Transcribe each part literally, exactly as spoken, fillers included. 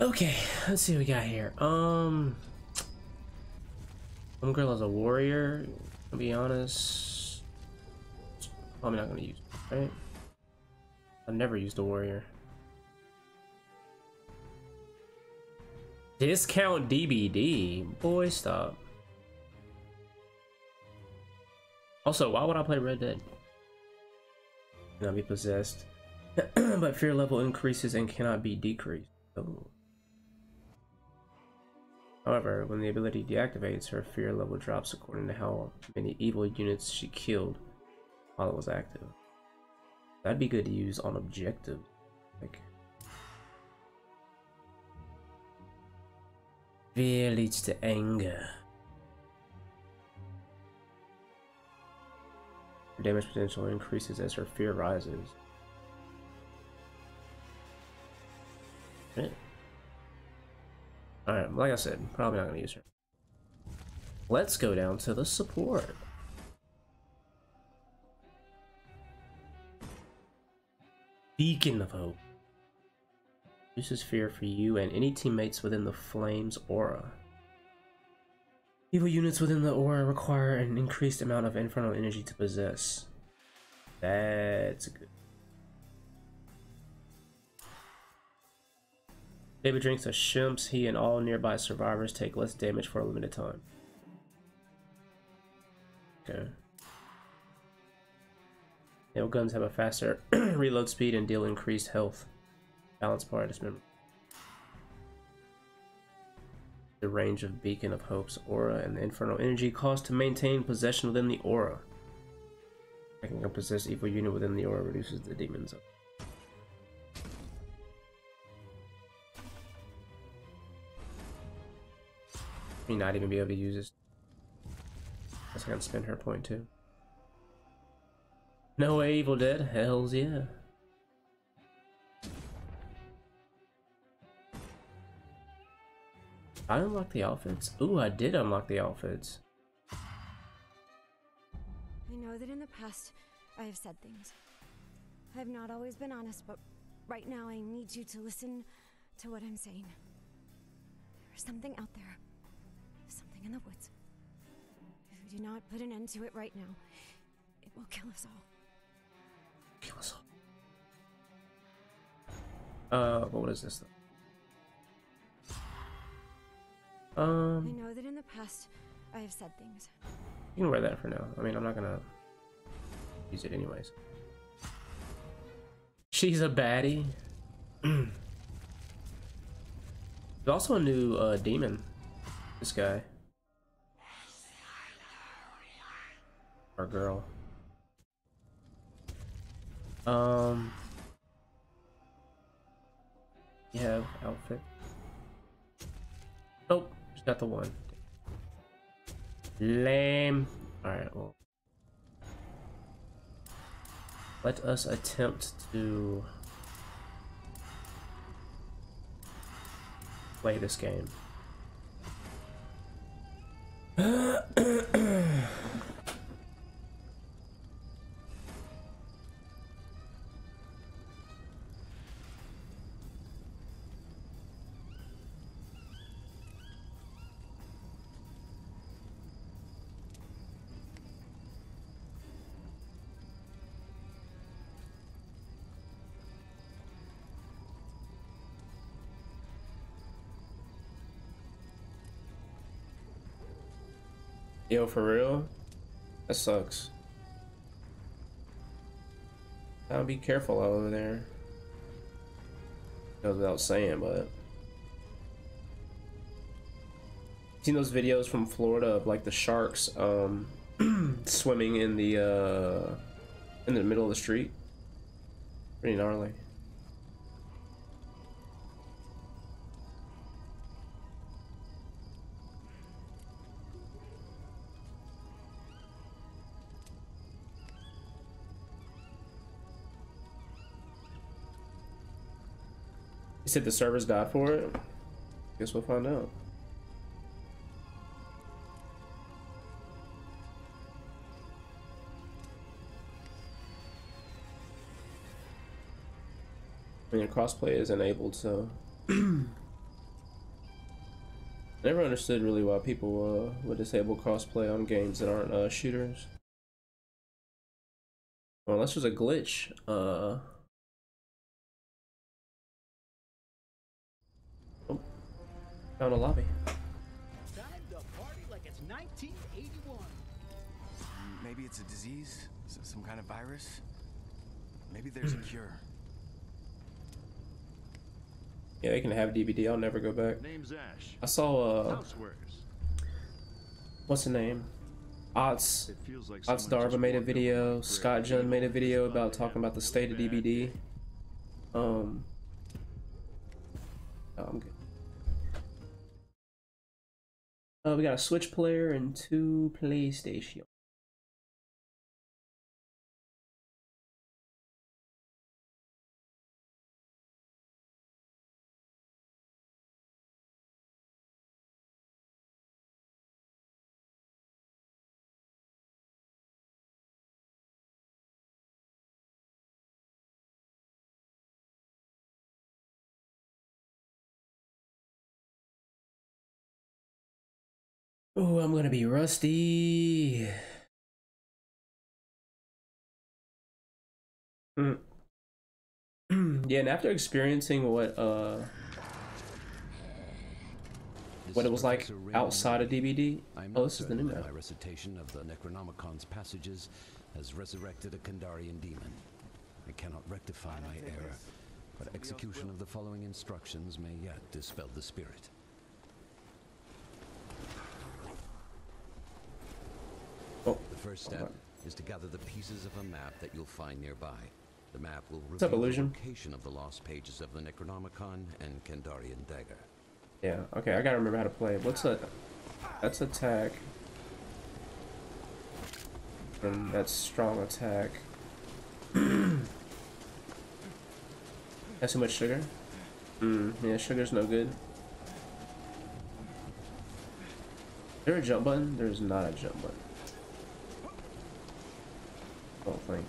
Okay, let's see what we got here. Um, one girl is a warrior. To be honest, probably not gonna use it, right? I've never used a warrior. Discount D B D, boy, stop. Also, why would I play Red Dead? Cannot be possessed, but fear level increases and cannot be decreased. Oh. However, when the ability deactivates, her fear level drops according to how many evil units she killed while it was active. That'd be good to use on objective. Like, fear leads to anger. Her damage potential increases as her fear rises. Yeah. Alright, like I said, probably not going to use her. Let's go down to the support. Beacon of Hope. Reduces fear for you and any teammates within the Flame's aura. Evil units within the aura require an increased amount of infernal energy to possess. That's good. David drinks a shimps. He and all nearby survivors take less damage for a limited time. Okay. Nail guns have a faster reload speed and deal increased health. Balance part is memory. The range of Beacon of Hope's aura and the infernal energy cost to maintain possession within the aura. I can possess evil unit within the aura reduces the demons up. May not even be able to use this. Guess I can spend her point too. No way, Evil Dead. Hells yeah. I unlocked the outfits. Ooh, I did unlock the outfits. I know that in the past, I have said things. I have not always been honest, but right now I need you to listen to what I'm saying. There's something out there. In the woods. If we do not put an end to it right now, it will kill us all. Kill us all. Uh, what is this though? Um. I know that in the past, I have said things. You can wear that for now. I mean, I'm not gonna use it anyways. She's a baddie. There's also a new uh, demon. This guy. Or girl. Um. You have outfit. Nope, just got the one. Lame. All right, well. Let us attempt to play this game. Yo, for real? That sucks. I'll be careful over there. Goes without saying, but seen those videos from Florida of like the sharks um, swimming in the uh, in the middle of the street. Pretty gnarly. Did the servers die for it? Guess we'll find out. I mean, crossplay is enabled, so I never understood really why people uh, would disable crossplay on games that aren't uh, shooters. Well, unless there's a glitch. Uh... Oh, found a lobby. Time to party like it's nineteen eighty-one. Maybe it's a disease, some kind of virus. Maybe there's a cure. Yeah, they can have D V D. I'll never go back. Name's Ash. I saw uh, what's the name? Otz, like Otzdarva made a video. Scott John made a video about talking about the state of D V D. Um, oh, I'm good. Uh, we got a Switch player and two PlayStation. Oh, I'm gonna be rusty. Mm. Yeah, and after experiencing what uh, what it was like outside of D B D, oh, this is the new guy. My recitation of the Necronomicon's passages has resurrected a Kandarian demon. I cannot rectify my error, but execution of the following instructions may yet dispel the spirit. Oh. The first step is to gather the pieces of a map that you'll find nearby. The map will reveal the location of the lost pages of the Necronomicon and Kandarian dagger. Yeah, okay, I gotta remember how to play. What's a... That's attack. And that's strong attack. That's too much sugar? Mm, yeah, sugar's no good. Is there a jump button? There's not a jump button. I don't think.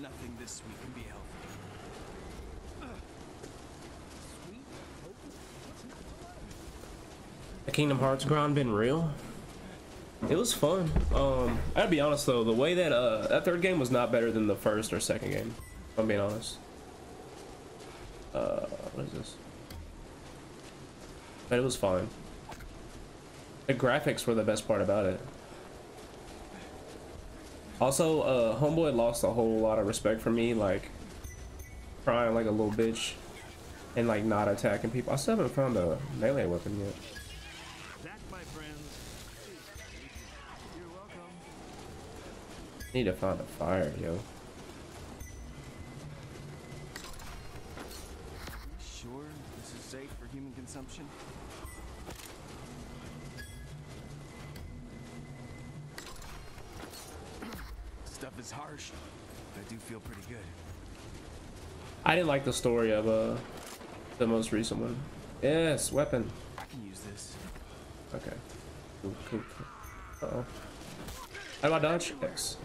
Nothing this week can be helpful. The Kingdom Hearts grind been real? It was fun. Um, I'll be honest though, the way that uh that third game was not better than the first or second game. If I'm being honest. Uh, what is this? But it was fine. The graphics were the best part about it. Also, uh, Homeboy lost a whole lot of respect for me, like crying like a little bitch and like not attacking people. I still haven't found a melee weapon yet. That, my friends, you're welcome. Need to find a fire, yo. Consumption. Stuff is harsh, but I do feel pretty good. I didn't like the story of uh the most recent one. Yes, weapon. I can use this. Okay. Cool, cool, cool. Uh oh. How do I dodge? X.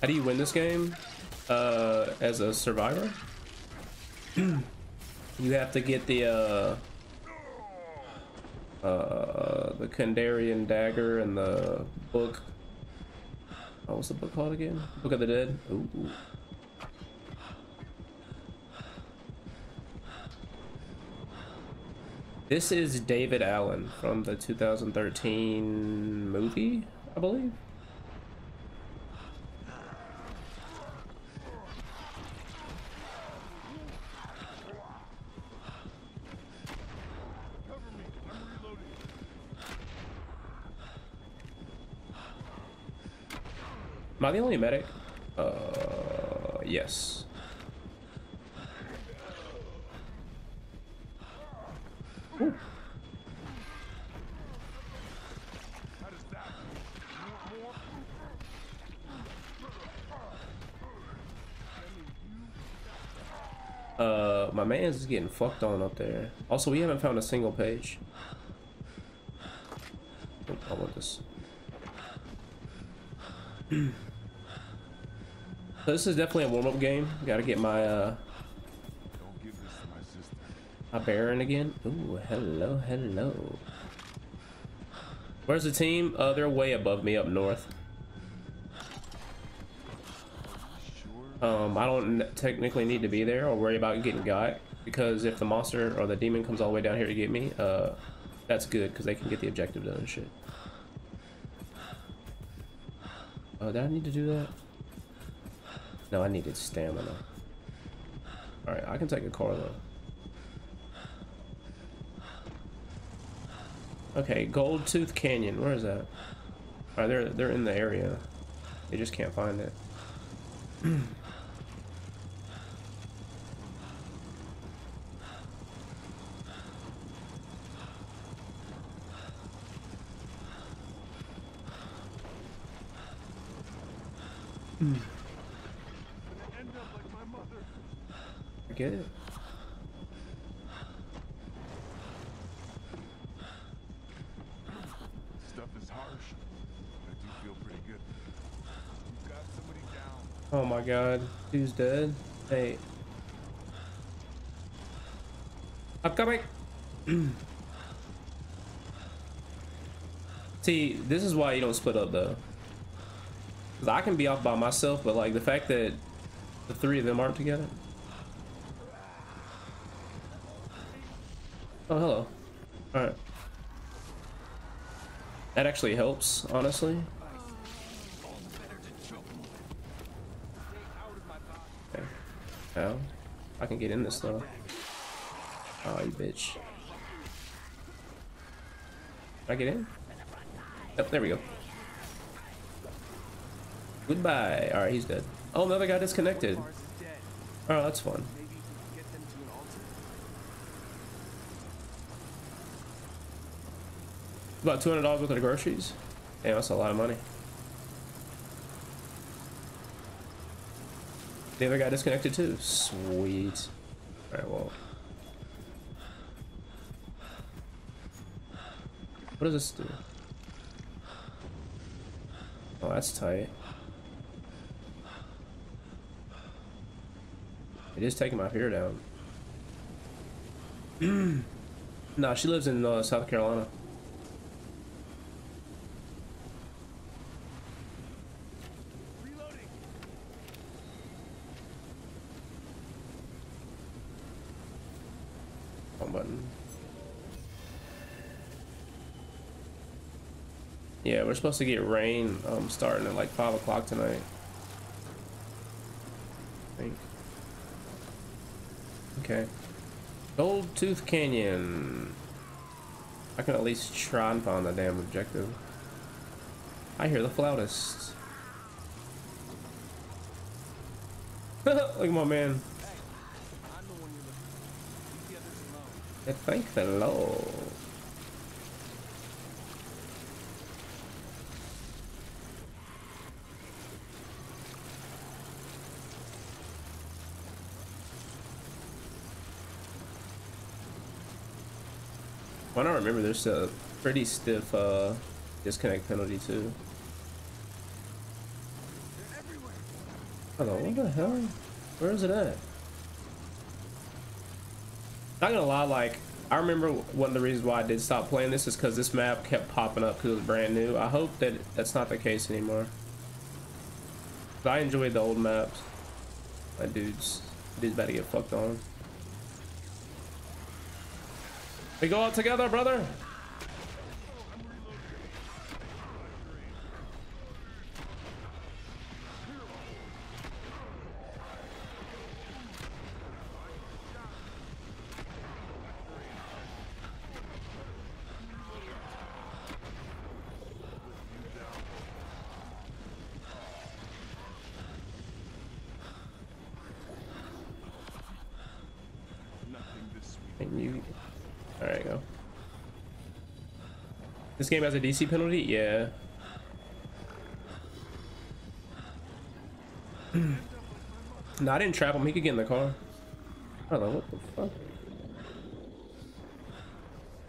How do you win this game? Uh, as a survivor, you have to get the uh, uh, the Kandarian dagger and the book. Oh, what's the book called again? Book of the Dead. Ooh. This is David Allen from the two thousand thirteen movie, I believe. Am I the only medic? Uh, yes. Ooh. Uh, my man's is getting fucked on up there. Also, we haven't found a single page. don't follow this. So this is definitely a warm-up game. Gotta get my uh don't give this to my sister. My Baron again. Ooh, hello, hello. Where's the team? Uh they're way above me up north. Um, I don't technically need to be there or worry about getting got, because if the monster or the demon comes all the way down here to get me, uh, that's good, because they can get the objective done and shit. Oh, did I need to do that? No, I needed stamina. Alright, I can take a car though. Okay, Gold Tooth Canyon, where is that? Alright, they're, they're in the area. They just can't find it. Mm. End up like my mother. I get it. Stuff is harsh, but I do feel pretty good. You've got somebody down. Oh my god, who's dead? Hey. I'm coming. See, this is why you don't split up though. I can be off by myself, but like the fact that the three of them aren't together. Oh, hello. All right. That actually helps, honestly. Okay. Now, I can get in this though. Oh, you bitch. Did I get in? Oh, there we go. Goodbye. Alright, he's dead. Oh, another guy disconnected. Alright, that's fun. About two hundred dollars worth of groceries? Damn, that's a lot of money. The other guy disconnected too. Sweet. Alright, well. What does this do? Oh, that's tight. It is taking my fear down. Nah, she lives in uh, South Carolina. Reloading. One button. Yeah, we're supposed to get rain um, starting at like five o'clock tonight. I think. Okay, Gold Tooth Canyon. I can at least try and find the damn objective. I hear the flautist. Look at my man. Hey, I'm the one you're looking for. Thank the Lord. I don't remember, there's a pretty stiff uh, disconnect penalty too. Hello, what the hell? Where is it at? Not gonna lie, like, I remember one of the reasons why I did stop playing this is because this map kept popping up because it was brand new. I hope that that's not the case anymore. But I enjoyed the old maps. My dude's, dude's about to get fucked on. We go out together, brother. And you. There you go. This game has a D C penalty? Yeah. No, I didn't trap him. He could get in the car. I don't know. What the fuck?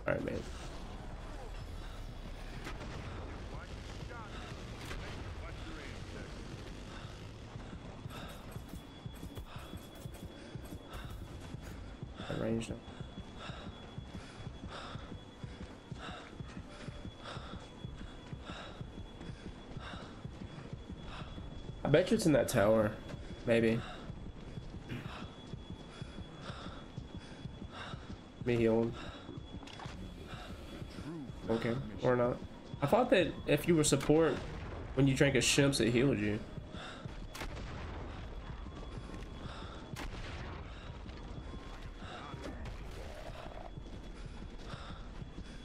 Alright, man. I bet you it's in that tower. Maybe. Let me heal. Okay, or not. I thought that if you were support, when you drank a shimps, it healed you.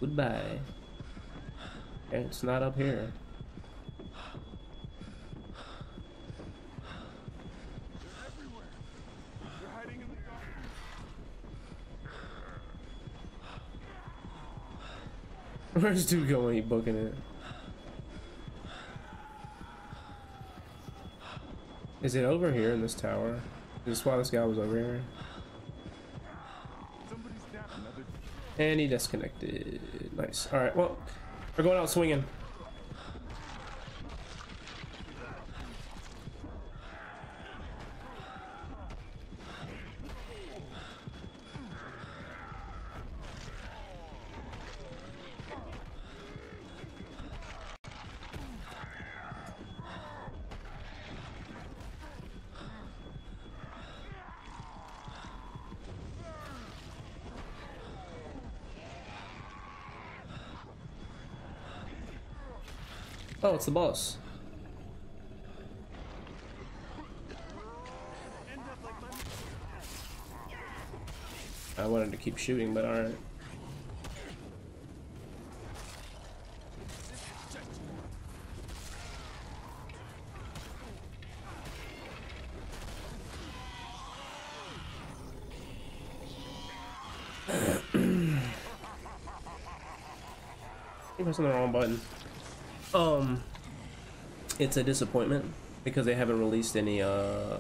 Goodbye. It's not up here. Where's dude going? He booking it. Is it over here in this tower? This is why this guy was over here. And he disconnected. Nice. All right. Well, we're going out swinging. Oh, it's the boss. I wanted to keep shooting, but alright. I think I'm pressing the wrong button. Um, it's a disappointment because they haven't released any uh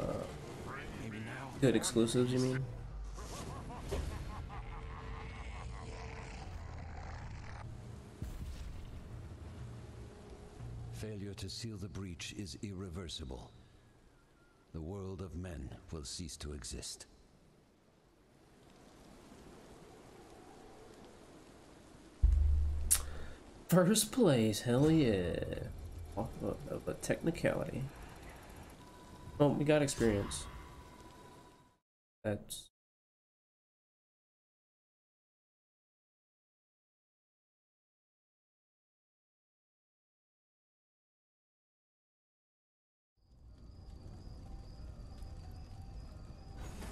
good exclusives. You mean? Failure to seal the breach is irreversible. The world of men will cease to exist. First place, hell yeah. Off of a technicality. Oh, we got experience. That's...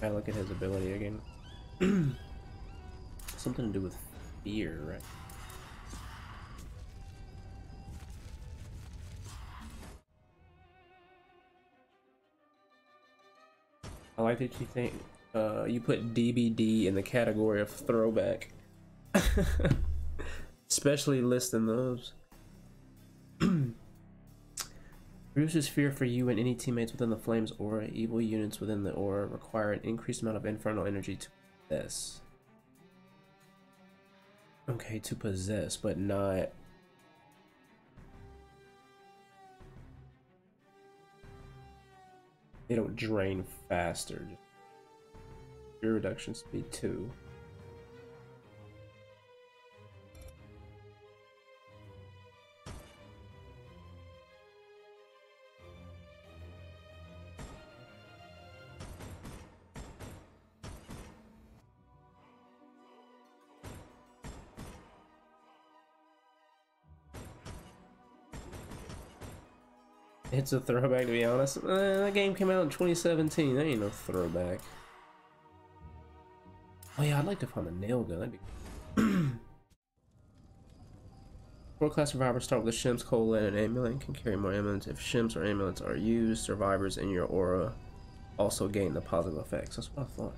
I look at his ability again. Something to do with fear, right? I like that you think uh, you put D B D in the category of throwback. Especially listing those. Reduces fear for you and any teammates within the flame's aura. Evil units within the aura require an increased amount of infernal energy to possess. Okay, to possess, but not... They don't drain faster. Your reduction speed two. It's a throwback, to be honest. Uh, that game came out in twenty seventeen. That ain't no throwback. Oh yeah, I'd like to find a nail gun. That'd be cool. World class survivors start with a shims, coal, and an amulet, and can carry more amulets. If shims or amulets are used, survivors in your aura also gain the positive effects. That's what I thought.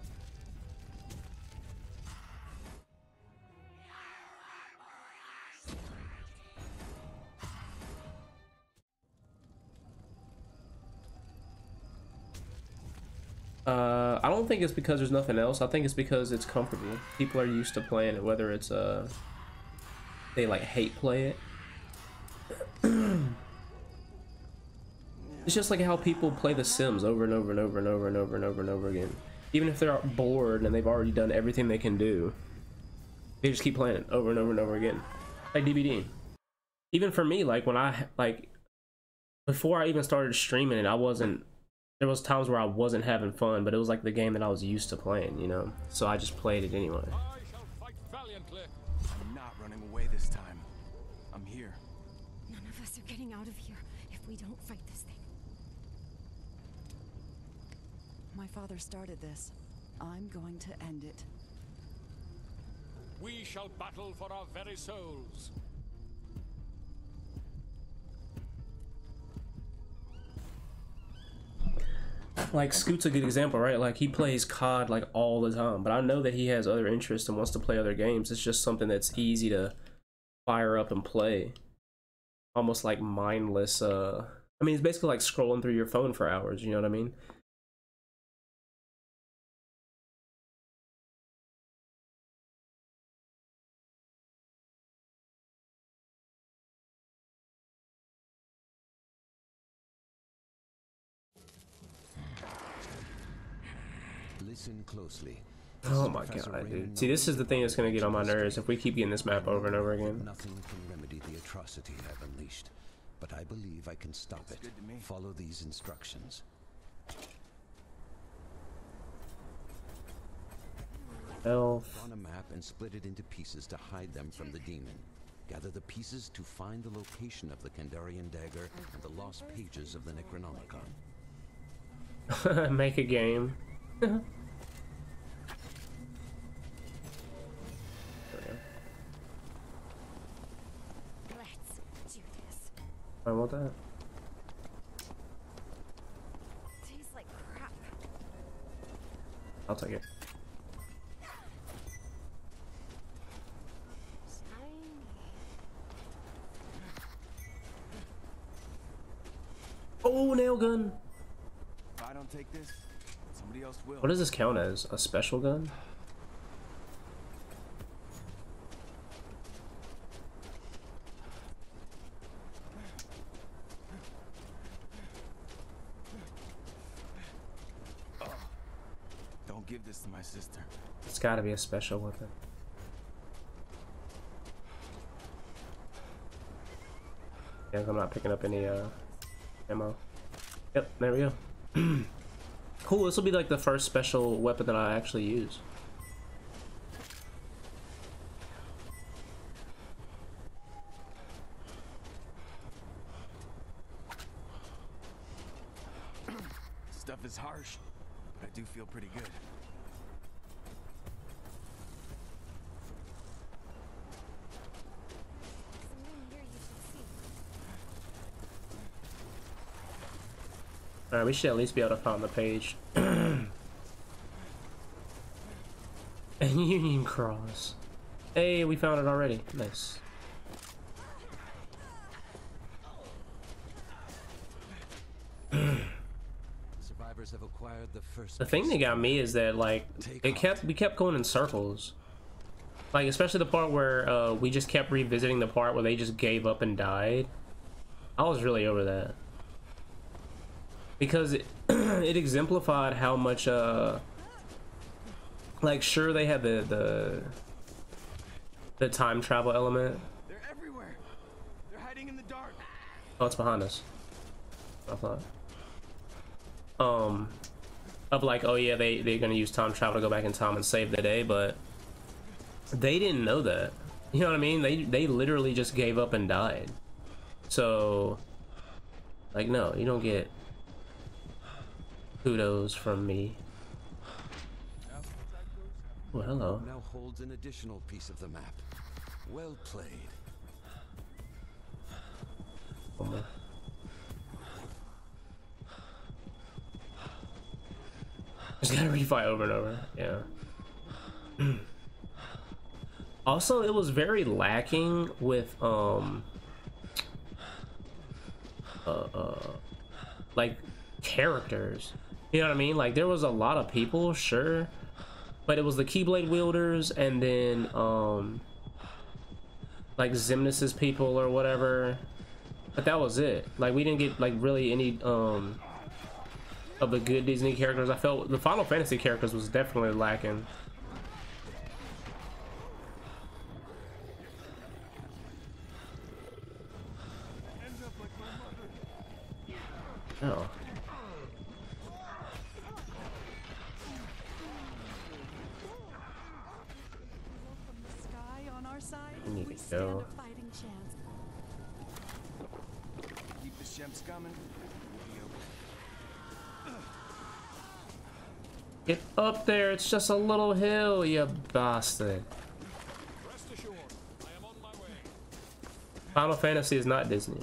Uh, I don't think it's because there's nothing else. I think it's because it's comfortable. People are used to playing it, whether it's uh, they like hate play it. It's just like how people play The Sims over and over and over and over and over and over and over again. Even if they're bored and they've already done everything they can do, they just keep playing it over and over and over again, like D B D. Even for me, like when I like before I even started streaming it, I wasn't, there was times where I wasn't having fun, but it was like the game that I was used to playing, you know? So I just played it anyway. I shall fight valiantly. I'm not running away this time. I'm here. None of us are getting out of here if we don't fight this thing. My father started this. I'm going to end it. We shall battle for our very souls. Like, Scoot's a good example, right? Like, he plays C O D, like, all the time. But I know that he has other interests and wants to play other games. It's just something that's easy to fire up and play. Almost like mindless, uh... I mean, it's basically like scrolling through your phone for hours, you know what I mean? Listen closely. Oh my god, dude. See, this is the thing that's gonna get on my nerves if we keep getting this map over and over again. Nothing can remedy the atrocity I've unleashed, but I believe I can stop it. Follow these instructions. Elf. On a map and split it into pieces to hide them from the demon. Gather the pieces to find the location of the Kandarian dagger and the lost pages of the Necronomicon. Make a game. I want that. Tastes like crap. I'll take it. Oh, nail gun. If I don't take this, somebody else will. What does this count as? A special gun? Sister. It's gotta be a special weapon. Yeah, I'm not picking up any uh, ammo. Yep, there we go. Cool, this will be like the first special weapon that I actually use. Stuff is harsh, but I do feel pretty good. Alright, we should at least be able to find the page. And Union Cross. Hey, we found it already. Nice. Survivors have acquired the first. The thing that got me is that, like, it kept we kept going in circles. Like, especially the part where uh, we just kept revisiting the part where they just gave up and died. I was really over that. Because it, it exemplified how much, uh, like, sure, they had the, the, the time travel element. They're everywhere. They're hiding in the dark. Oh, it's behind us. I thought. Um, of like, oh yeah, they, they're going to use time travel to go back in time and save the day, but they didn't know that. You know what I mean? They, they literally just gave up and died. So, like, no, you don't get kudos from me. Well, hello. Now holds an additional piece of the map. Well played. Oh. Just gotta refight over and over. Yeah. Also, it was very lacking with um. Uh, uh like characters. You know what I mean? Like, there was a lot of people, sure, but it was the Keyblade wielders and then, um, like, Xemnas's people or whatever. But that was it. Like, we didn't get, like, really any, um, of the good Disney characters. I felt the Final Fantasy characters was definitely lacking. Oh. I need to go. Keep the shemps coming. Get up there, it's just a little hill, you bastard. Rest assured, I am on my way. Final Fantasy is not Disney.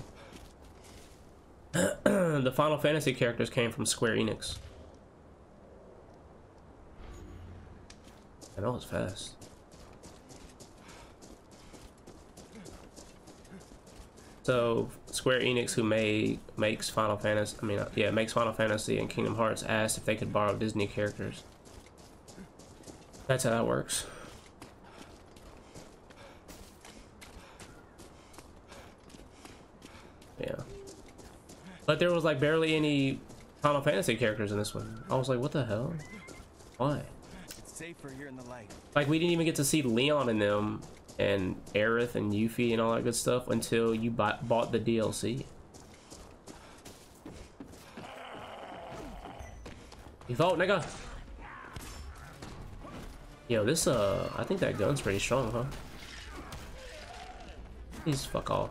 The Final Fantasy characters came from Square Enix. I know it's fast. So Square Enix, who made makes Final Fantasy, I mean, yeah, makes Final Fantasy and Kingdom Hearts, asked if they could borrow Disney characters. That's how that works. Yeah. But there was like barely any Final Fantasy characters in this one. I was like, what the hell? Why? It's safer here in the light. Like, we didn't even get to see Leon in them. And Aerith and Yuffie and all that good stuff until you bought, bought the D L C. You thought, nigga? Yo, this, uh, I think that gun's pretty strong, huh? Please fuck off.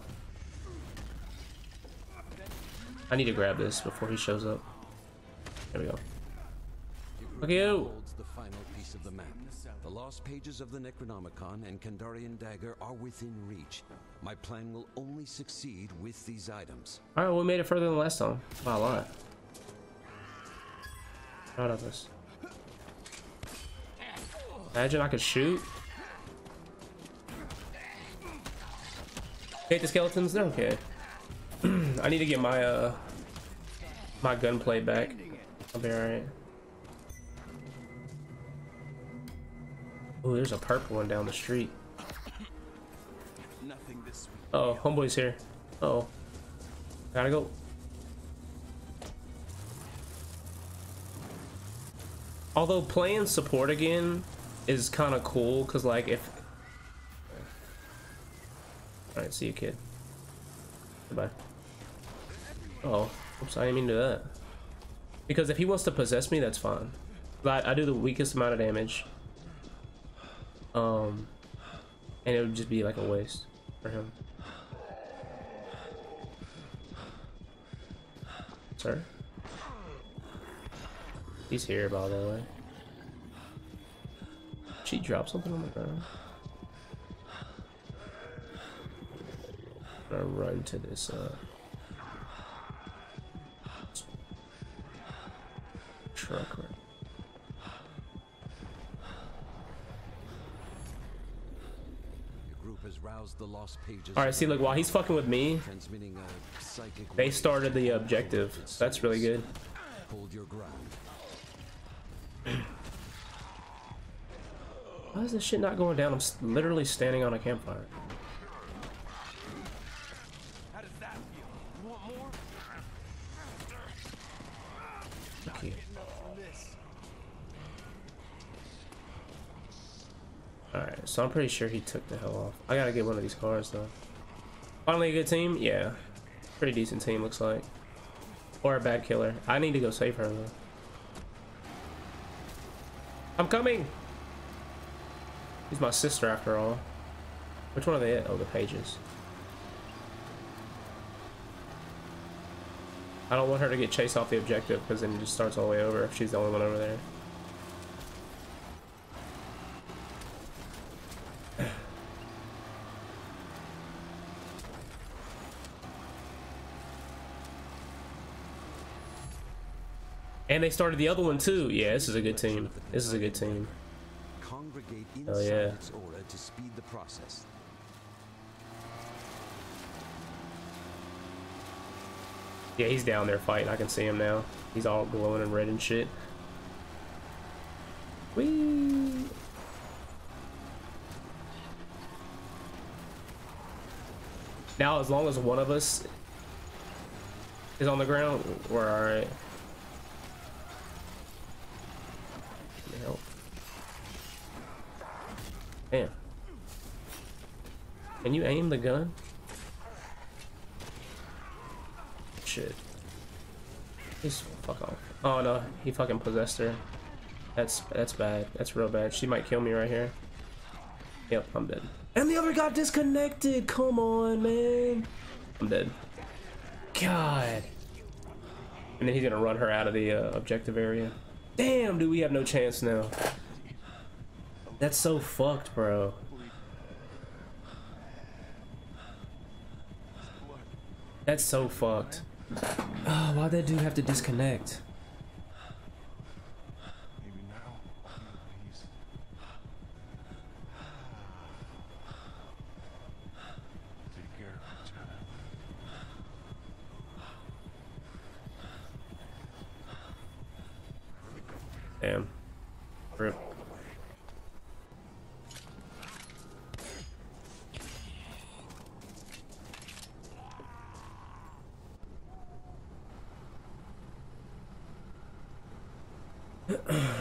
I need to grab this before he shows up. There we go. Look at you! Of the map. The lost pages of the Necronomicon and Kandarian dagger are within reach. My plan will only succeed with these items. All right, well, we made it further than last time by a lot. Proud of us. Imagine I could shoot. Hate the skeletons. They're okay. I need to get my uh my gunplay back. I'll be all right. Oh, there's a purple one down the street. Nothing this week. Uh oh, homeboy's here. Uh oh, gotta go. Although playing support again is kind of cool, cause like if. All right, see you, kid. Goodbye. Uh oh, oops, I didn't mean to do that. Because if he wants to possess me, that's fine. But I do the weakest amount of damage. Um, and it would just be like a waste for him. Sir? He's here, by the way. She dropped something on the ground. I'm gonna run to this, uh, truck right. All right, see, look, while he's fucking with me, they started the objective. That's really good. Why is this shit not going down? I'm literally standing on a campfire. Okay. Alright, so I'm pretty sure he took the hell off. I gotta get one of these cars though. Finally a good team? Yeah. Pretty decent team, looks like. Or a bad killer. I need to go save her though. I'm coming! She's my sister after all. Which one are they at? Oh, the pages. I don't want her to get chased off the objective because then it just starts all the way over if she's the only one over there. And they started the other one too. Yeah, this is a good team. This is a good team. Oh yeah. Yeah, he's down there fighting. I can see him now. He's all glowing and red and shit. Whee! Now, as long as one of us is on the ground, we're all right. Damn. Can you aim the gun? Shit. Just fuck off. Oh no, he fucking possessed her. That's that's bad. That's real bad. She might kill me right here. Yep, I'm dead. And the other got disconnected. Come on, man. I'm dead. God. And then he's gonna run her out of the uh, objective area. Damn, dude, we have no chance now. That's so fucked, bro. That's so fucked. Oh, why'd that dude have to disconnect? Damn. Rip.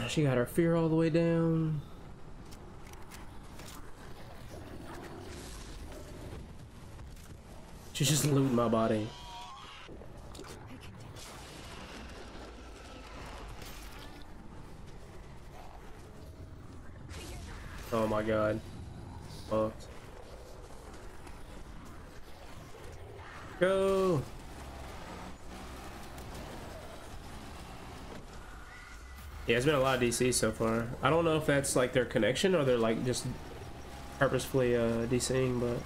She got her fear all the way down. She's just looting my body. Oh my god. Fuck. Go! Yeah, it's been a lot of D C so far. I don't know if that's like their connection or they're like just purposefully uh, DCing, but...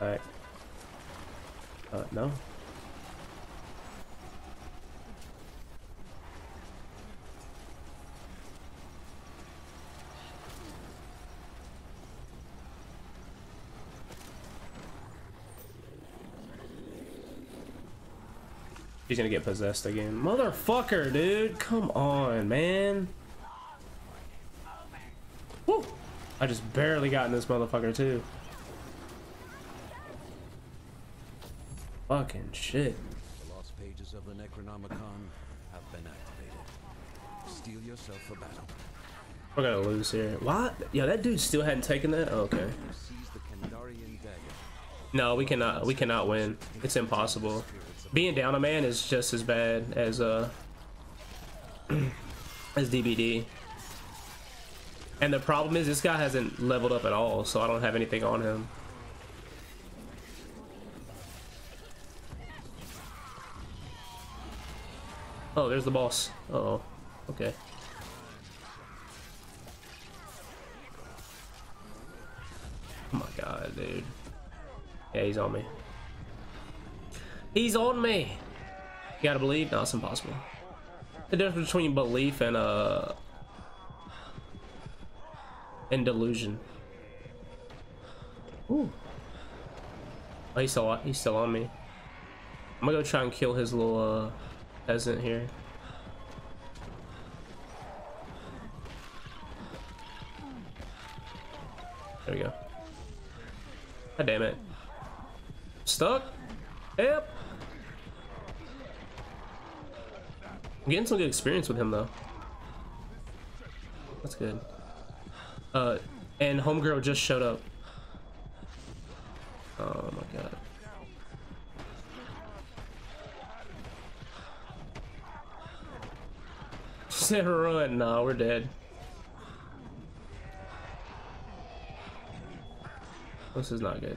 Alright. Uh, no. He's gonna get possessed again. Motherfucker, dude. Come on, man. Woo! I just barely got in this motherfucker, too. Fucking shit. The lost pages of the Necronomicon have been activated. Steel yourself for battle. We're gonna lose here. What? Yeah, that dude still hadn't taken that? Oh, okay. No, we cannot. We cannot win. It's impossible. Being down a man is just as bad as uh as D B D. And the problem is this guy hasn't leveled up at all, so I don't have anything on him. Oh, there's the boss. Uh oh, okay. Oh my god, dude. Yeah, he's on me. He's on me. You gotta believe? No, it's impossible. The difference between belief and uh and delusion. Ooh. Oh, he's still he's still on me. I'm gonna go try and kill his little uh peasant here. There we go. God damn it. Stuck? Yep. I'm getting some good experience with him though. That's good. Uh, and homegirl just showed up. Oh my god. She said run. Nah, we're dead. This is not good.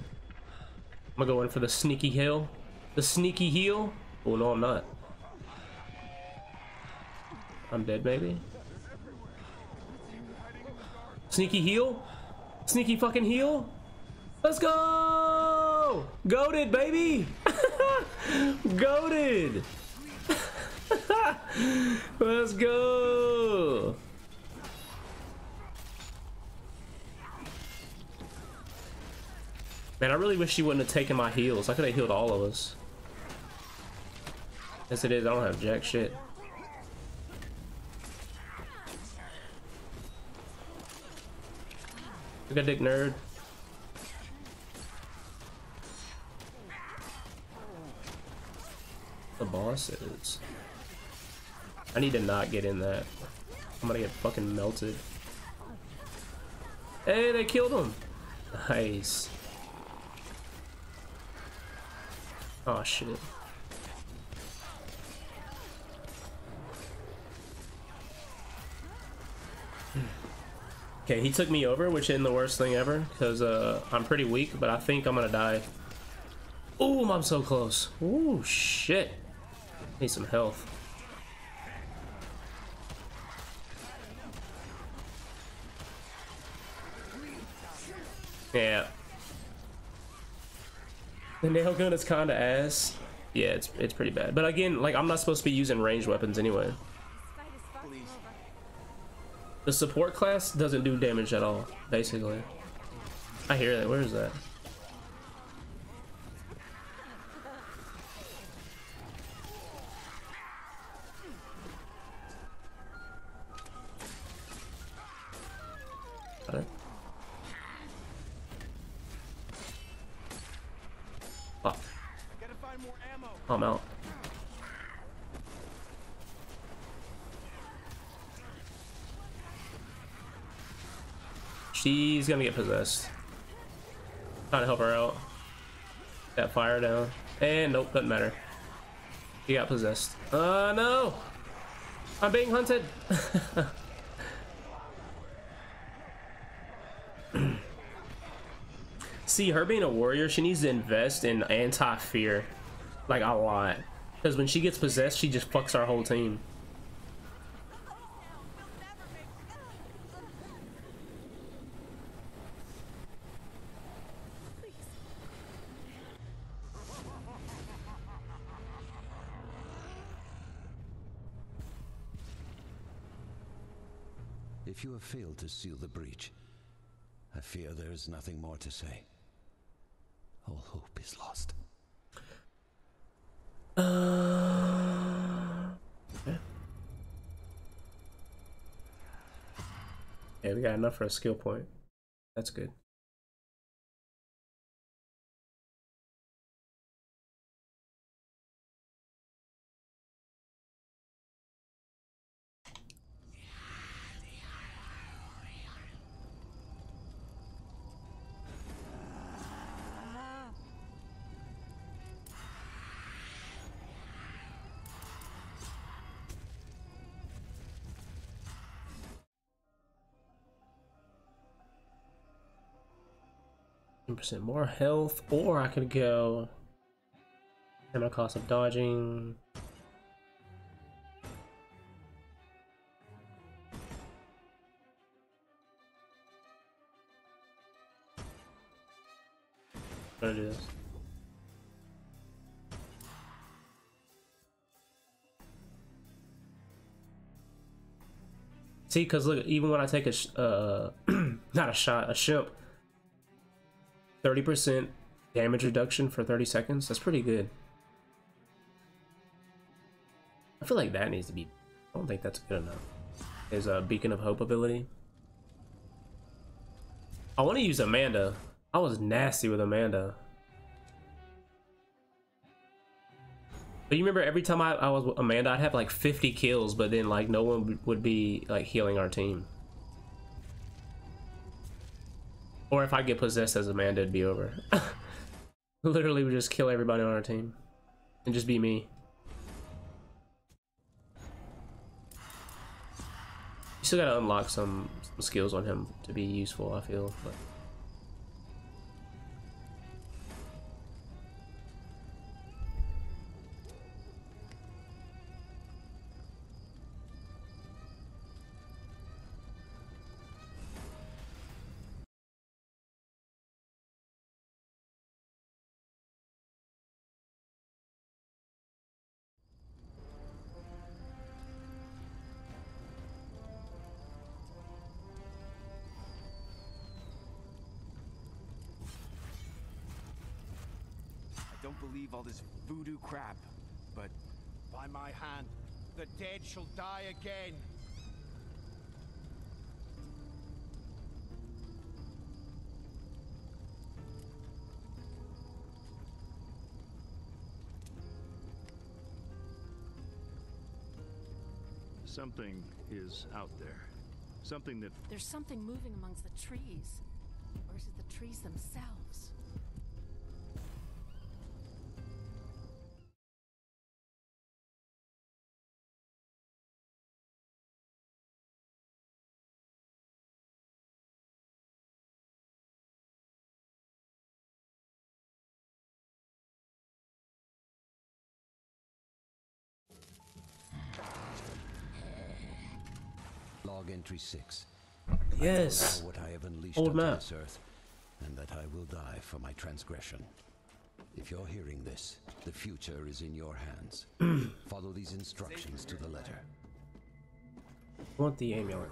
I'm gonna go in for the sneaky hill. The sneaky heel? Oh no, I'm not. I'm dead, maybe. Sneaky heel? Sneaky fucking heel? Let's go! Goated, baby! Goated! Let's go! Man, I really wish she wouldn't have taken my heals. I could have healed all of us. As it is, I don't have jack shit. Look at dick nerd. The boss is. I need to not get in that. I'm gonna get fucking melted. Hey, they killed him. Nice. Oh shit. Okay, he took me over, which isn't the worst thing ever, because uh, I'm pretty weak, but I think I'm gonna die. Ooh, I'm so close. Ooh, shit. Need some health. Yeah. The nail gun is kinda ass. Yeah, it's it's pretty bad. But again, like, I'm not supposed to be using ranged weapons anyway. The support class doesn't do damage at all, basically. I hear that. Where is that? Got it. Fuck. I'm out. She's gonna get possessed. Trying to help her out. That fire down. And nope, doesn't matter. She got possessed. Uh, no! I'm being hunted! See, her being a warrior, she needs to invest in anti-fear. Like, a lot. Because when she gets possessed, she just fucks our whole team. If you have failed to seal the breach, I fear there is nothing more to say. All hope is lost. Uh, okay. Yeah, we got enough for a skill point. That's good. Percent more health, or I could go and my cost of dodging. I'm gonna do this. See, because look, even when I take a sh uh not a shot, a shimp, thirty percent damage reduction for thirty seconds. That's pretty good. I feel like that needs to be... I don't think that's good enough. There's a Beacon of Hope ability. I want to use Amanda. I was nasty with Amanda. But you remember every time I, I was with Amanda, I'd have like fifty kills, but then like no one would be like healing our team. Or if I get possessed as Amanda, it'd be over. Literally, we just kill everybody on our team. And just be me. You still gotta unlock some, some skills on him to be useful, I feel. But. Believe all this voodoo crap, but by my hand, the dead shall die again. Something is out there. Something that... There's something moving amongst the trees. Or is it the trees themselves? Entry six. Yes. I know what I have unleashed on this earth, and that I will die for my transgression. If you're hearing this, the future is in your hands. Follow these instructions to the letter. I want the amulet?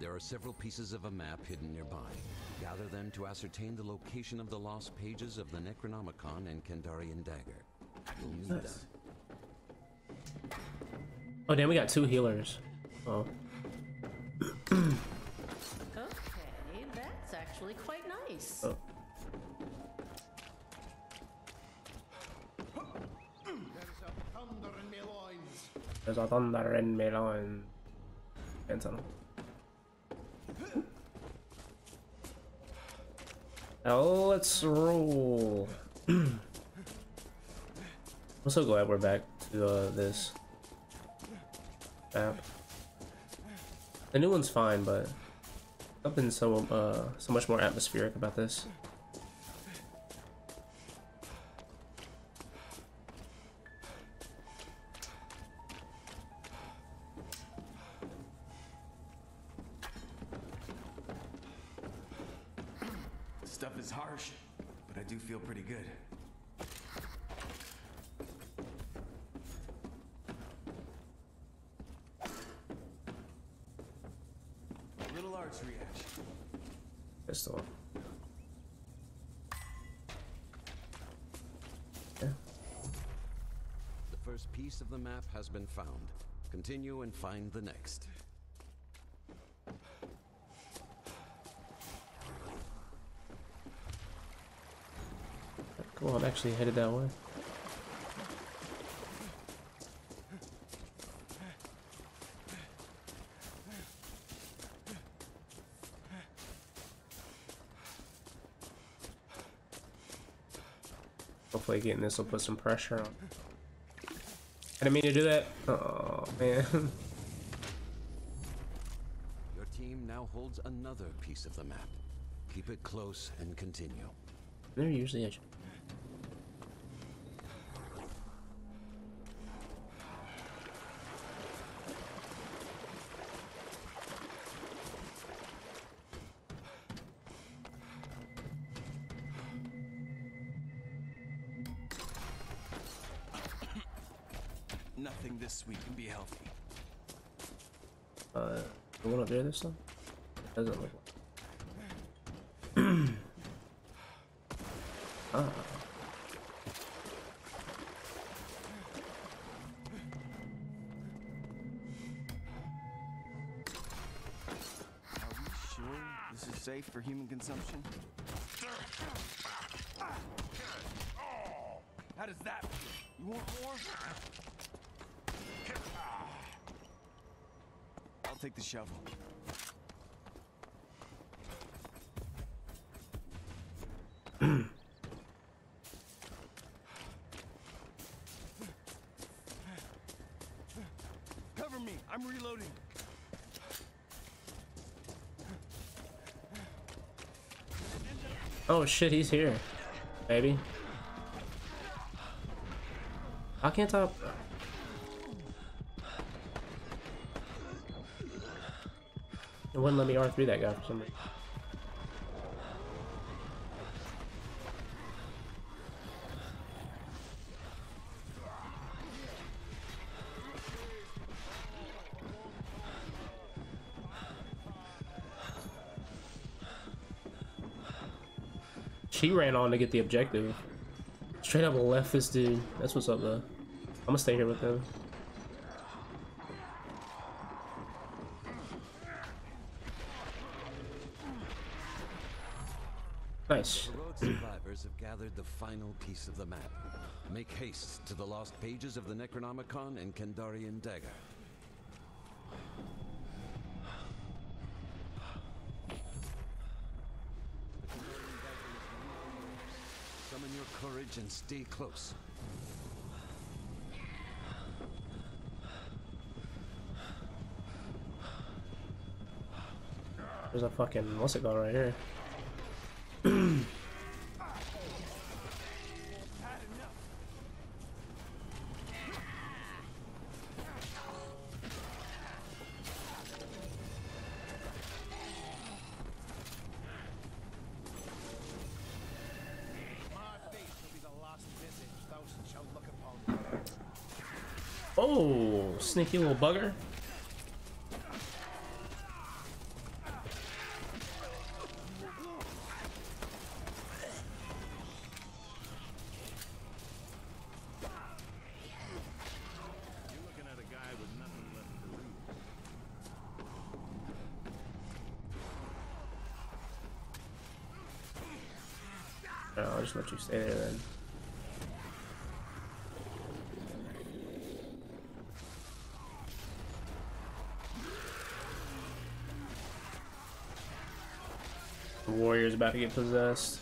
There are several pieces of a map hidden nearby. Gather them to ascertain the location of the lost pages of the Necronomicon and Kandarian dagger. You'll need them. Oh damn, we got two healers. Oh. Okay, that's actually quite nice. Oh. There's a thunder in my loins. Cancel. Now let's roll. I'm so glad we're back to uh, this. Map. The new one's fine, but something's so uh, so much more atmospheric about this. Stuff is harsh, but I do feel pretty good. Pistol. Yeah. The first piece of the map has been found. Continue and find the next. Cool, I'm actually headed that way. Hopefully getting this will put some pressure on. I didn't mean to do that. Oh man. Your team now holds another piece of the map. Keep it close and continue. They're usually edge. Nothing this week can be healthy. Uh, the one up there this time? Doesn't look like. Ah. Are we sure this is safe for human consumption? How does that feel? You want more? I'll take the shovel. Cover me, I'm reloading. Oh shit, he's here, baby. I can't stop. It wouldn't let me R three that guy for some reason. She ran on to get the objective. Straight up left this dude. That's what's up though. I'm gonna stay here with him. Nice. The road survivors have gathered the final piece of the map. Make haste to the lost pages of the Necronomicon and Kandarian dagger. Summon your courage and stay close. There's a fucking what's it called right here. Oh, sneaky little bugger. I'll just let you stay there then. The warrior's about to get possessed.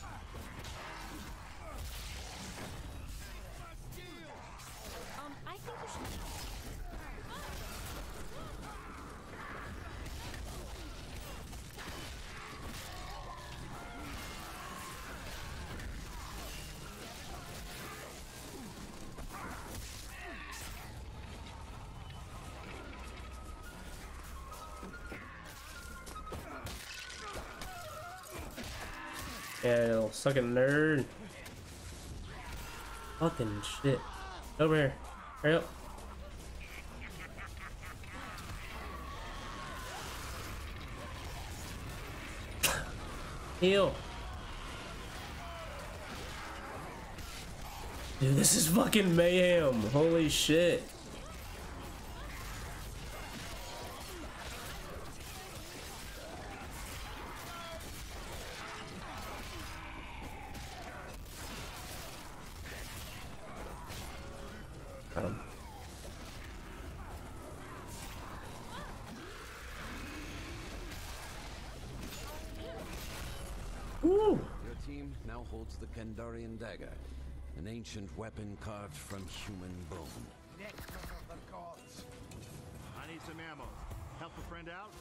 Yeah, little sucking nerd. Fucking shit. Over here. Hurry up. Heal. Dude, this is fucking mayhem. Holy shit. The Kandarian dagger, an ancient weapon carved from human bone. Next of the gods. I need some ammo. Help a friend out.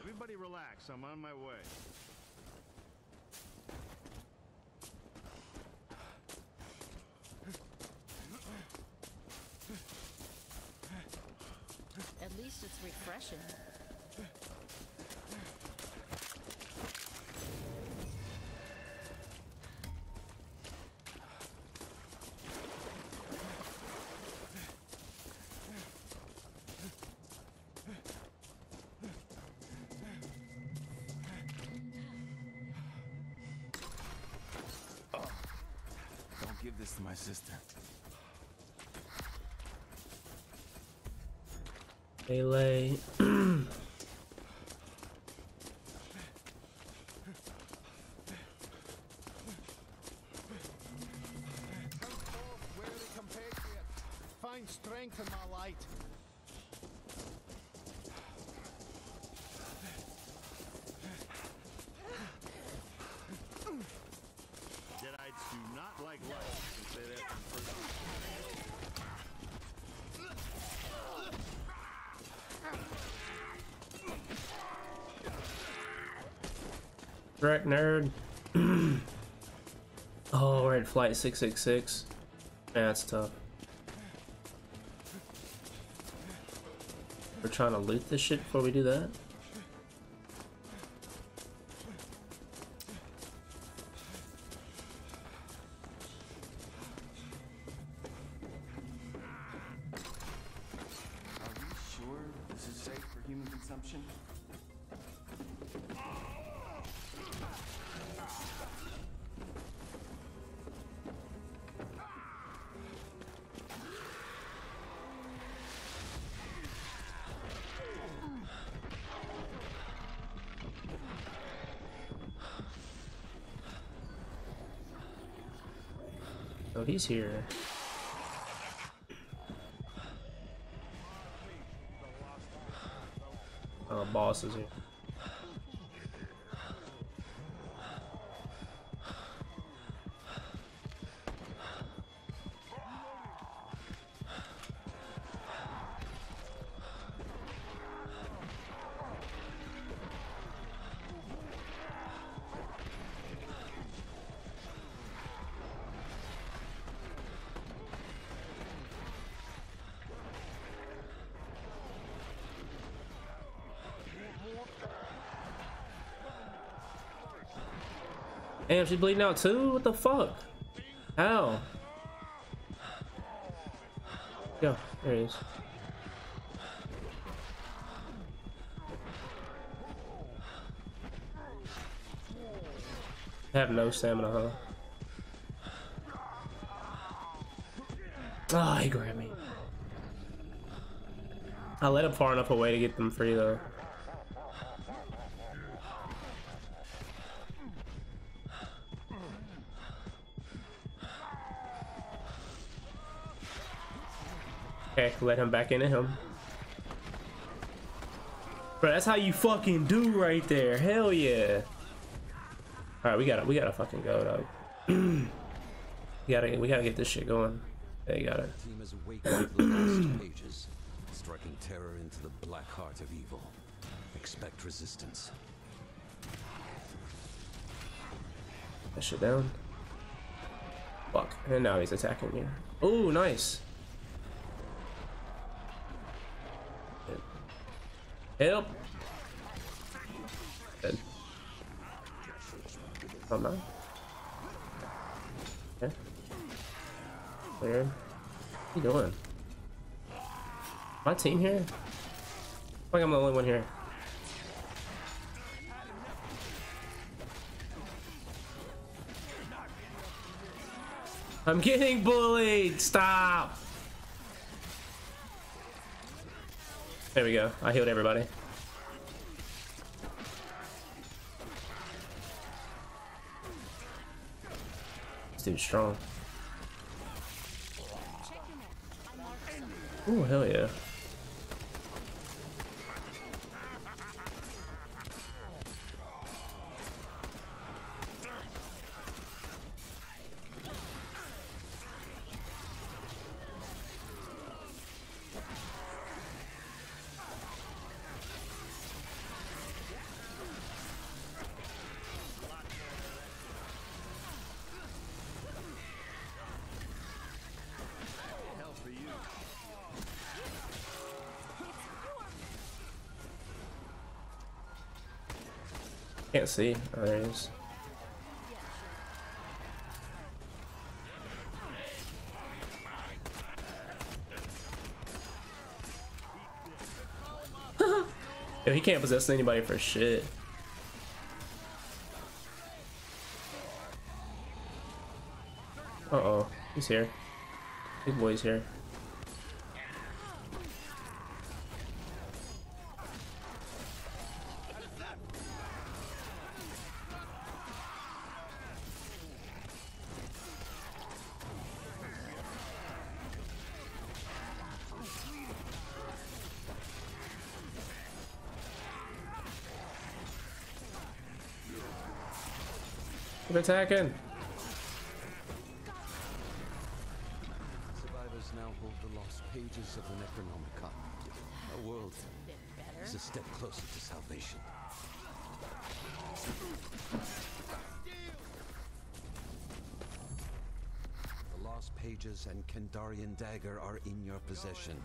Everybody relax. I'm on my way. It's refreshing. Oh. Don't give this to my sister. Melee. Find strength in my light. Jedi's do not like light. Say that first. Correct, nerd. Oh, we're at flight six six six. Yeah, that's tough. We're trying to loot this shit before we do that. Oh, he's here. Oh, boss is here. Damn, she's bleeding out too? What the fuck? How? Yo, there he is. I have no stamina, huh? Ah, oh, he grabbed me. I let him far enough away to get them free though. Let him back into him. Bro, that's how you fucking do right there. Hell yeah. Alright, we gotta we gotta fucking go, dog. we gotta we gotta get this shit going. They got it. Team has awakened the last pages, striking terror into the black heart of evil. Expect resistance. That shit down. Fuck. And now he's attacking me. Oh, nice. Help! Dead. Oh no. Okay. Clear. What are you doing? My team here? I think I'm the only one here. I'm getting bullied! Stop! There we go. I healed everybody. This dude's strong. Ooh, hell yeah. Can't see. Oh, there it is. Yo, he can't possess anybody for shit. Uh oh, he's here. Big boy's here. Attacking. Survivors now hold the lost pages of the Necronomicon. Our world is a step closer to salvation. The lost pages and Kandarian dagger are in your possession.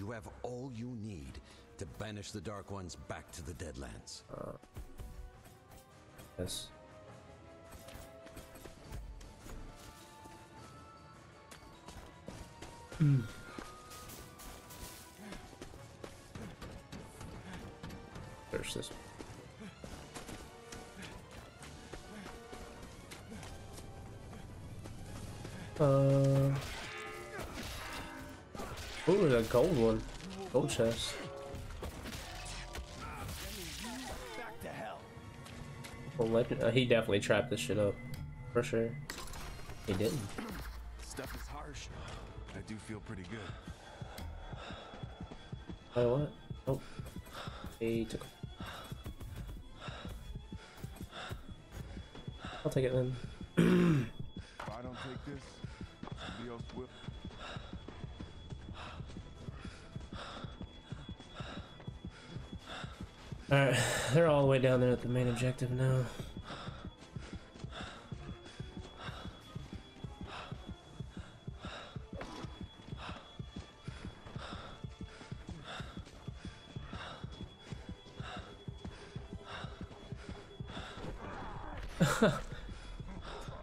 You have all you need to banish the Dark Ones back to the Deadlands. Uh, yes. Mm. There's this. Uh. Oh, there's a gold one. Gold chest. Back to hell. Well, legend. Uh, he definitely trapped this shit up, for sure. He didn't. stuff is harsh, but I do feel pretty good. I what? Oh, they took. I'll take it then. If I don't take this, somebody else will. Alright, they're all the way down there at the main objective now.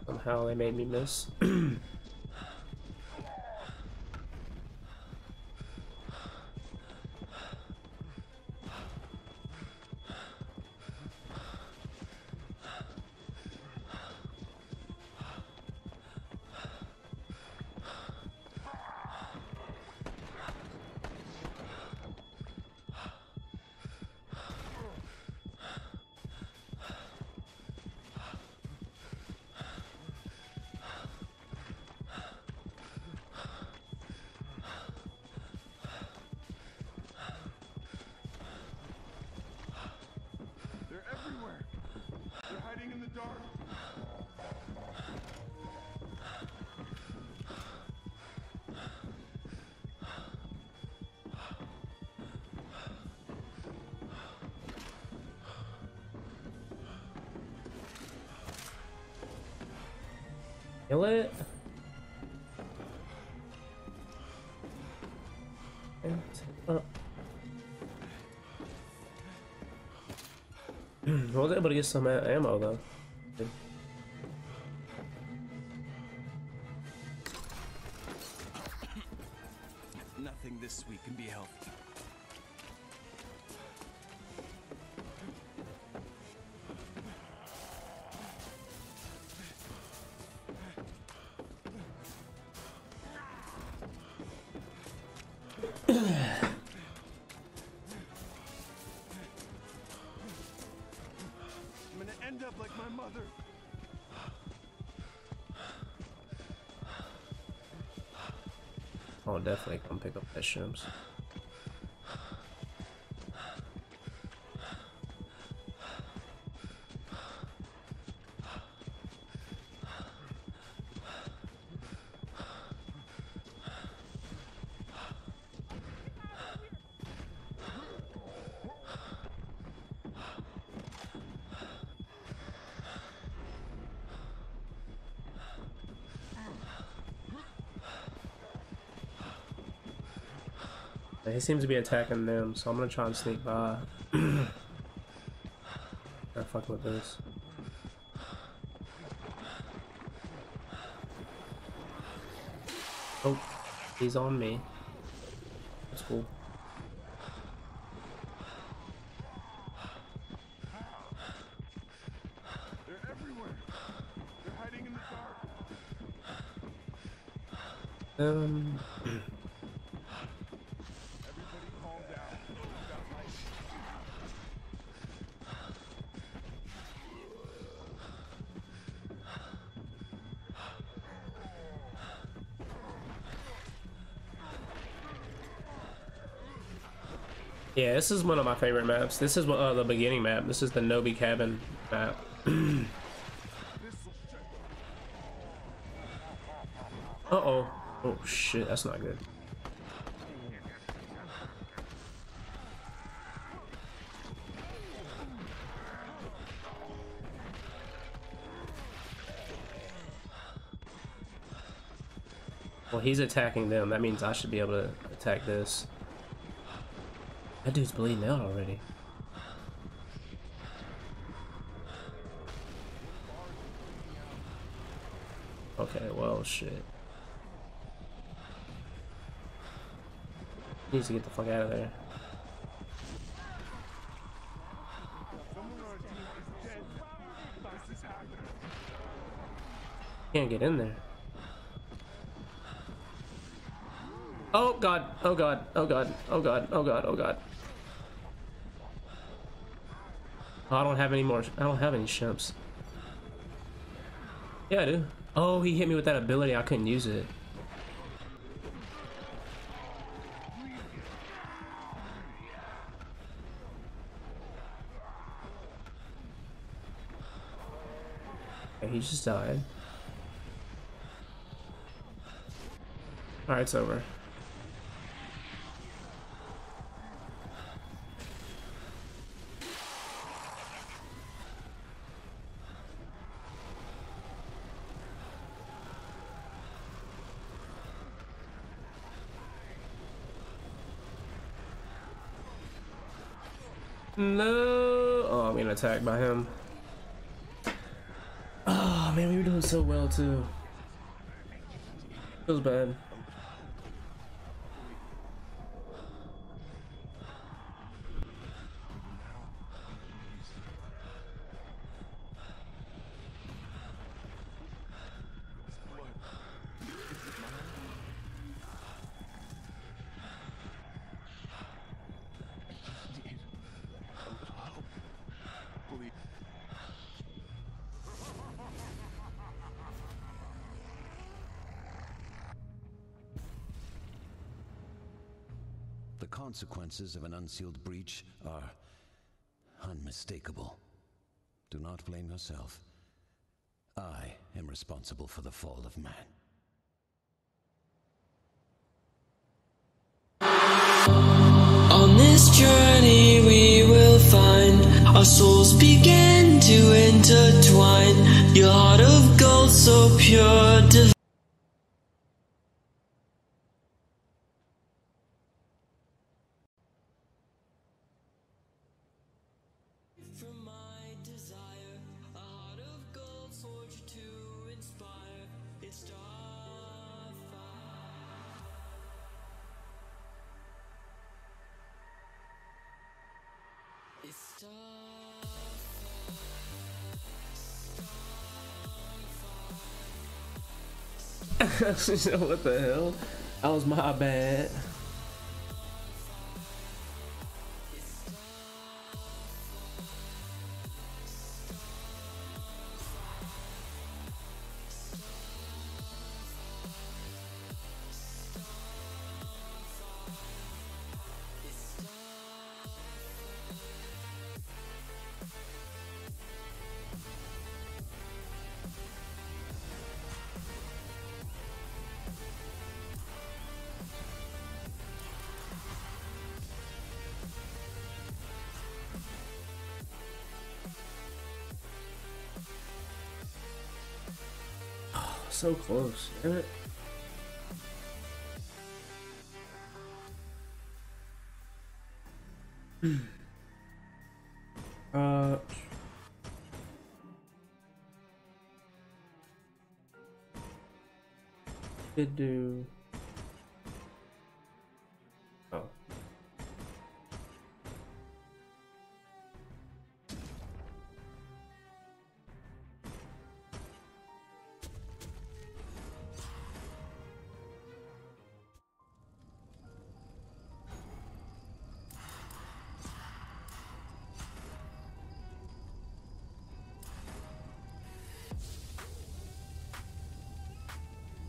Somehow they made me miss. Kill it. Oh. I was able to get some ammo though. Nothing this week can be helped. Definitely come pick up that shims. He seems to be attacking them, so I'm gonna try and sneak by. Gotta fuck with this. Oh, he's on me. That's cool. Um. Yeah, this is one of my favorite maps. This is uh, the beginning map. This is the Knowby Cabin map. Uh-oh. Oh, shit. That's not good. Well, he's attacking them. That means I should be able to attack this. That dude's bleeding out already. Okay, well, shit. He needs to get the fuck out of there. Can't get in there. Oh god, oh god, oh god, oh god, oh god, oh god. I don't have any more. I don't have any shimps. Yeah, I do. Oh, he hit me with that ability. I couldn't use it. he just died. Alright, it's over. No! Oh, I'm getting attacked by him. Oh, man, we were doing so well, too. Feels bad. Consequences of an unsealed breach are unmistakable. Do not blame yourself. I am responsible for the fall of man. On this journey we will find our souls begin to intertwine. Your heart of gold so pure, divine. What the hell? That was my bad. So close, damn it. uh did do oh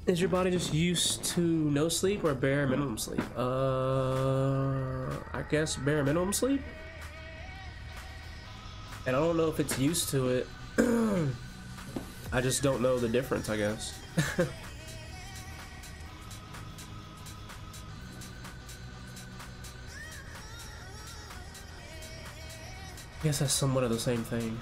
Is your body just used to no sleep or bare minimum sleep? Uh, I guess bare minimum sleep? And I don't know if it's used to it. I just don't know the difference, I guess. I guess that's somewhat of the same thing.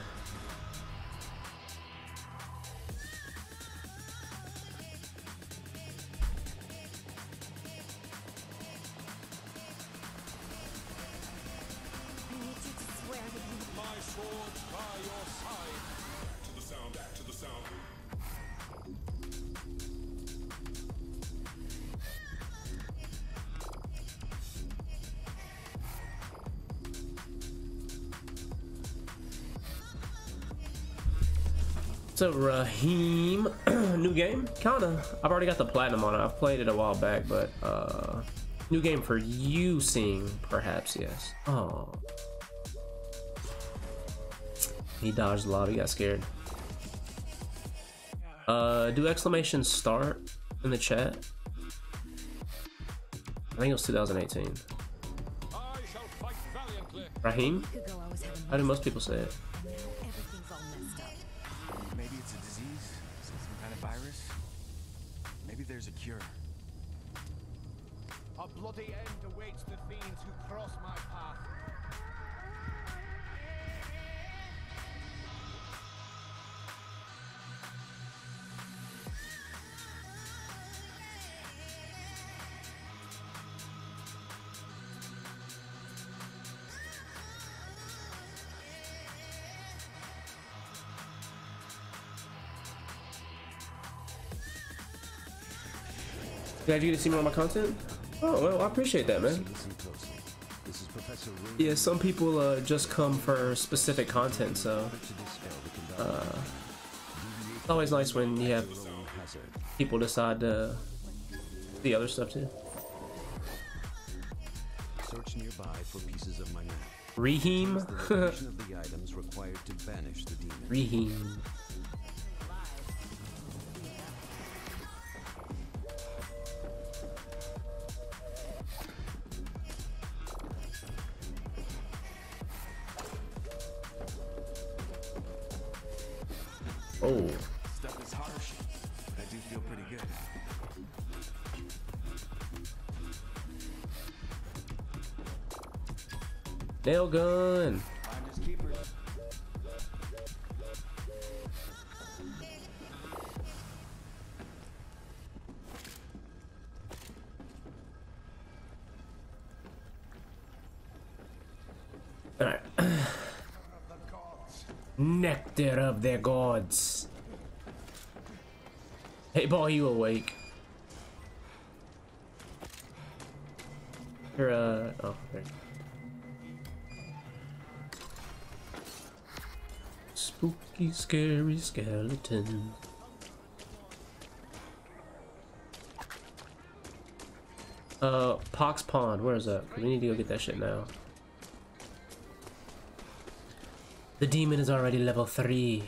So Raheem, new game? Kinda. I've already got the platinum on it. I've played it a while back, but uh, new game for you seeing, perhaps, yes. Oh, he dodged a lot, he got scared. Uh, do exclamation start in the chat? I think it was two thousand eighteen. Raheem? How do most people say it? Maybe it's a disease. there's a cure. A bloody end awaits the fiends who cross my path. Glad you to see more of my content. Oh, well, I appreciate that, man. Yeah, some people uh, just come for specific content, so uh, it's always nice when you have people decide to see other stuff too. Search nearby for pieces of my map. Reheem. Reheem. Oh. Stuff is harsh. I do feel pretty good. Nail gun. I'm just keeper. All right. Nectar of their gods. Hey boy, you awake? You're uh oh there. Spooky, scary skeleton. Uh, Pox Pond. Where is that? We need to go get that shit now. The demon is already level three.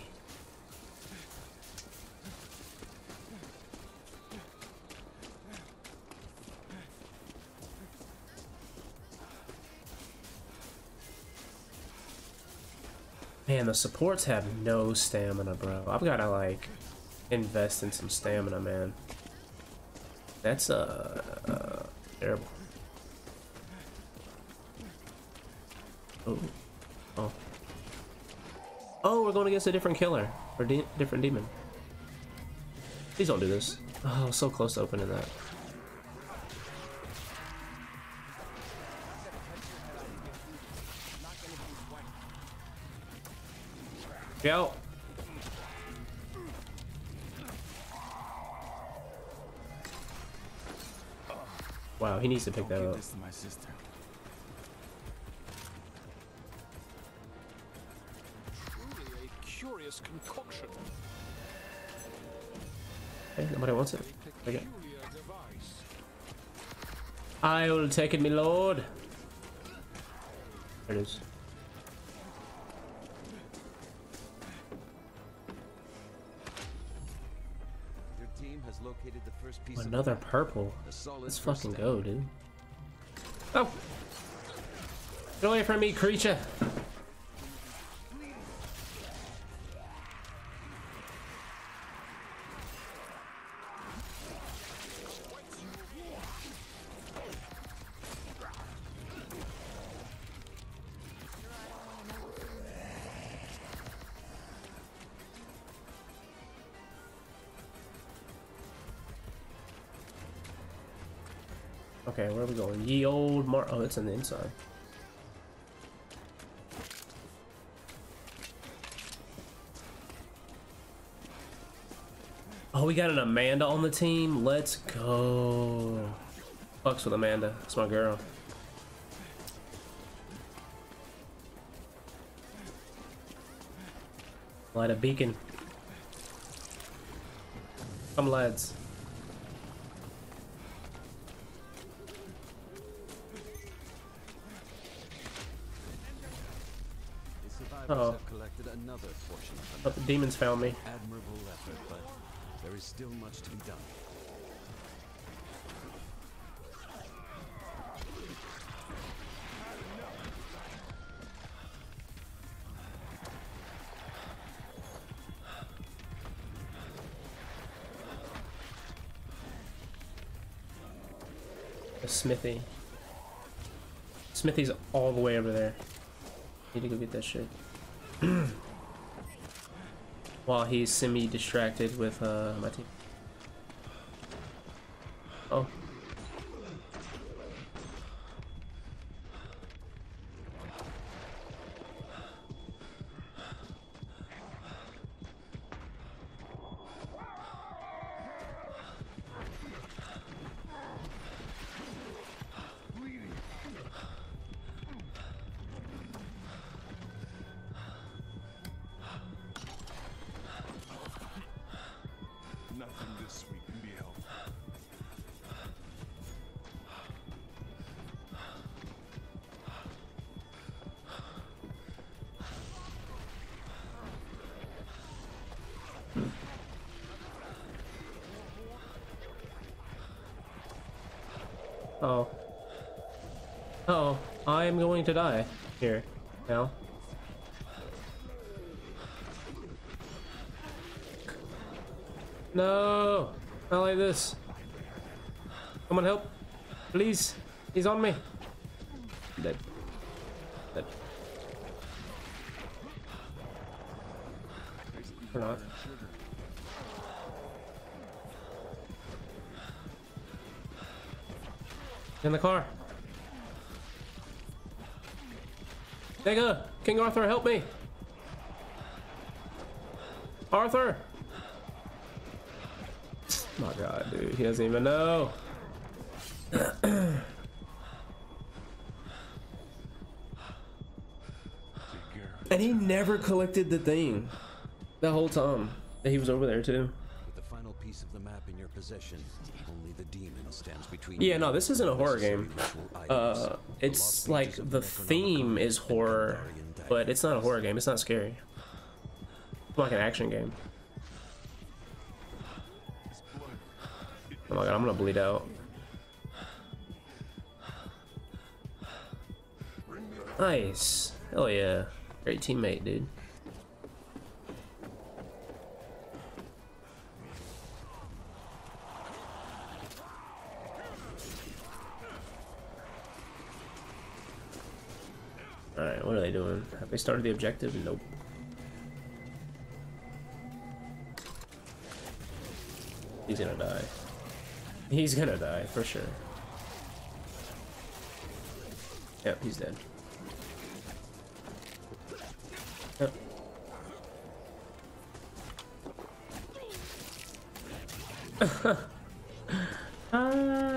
Man, the supports have no stamina, bro. I've gotta like invest in some stamina, man. That's uh, uh terrible. Oh. Oh. Oh, we're going against a different killer, or de different demon. Please don't do this. Oh, so close to opening that. Yo. Wow, he needs to pick that up. Concoction. Hey, nobody wants it. Okay. I will take it, my lord. There it is. Your team has located the first piece. Another of purple. Let's fucking step. Go, dude. Oh! Get away from me, creature! Okay, where are we going? Ye old Mar- oh, it's on the inside. Oh, we got an Amanda on the team? Let's go. Fucks with Amanda. That's my girl. Light a beacon. Come, lads. Uh-oh. Oh, the demons found me. Admirable effort, but there is still much to be done. the smithy. Smithy's all the way over there. Need to go get that shit. While he's semi-distracted with uh, my team. Oh. Uh-oh. Uh-oh. I am going to die here now. No! Not like this. Come on, help. Please. He's on me. Dead. Dead. Or not. In the car. Nigga, King Arthur, help me. Arthur. My God, dude, he doesn't even know. And he never collected the thing the whole time that he was over there too. Piece of the map in your possession. Only the demon stands between. Yeah, no, this isn't a horror game. Uh, it's like the theme is horror, but it's not a horror game. It's not scary. It's like an action game. Oh my God, I'm gonna bleed out. Nice. Hell yeah. Great teammate, dude. Alright, what are they doing? Have they started the objective? Nope. He's gonna die. He's gonna die, for sure. Yep, he's dead. Yep. Ah.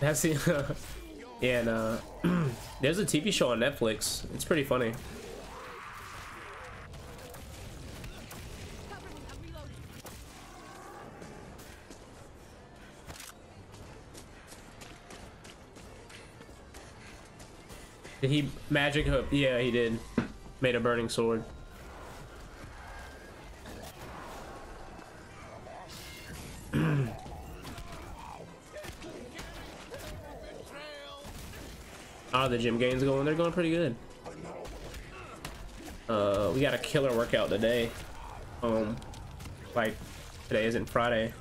That's the yeah, and uh, there's a T V show on Netflix. It's pretty funny. Did he magic hook? Yeah, he did. Made a burning sword. Oh, the gym gains going. They're going pretty good. Uh, we got a killer workout today. Um, like today isn't Friday.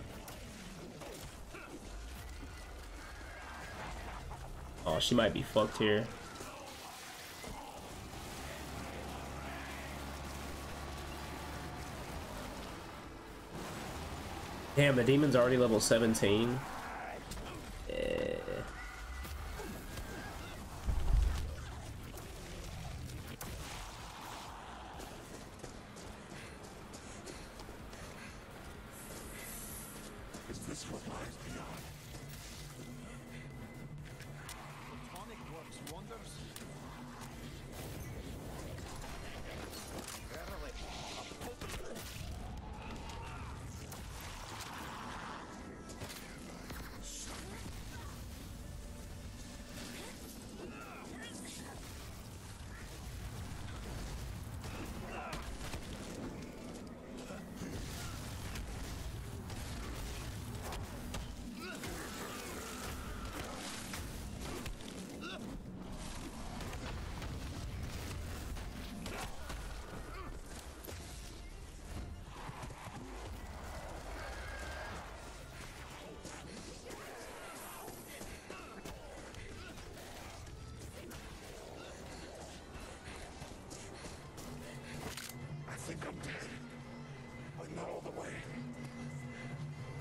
Oh, she might be fucked here. Damn, the demon's already level seventeen.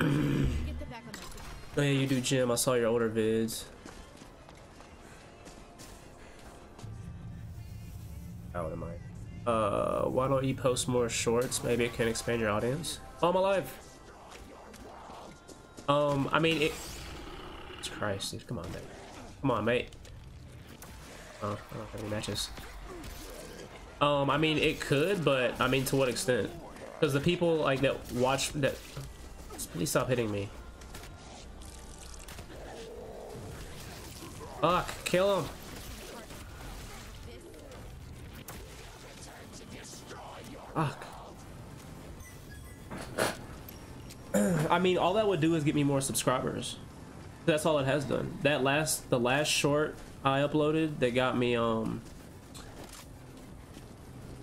Oh yeah, you do gym. I saw your older vids. Out of my. Uh, why don't you post more shorts? Maybe it can expand your audience. Oh, my life. Um, I mean it. Christ, dude, come on, mate. Come on, mate. Oh, I don't have any matches. Um, I mean it could, but I mean to what extent? Because the people like that watch that. Please stop hitting me. Fuck, kill him. Fuck. I mean, all that would do is get me more subscribers. That's all it has done. That last, the last short I uploaded, that got me, um,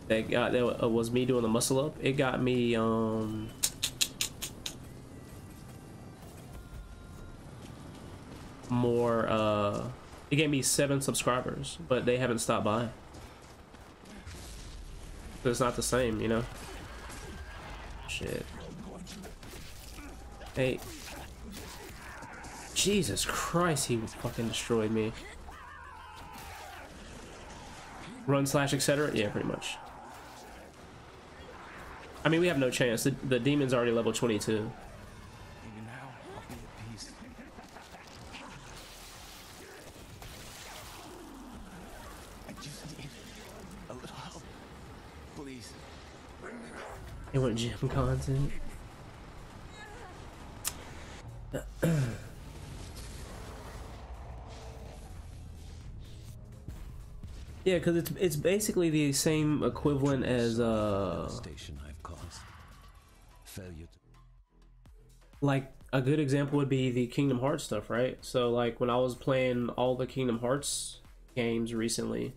that got, that was me doing the muscle up. It got me, um, more, uh, it gave me seven subscribers, but they haven't stopped by. So it's not the same, you know? Shit. Hey. Jesus Christ, he fucking destroyed me. Run slash et cetera? Yeah, pretty much. I mean, we have no chance. The, the demon's already level twenty-two. They want gym content. Yeah, because it's it's basically the same equivalent as uh station I've caused failure to. Like a good example would be the Kingdom Hearts stuff, right? So like when I was playing all the Kingdom Hearts games recently,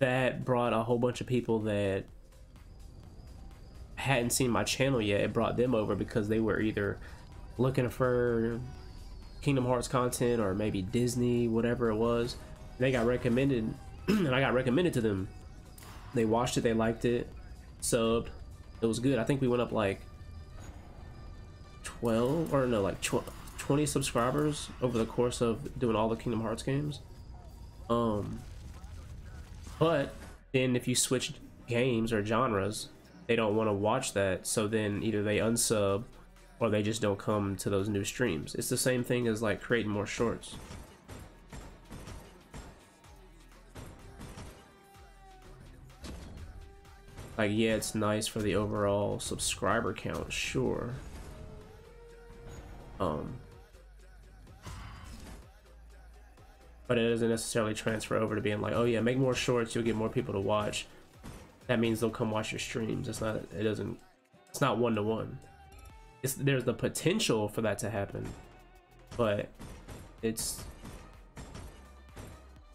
that brought a whole bunch of people that hadn't seen my channel yet. It brought them over because they were either looking for Kingdom Hearts content or maybe Disney, whatever it was. They got recommended and I got recommended to them. They watched it, they liked it, subbed, it was good. I think we went up like twelve or no, like twenty subscribers over the course of doing all the Kingdom Hearts games. Um but then if you switch games or genres, they don't want to watch that, so then either they unsub or they just don't come to those new streams. It's the same thing as like creating more shorts. Like, yeah, it's nice for the overall subscriber count, sure. Um, but it doesn't necessarily transfer over to being like, oh yeah, make more shorts, you'll get more people to watch. That means they'll come watch your streams. It's not, it doesn't, it's not one-to-one. It's, there's the potential for that to happen, but it's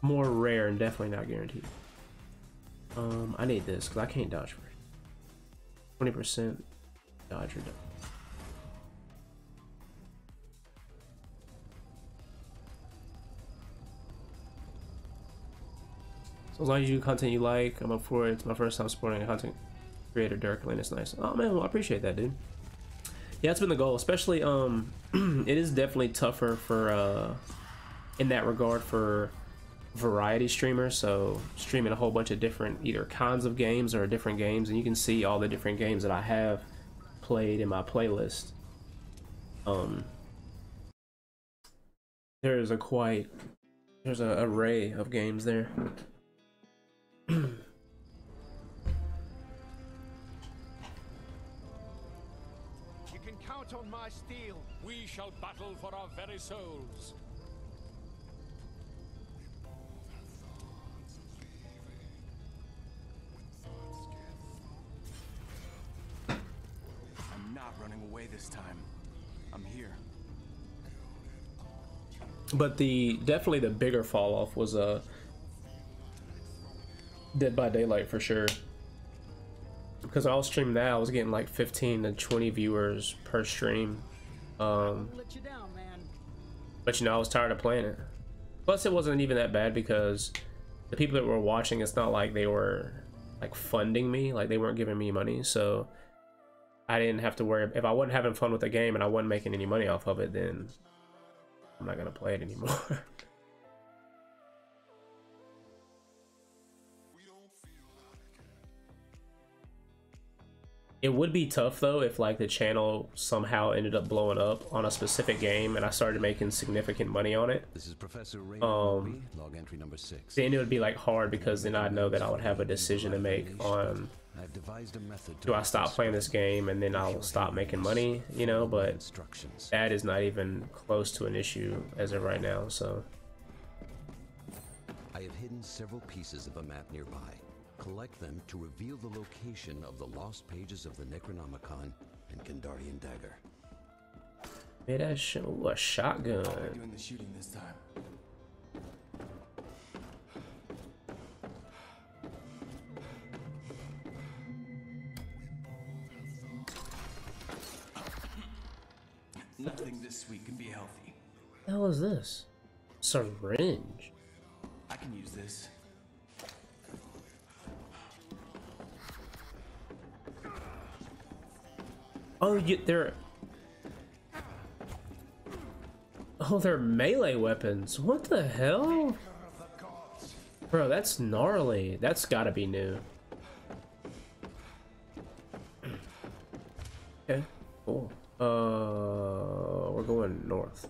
more rare and definitely not guaranteed. Um, I need this because I can't dodge for it. twenty percent dodge or dodge. So as long as you do content you like, I'm up for it. It's my first time supporting a content creator, Dirk Lane. It's nice. Oh man, well, I appreciate that, dude. Yeah, it's been the goal, especially, um, it is definitely tougher for, uh, in that regard for variety streamers. So streaming a whole bunch of different either kinds of games or different games, and you can see all the different games that I have played in my playlist. Um, there is a quite, there's an array of games there. You can count on my steel. We shall battle for our very souls. I'm not running away this time. I'm here. But the definitely the bigger fall off was a uh, Dead by Daylight for sure, because I was streaming that I was getting like fifteen to twenty viewers per stream, um, you down, man. But you know I was tired of playing it. Plus it wasn't even that bad because the people that were watching, it's not like they were like funding me, like they weren't giving me money, so I didn't have to worry. If I wasn't having fun with the game and I wasn't making any money off of it, then I'm not gonna play it anymore. It would be tough though if like the channel somehow ended up blowing up on a specific game and I started making significant money on it. This is Professor Raymond Knowby, log entry number six. Then it would be like hard because then I'd know that I would have a decision to make on I've devised a method to do I stop playing this game and then I'll stop making money, you know, but that is not even close to an issue as of right now, so. I have hidden several pieces of a map nearby. Collect them to reveal the location of the lost pages of the Necronomicon and Kandarian dagger. Made a, sh ooh, a shotgun. I'm doing the shooting this time. Nothing this week can be healthy. The hell is this? Syringe. I can use this. Oh, you, they're oh, they're melee weapons. What the hell, bro? That's gnarly. That's gotta be new. Okay, cool. Uh, we're going north.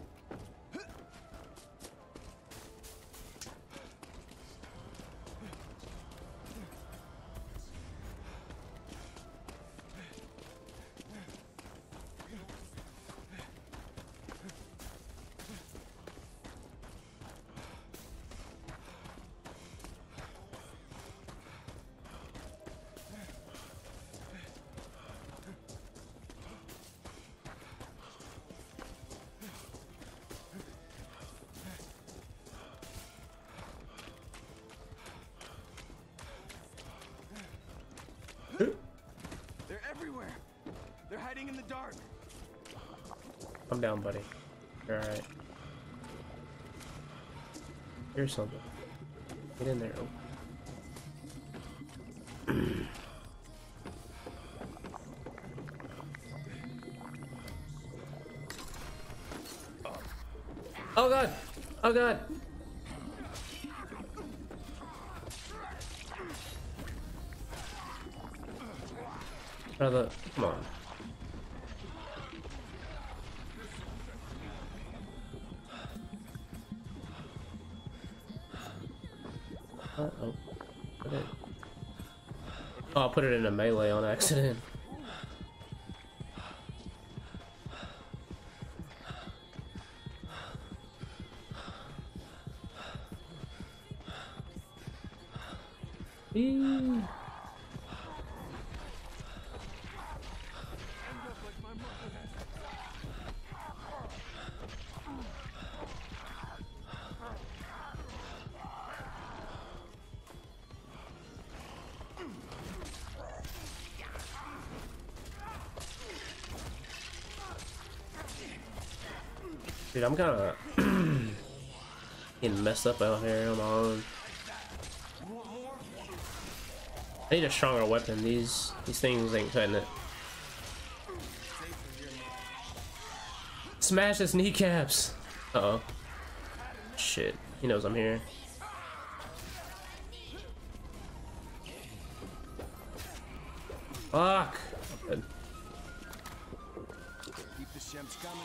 Come down, buddy. You're alright. Here's something. Get in there. Oh god! Oh god! Brother, come on. Oh, I put it in a melee on accident. Eee. Dude, I'm kinda getting messed up out here on my own. I need a stronger weapon. These these things ain't cutting it. Smash his kneecaps! Uh oh. Shit. He knows I'm here. Fuck! Good. Keep the shims coming.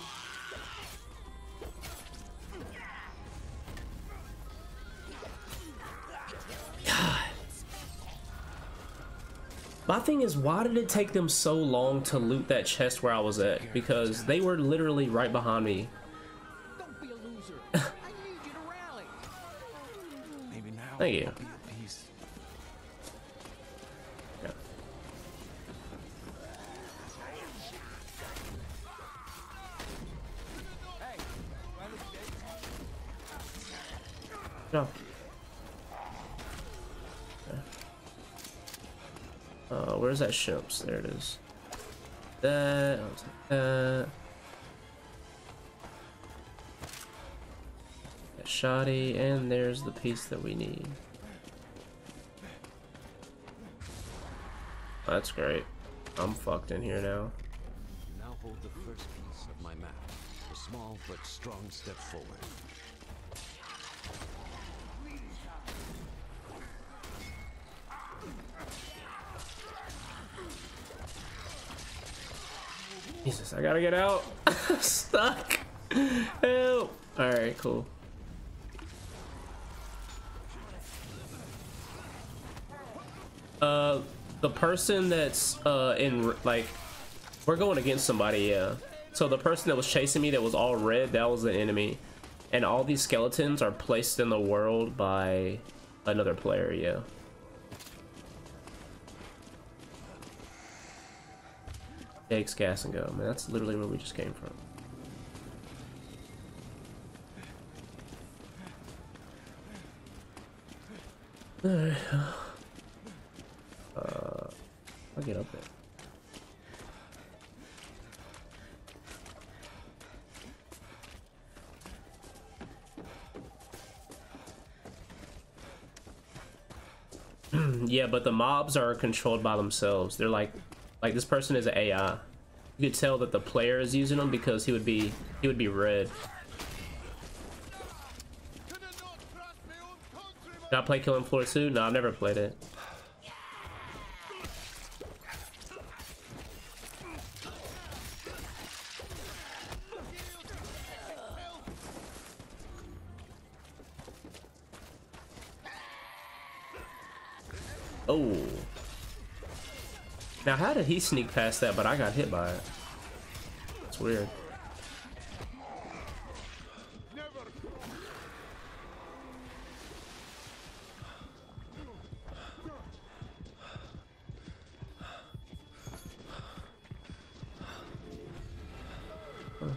My thing is, why did it take them so long to loot that chest where I was at? Because they were literally right behind me. Don't be a loser. I need you to rally. Maybe now. Thank you. Yeah. No. Uh, where's that shimps? There it is. That, that. That shoddy, and there's the piece that we need. That's great. I'm fucked in here now. hold the first piece of my map. A small but strong step forward. Jesus, I gotta get out. I'm stuck. Help. Alright, cool. Uh, the person that's uh in like, we're going against somebody, yeah. So the person that was chasing me, that was all red, that was the enemy, and all these skeletons are placed in the world by another player, yeah. Takes gas and go, man. That's literally where we just came from. Alright. Uh, I'll get up there. Yeah, but the mobs are controlled by themselves. They're like, like this person is an A I. You could tell that the player is using them because he would be, he would be red. Did I play Killing Floor two? No, I've never played it. Oh. Now how did he sneak past that, but I got hit by it? It's weird. Huh.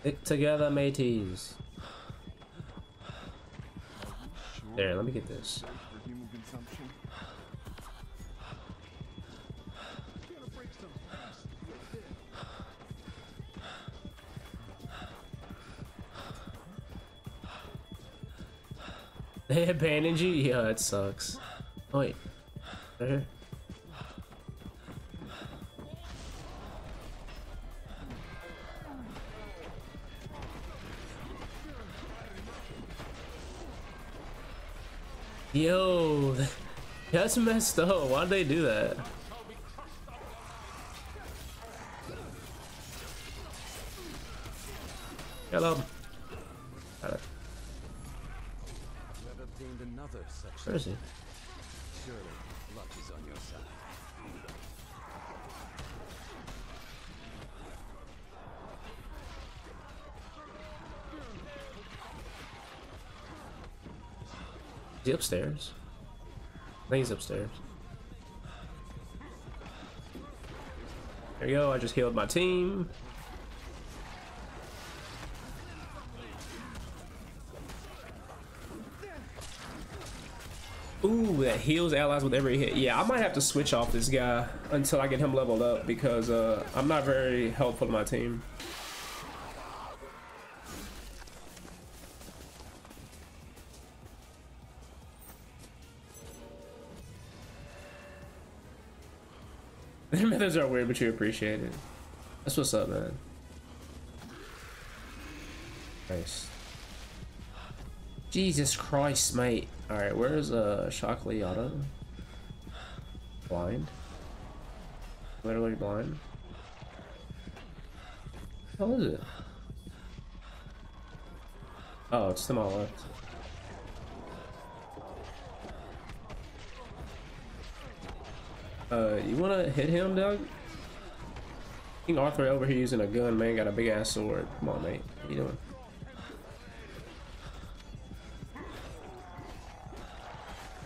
Stick together, mateys. There, let me get this. They abandoned you? Yeah, it sucks. Oh, wait. Right here. Yo, that's messed up. Why'd they do that? Hello. Got it. Where is he? Surely luck is on your side. Is he upstairs? I think he's upstairs. There you go, I just healed my team. Ooh, that heals allies with every hit. Yeah, I might have to switch off this guy until I get him leveled up because uh, I'm not very helpful to my team. Their methods are weird, but you appreciate it. That's what's up, man. Nice. Jesus Christ, mate. Alright, where's uh, Shockley Auto? Blind? Literally blind? How is it? Oh, it's to my left. Uh, you wanna hit him, Doug? King Arthur over here using a gun, man. Got a big ass sword. Come on, mate. What you doing?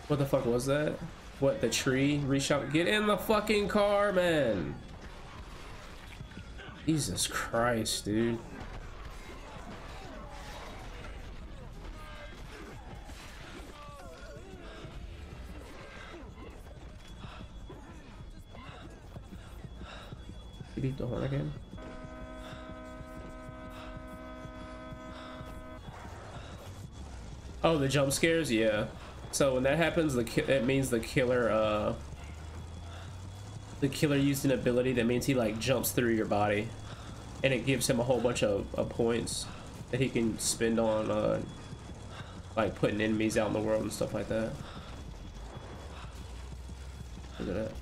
What the fuck was that? What, the tree? Reach out. Get in the fucking car, man. Jesus Christ, dude. Beat the horn again. Oh, the jump scares, yeah. So when that happens, the ki- that means the killer, uh, the killer used an ability that means he like jumps through your body, and it gives him a whole bunch of, of points that he can spend on uh, like putting enemies out in the world and stuff like that. Look at that.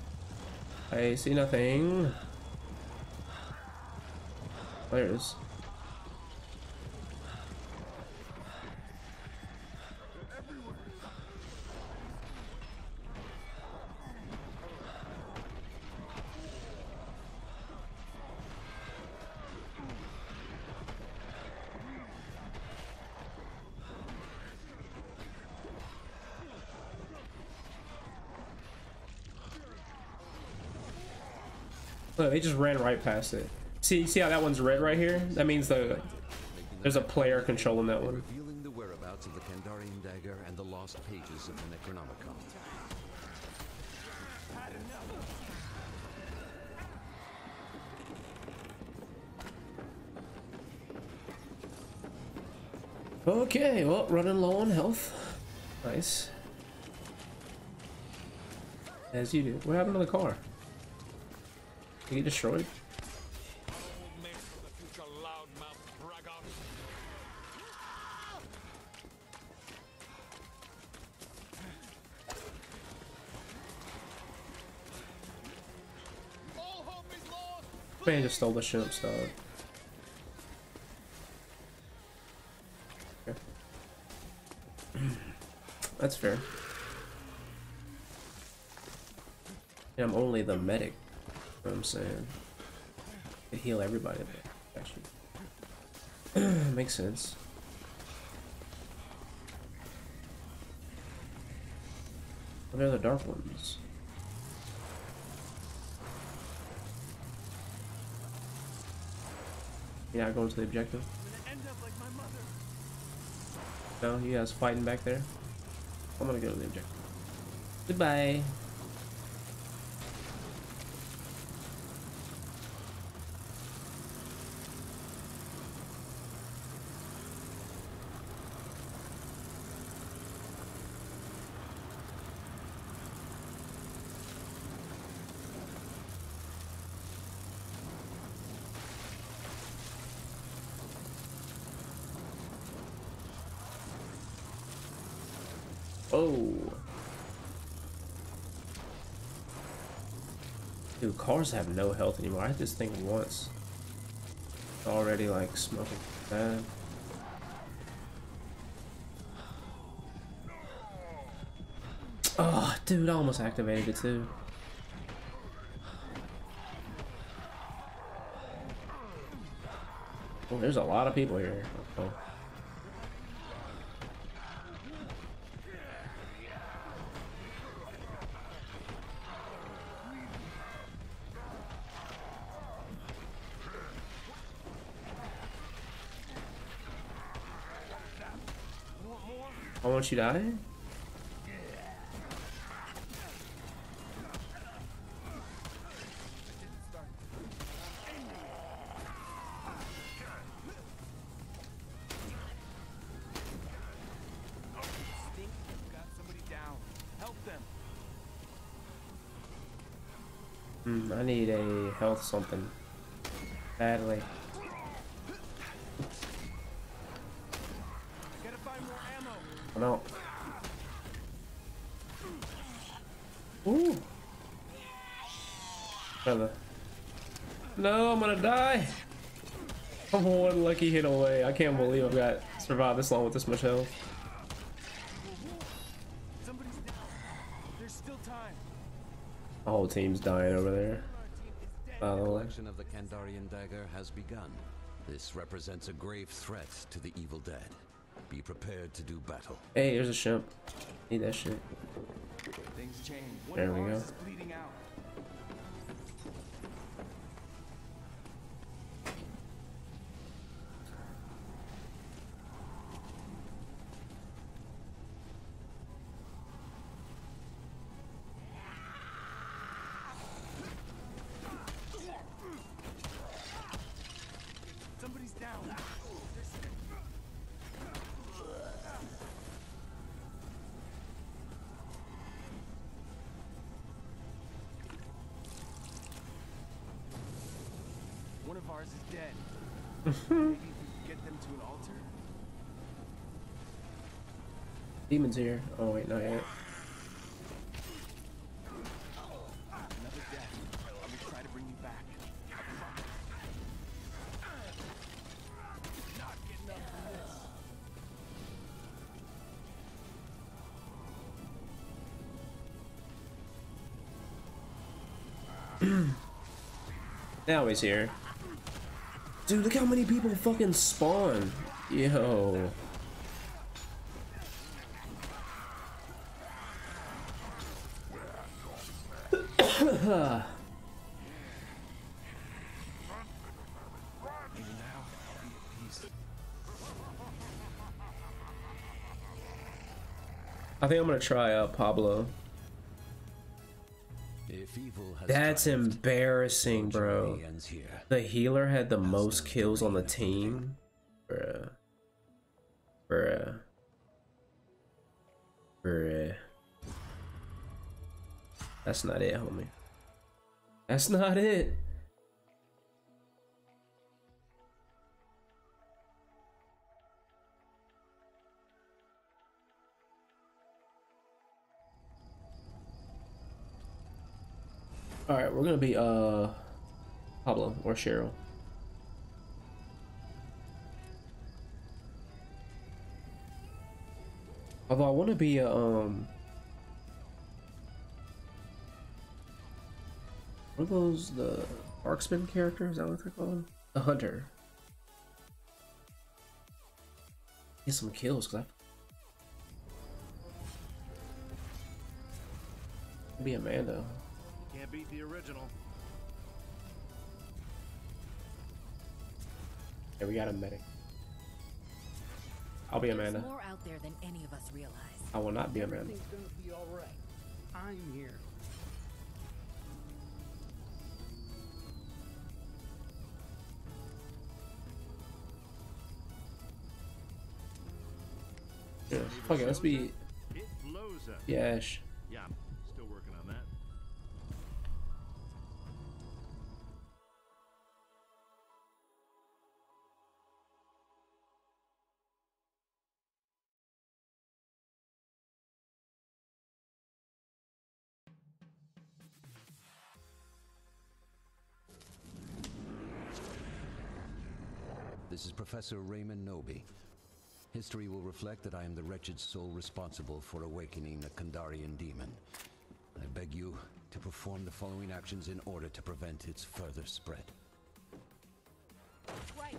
I see nothing. There it is. Look, they just ran right past it. See, see how that one's red right here? That means the there's a player controlling that one. Revealing the whereabouts of the Kandarian dagger and the lost pages of the Necronomicon. Okay, well, running low on health. Nice. As you do. What happened to the car? Did he get destroyed? Man just stole the ship, so. Okay. That's fair. And I'm only the medic. You know what I'm saying? I heal everybody, but actually. Makes sense. What are the dark ones? You're not going to the objective? I'm gonna end up like my mother. No, you guys fighting back there? I'm gonna go to the objective. Goodbye. Oh. Dude, cars have no health anymore. I had this thing once. Already like smoking bad. Oh, dude, I almost activated it too. Oh, there's a lot of people here. Oh. You die? Mm, I need a health something badly. No. Ooh. Brother. No, I'm gonna die. I'm one lucky hit away. I can't believe I've got survived this long with this much health. Somebody's down. There's still time. The whole team's dying over there. By the way. The collection of the Kandarian dagger has begun. This represents a grave threat to the Evil Dead. Be prepared to do battle. Hey, here's a ship. Need that shit. Things change. There we go. Somebody's down. Mars is dead. Maybe we get them to an altar. Demons here. Oh wait, not yet. Another death. I will try to bring you back. Not getting up from this. Now he's here. Dude, look how many people fucking spawn. Yo. Now be at peace. I think I'm gonna try out uh, Pablo. If evil has That's arrived, embarrassing, bro. The healer had the most kills on the team. Bruh. Bruh. Bruh. That's not it, homie. That's not it. All right, we're gonna be uh Pablo or Cheryl. Although I want to be uh, um, what are those, the marksman character? Is that what they're called? The hunter. Get some kills, cause I be Amanda. Can't beat the original. Yeah, we got a medic. I'll be Amanda. There's more out there than any of us realize. I will not be Amanda. Everything's gonna be all right. I'm here. Yeah, fuck it. Let's be. It blows up. Yeah. Yeah. Still working on that. This is Professor Raymond Knowby. History will reflect that I am the wretched soul responsible for awakening a Kandarian demon. I beg you to perform the following actions in order to prevent its further spread. Right.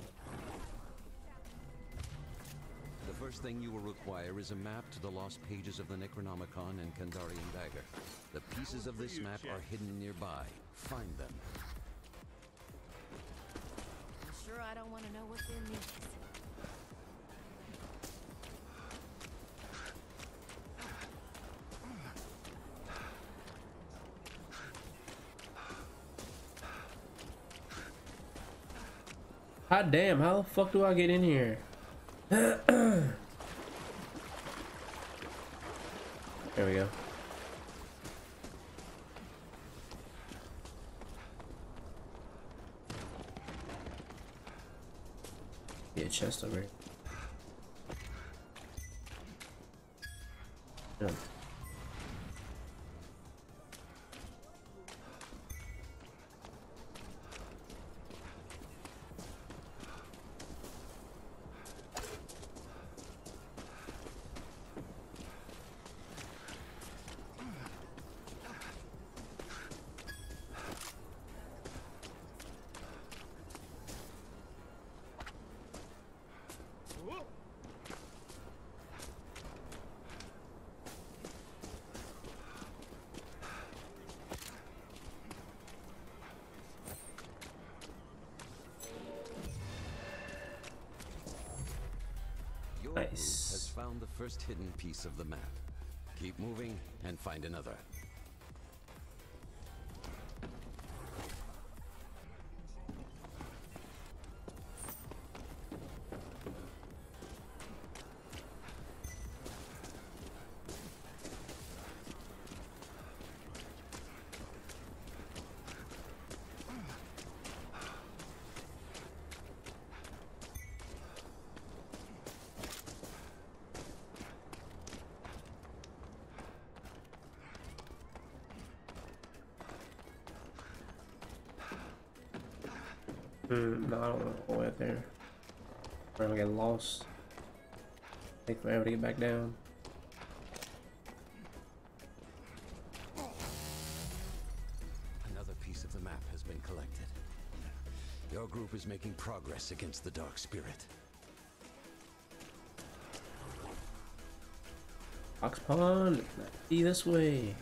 The first thing you will require is a map to the lost pages of the Necronomicon and Kandarian dagger. The pieces of this map are hidden nearby. Find them. I'm sure I don't want to know what's in these. God damn, how the fuck do I get in here? There we go. Yeah, chest over here. Yeah. The first hidden piece of the map. Keep moving and find another. Mm, no, I don't want to go out there. I'm gonna get lost. Take forever to get back down. Another piece of the map has been collected. Your group is making progress against the Dark Spirit. Ox Pond! Be this way!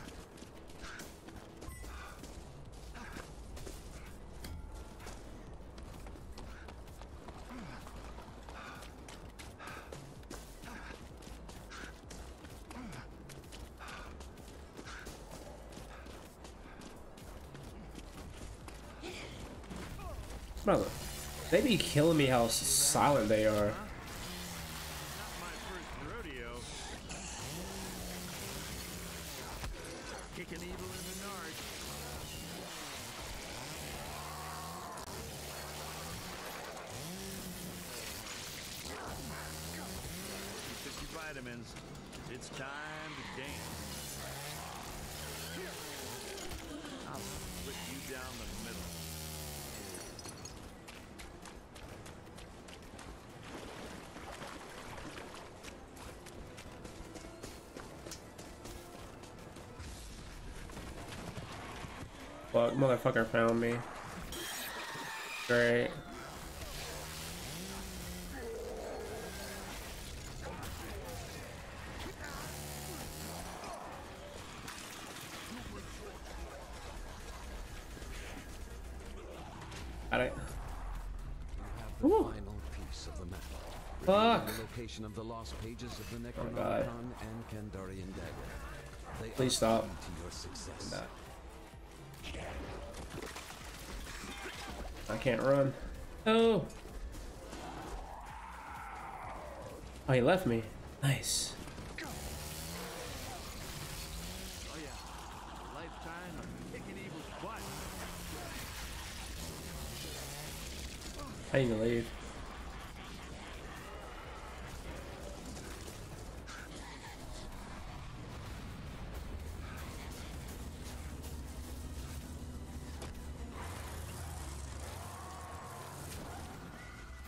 Brother, they be killing me how silent they are. Fuck, motherfucker found me. Great. Got it. You have the Ooh. final piece of the map. Fuck. The location of the lost pages of the Necronomicon oh and Kandarian dagger. They Please stop. To your success. No. I can't run. Oh! Oh, he left me. Nice. Oh yeah. A lifetime of kicking evil's butt. I need to leave.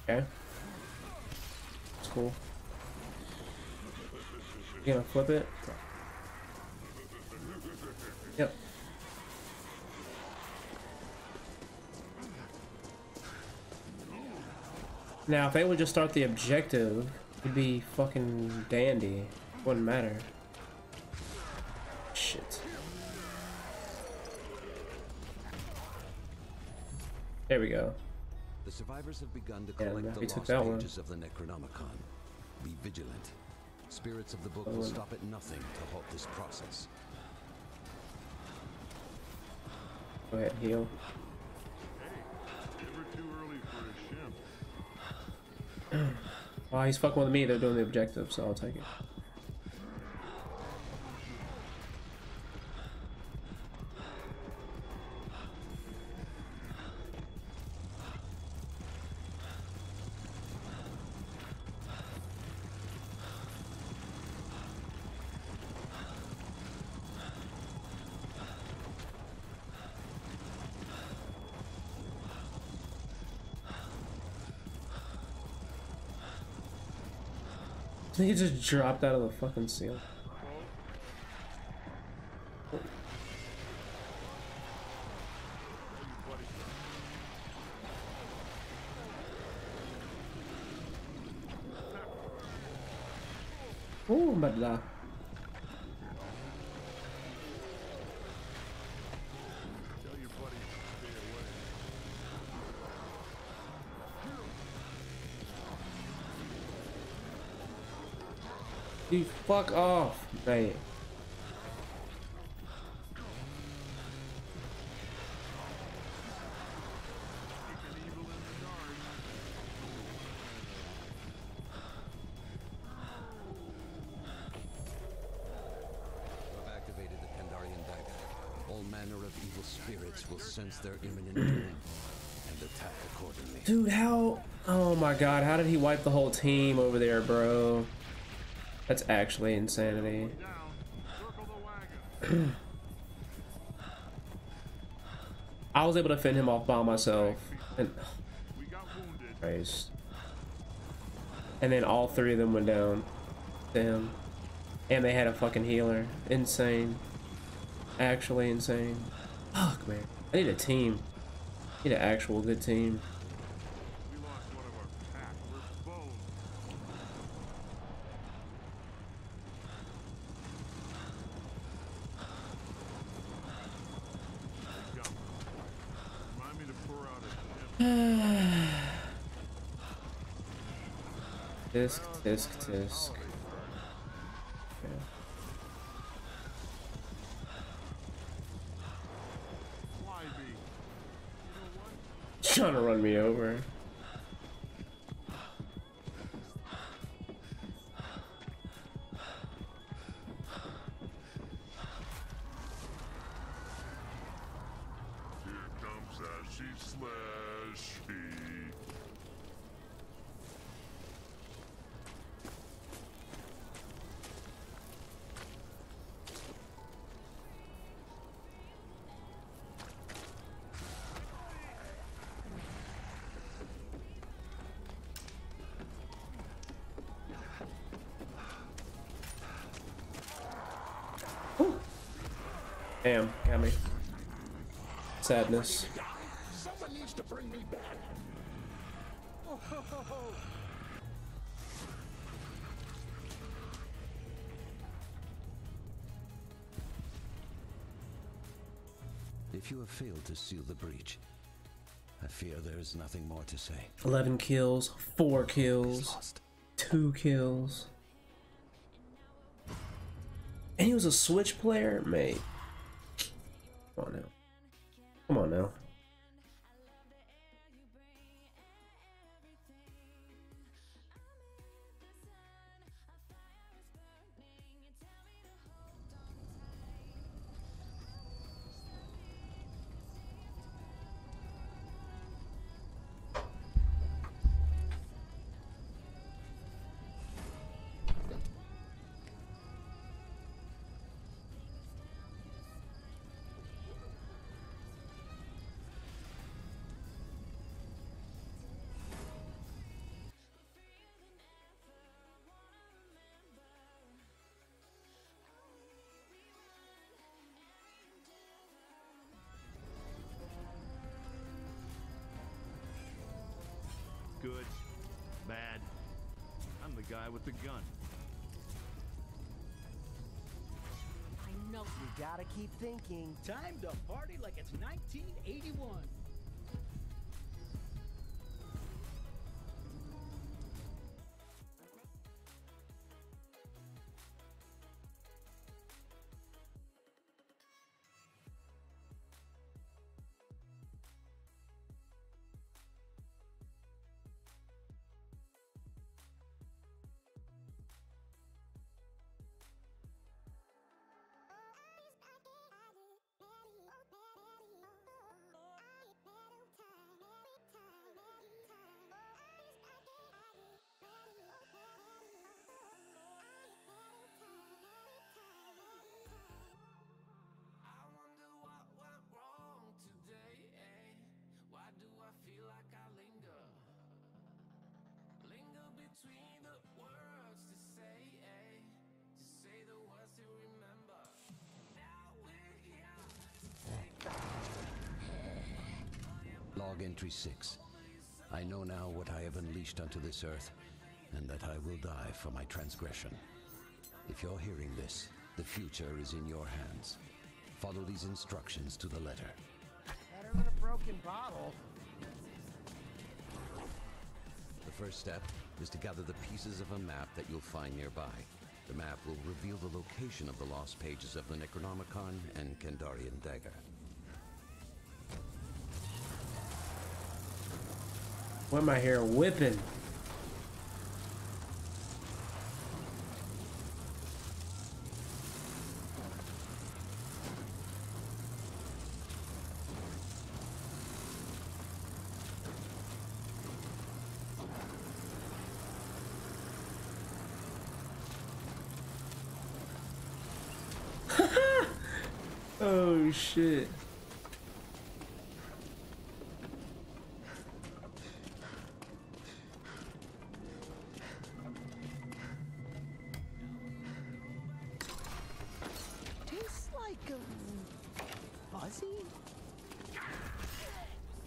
Okay. That's cool. You gonna flip it? Yep. Now, if they would just start the objective, it'd be fucking dandy. Wouldn't matter. Shit. There we go. The survivors have begun to collect yeah, the lost pages of the Necronomicon. Be vigilant. Spirits of the book oh, will stop at nothing to halt this process. Go ahead, heal. Hey, never too early for a shimp. Well, he's fucking with me. They're doing the objective, so I'll take it. He just dropped out of the fucking ceiling. Oh, I'm about to die. You fuck off, man. We've activated the Kandarian dagger. All manner of evil spirits will sense their imminent doom and attack accordingly. Dude, how? Oh my God! How did he wipe the whole team over there, bro? That's actually insanity. I was able to fend him off by myself, and Christ. And then all three of them went down. Damn. And they had a fucking healer. Insane. Actually insane. Fuck, man. I need a team. I need an actual good team. Tisk, tisk, tisk. Yeah. Trying to run me over. Damn, got me. Sadness. Someone needs to bring me back. Oh, ho, ho, ho. If you have failed to seal the breach, I fear there is nothing more to say. Eleven kills, four kills, two kills. And he was a Switch player, mate. Come on now. Come on now. Good, bad. I'm the guy with the gun. I know we gotta keep thinking. Time to party like it's nineteen eighty-one. Entry six. I know now what I have unleashed unto this earth, and that I will die for my transgression. If you're hearing this, the future is in your hands. Follow these instructions to the letter. Better than a broken bottle. The first step is to gather the pieces of a map that you'll find nearby. The map will reveal the location of the lost pages of the Necronomicon and Kandarian dagger. Why am I here whipping? Oh shit.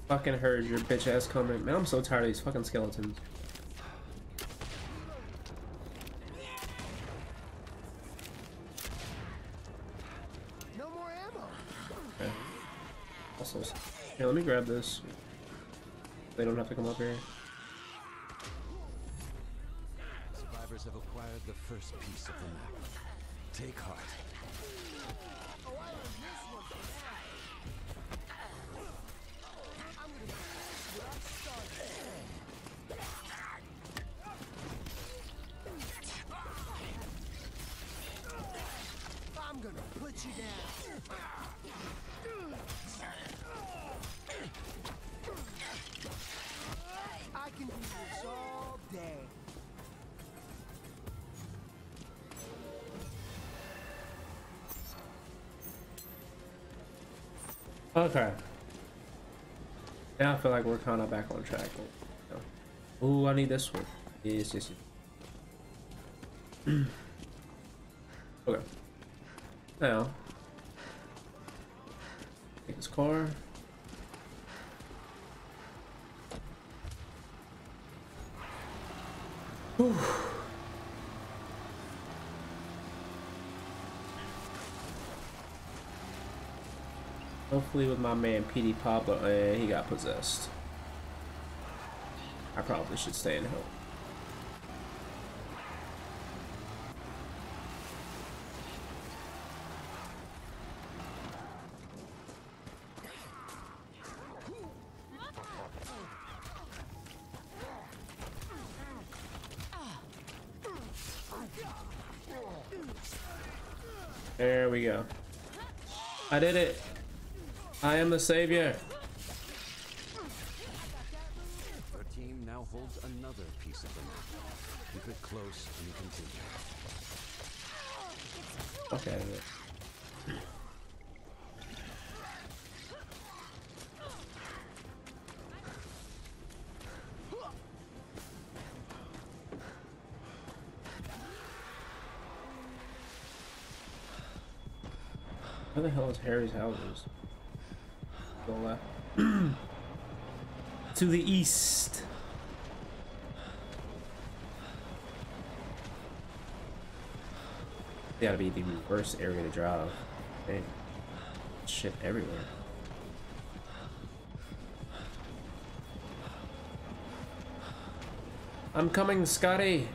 Fucking heard your bitch ass comment. Man, I'm so tired of these fucking skeletons. No more ammo. Okay. Also, yeah, let me grab this. They don't have to come up here. Survivors have acquired the first piece of the map. Take heart. I'm gonna put you down. I can do this all day. Okay. Now I feel like we're kind of back on track. So. Ooh, I need this one. Yes, yes, yes. Okay. Now, take this car. Whew. Hopefully with my man P D Pablo, and he got possessed. I probably should stay and help. There we go. I did it. I am the savior. Our team now holds another piece of the map. Keep it close and continue. Okay. Where the hell is Harry's houses? Go left. To the east. It's gotta be the worst area to drive. Dang. Shit everywhere. I'm coming, Scotty.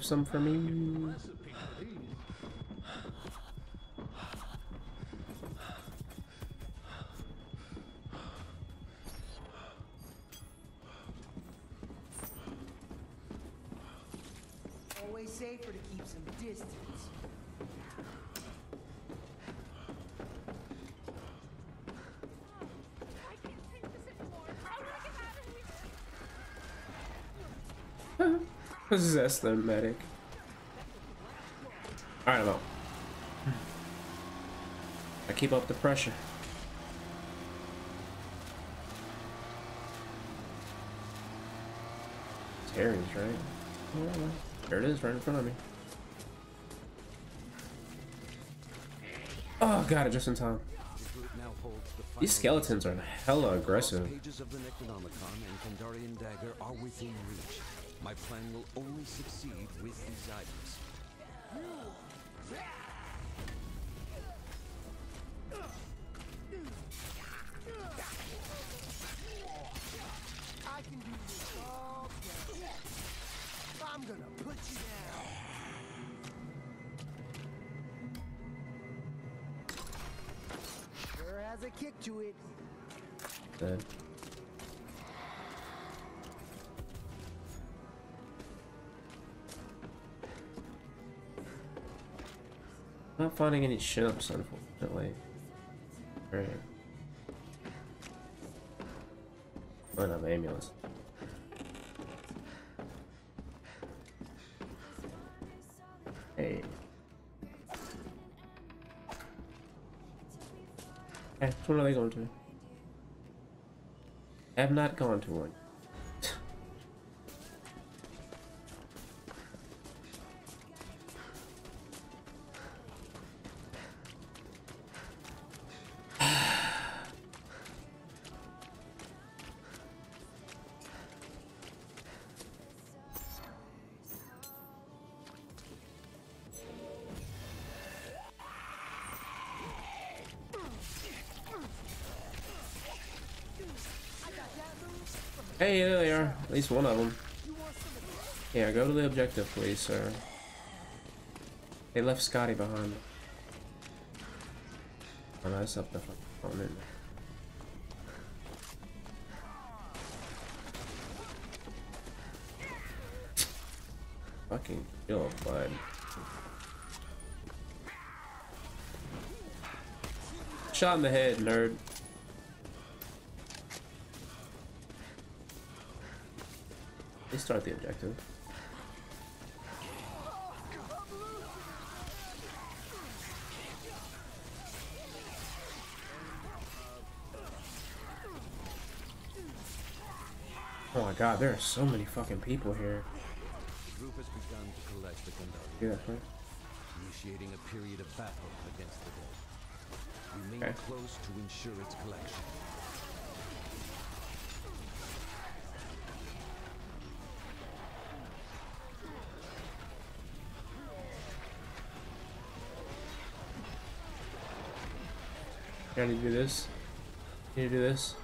Some for me. Always safer to keep some distance. Possess the medic. Alright, well. I keep up the pressure. It's Harry's, right? There it is, right in front of me. Oh, got it just in time. These skeletons are hella aggressive. Pages of the Necronomicon and Kandarian dagger are within reach. My plan will only succeed with these items. I can do this all day. I'm gonna put you down. Sure has a kick to it. Dead. Not finding any chimps, unfortunately. Right. Oh no, the ambulance. Hey. Hey, what are they going to? I have not gone to one. Hey, there they are. At least one of them. Yeah, go to the objective, please, sir. They left Scotty behind. Oh, no, that's up the front, isn't it? Fucking kill him, bud. Shot in the head, nerd. Let's start the objective. Oh my god, there are so many fucking people here. Has begun to collect the Kandarian. Yeah, right. Initiating a period of battle against the dead. Remain okay. Close to ensure its collection. I need to do this. I need to do this.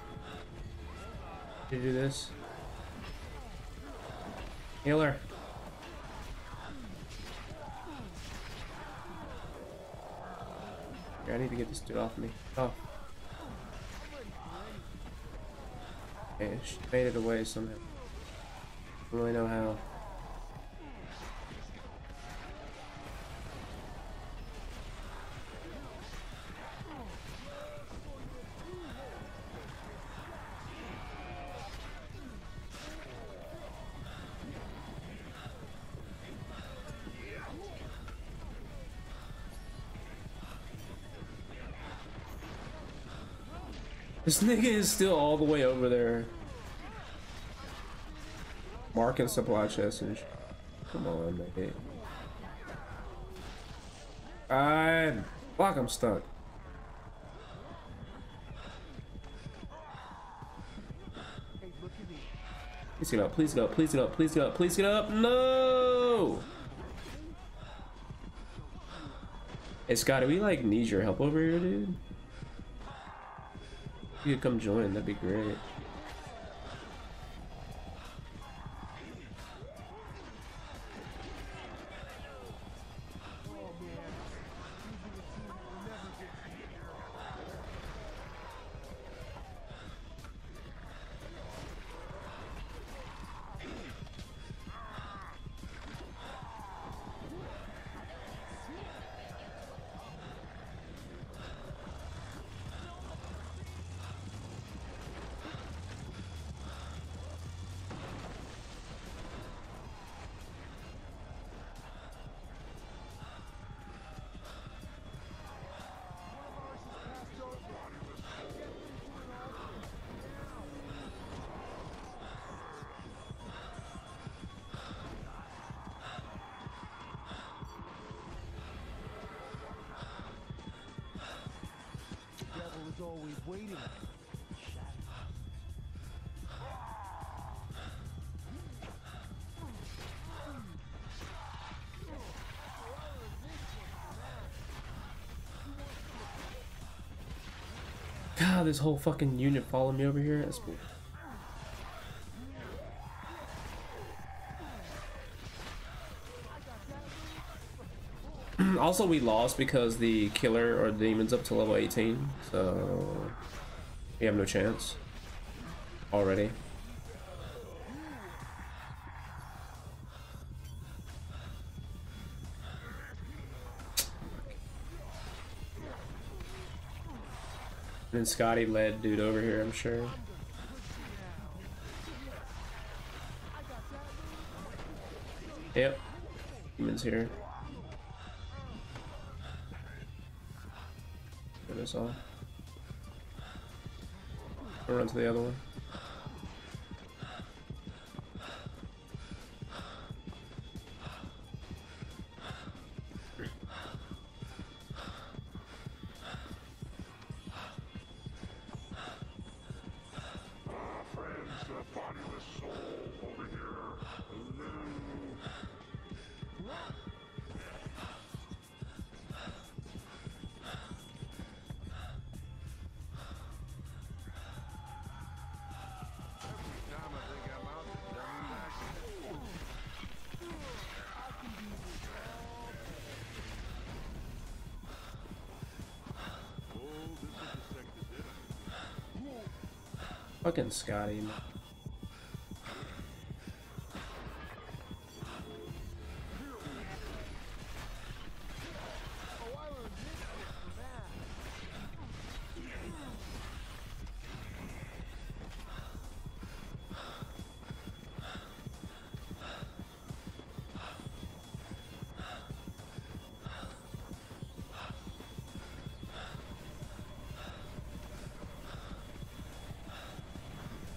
I need to do this. Healer. I need to get this dude off me. Oh. Okay, she made it away somehow. I don't really know how. This nigga is still all the way over there. Marking supply chests and shit. Come on, nigga. I'm... Fuck, I'm stuck. Please get up, please get up, please get up, please get up, please get up. No! Hey, Scott, do we, like, need your help over here, dude? You could come join, that'd be great. Always waiting. God, this whole fucking unit followed me over here. That's cool. Also, we lost because the killer or demon's up to level eighteen, so we have no chance already. And then Scotty led dude over here, I'm sure. Yep, demon's here. That's all. I'll run to the other one. Fucking Scotty.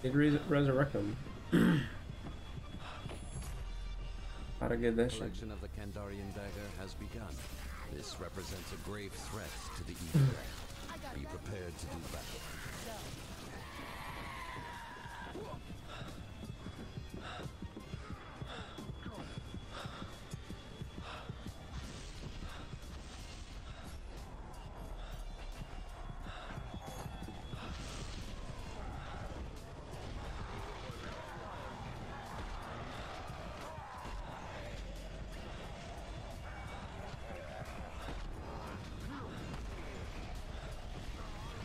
Did res resurrect him. How to get that shit. Collection of the Kandarian dagger has begun. This represents a grave threat to the evil dead. Be prepared to do battle.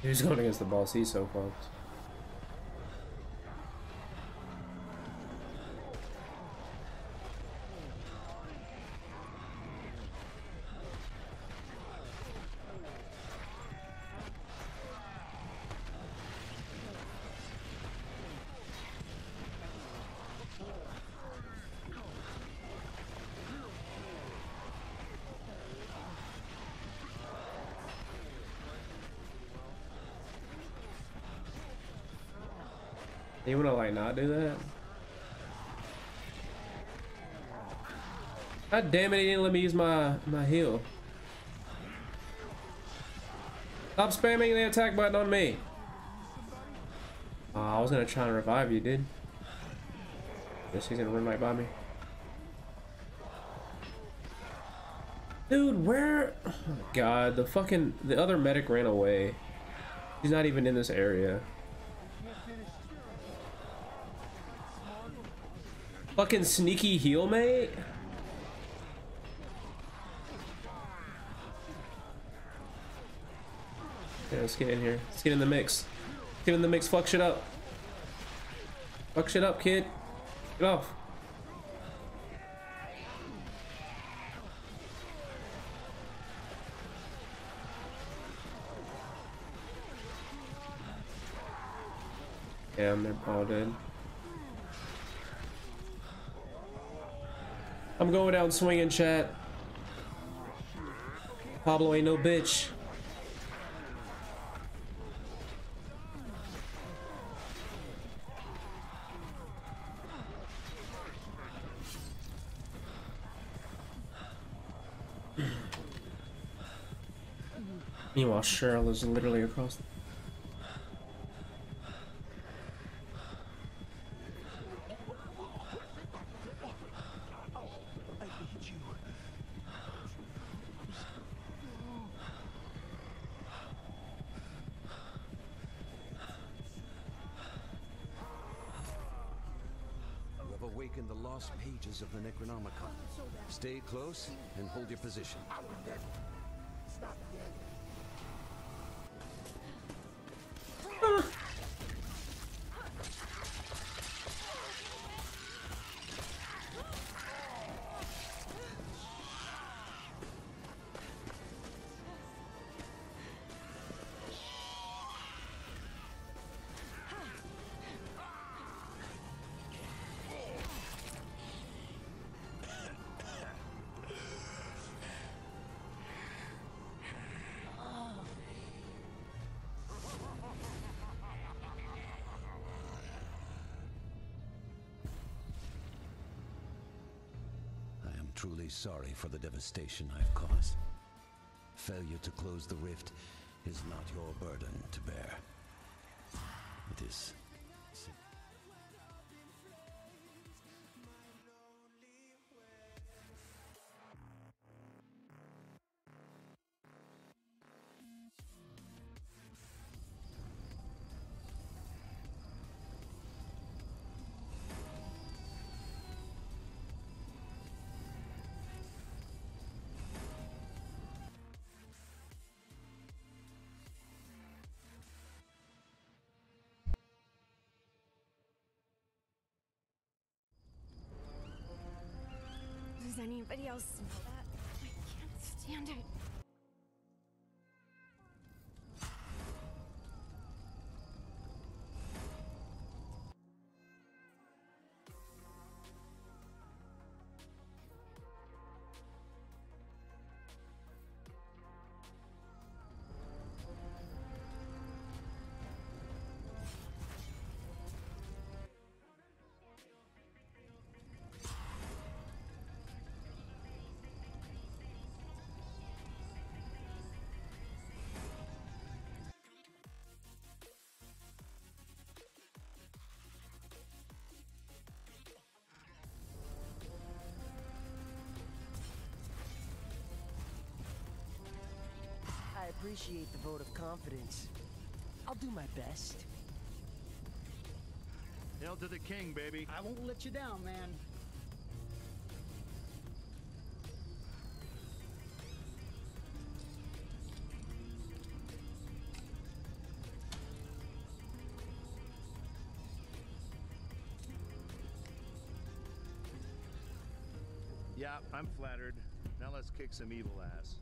He's going against the boss, he's so fucked. You wanna like not do that? God damn it, he didn't let me use my my heal. Stop spamming the attack button on me. Oh, I was gonna try and revive you, dude. Guess he's gonna run right by me. Dude, where? Oh God, the fucking the other medic ran away. He's not even in this area. Fucking sneaky heal, mate. Yeah, let's get in here. Let's get in the mix. Let's get in the mix. Fuck shit up. Fuck shit up, kid. Get off. Damn, they're all dead. I'm going down swinging, chat. Pablo ain't no bitch. Meanwhile, Cheryl is literally across the... pages of the Necronomicon. Stay close and hold your position. Ah. Truly sorry for the devastation I've caused. Failure to close the rift is not your burden to bear. It is. Does anybody else smell that? I can't stand it. I appreciate the vote of confidence. I'll do my best. Hail to the king, baby. I won't let you down, man. Yeah, I'm flattered. Now let's kick some evil ass.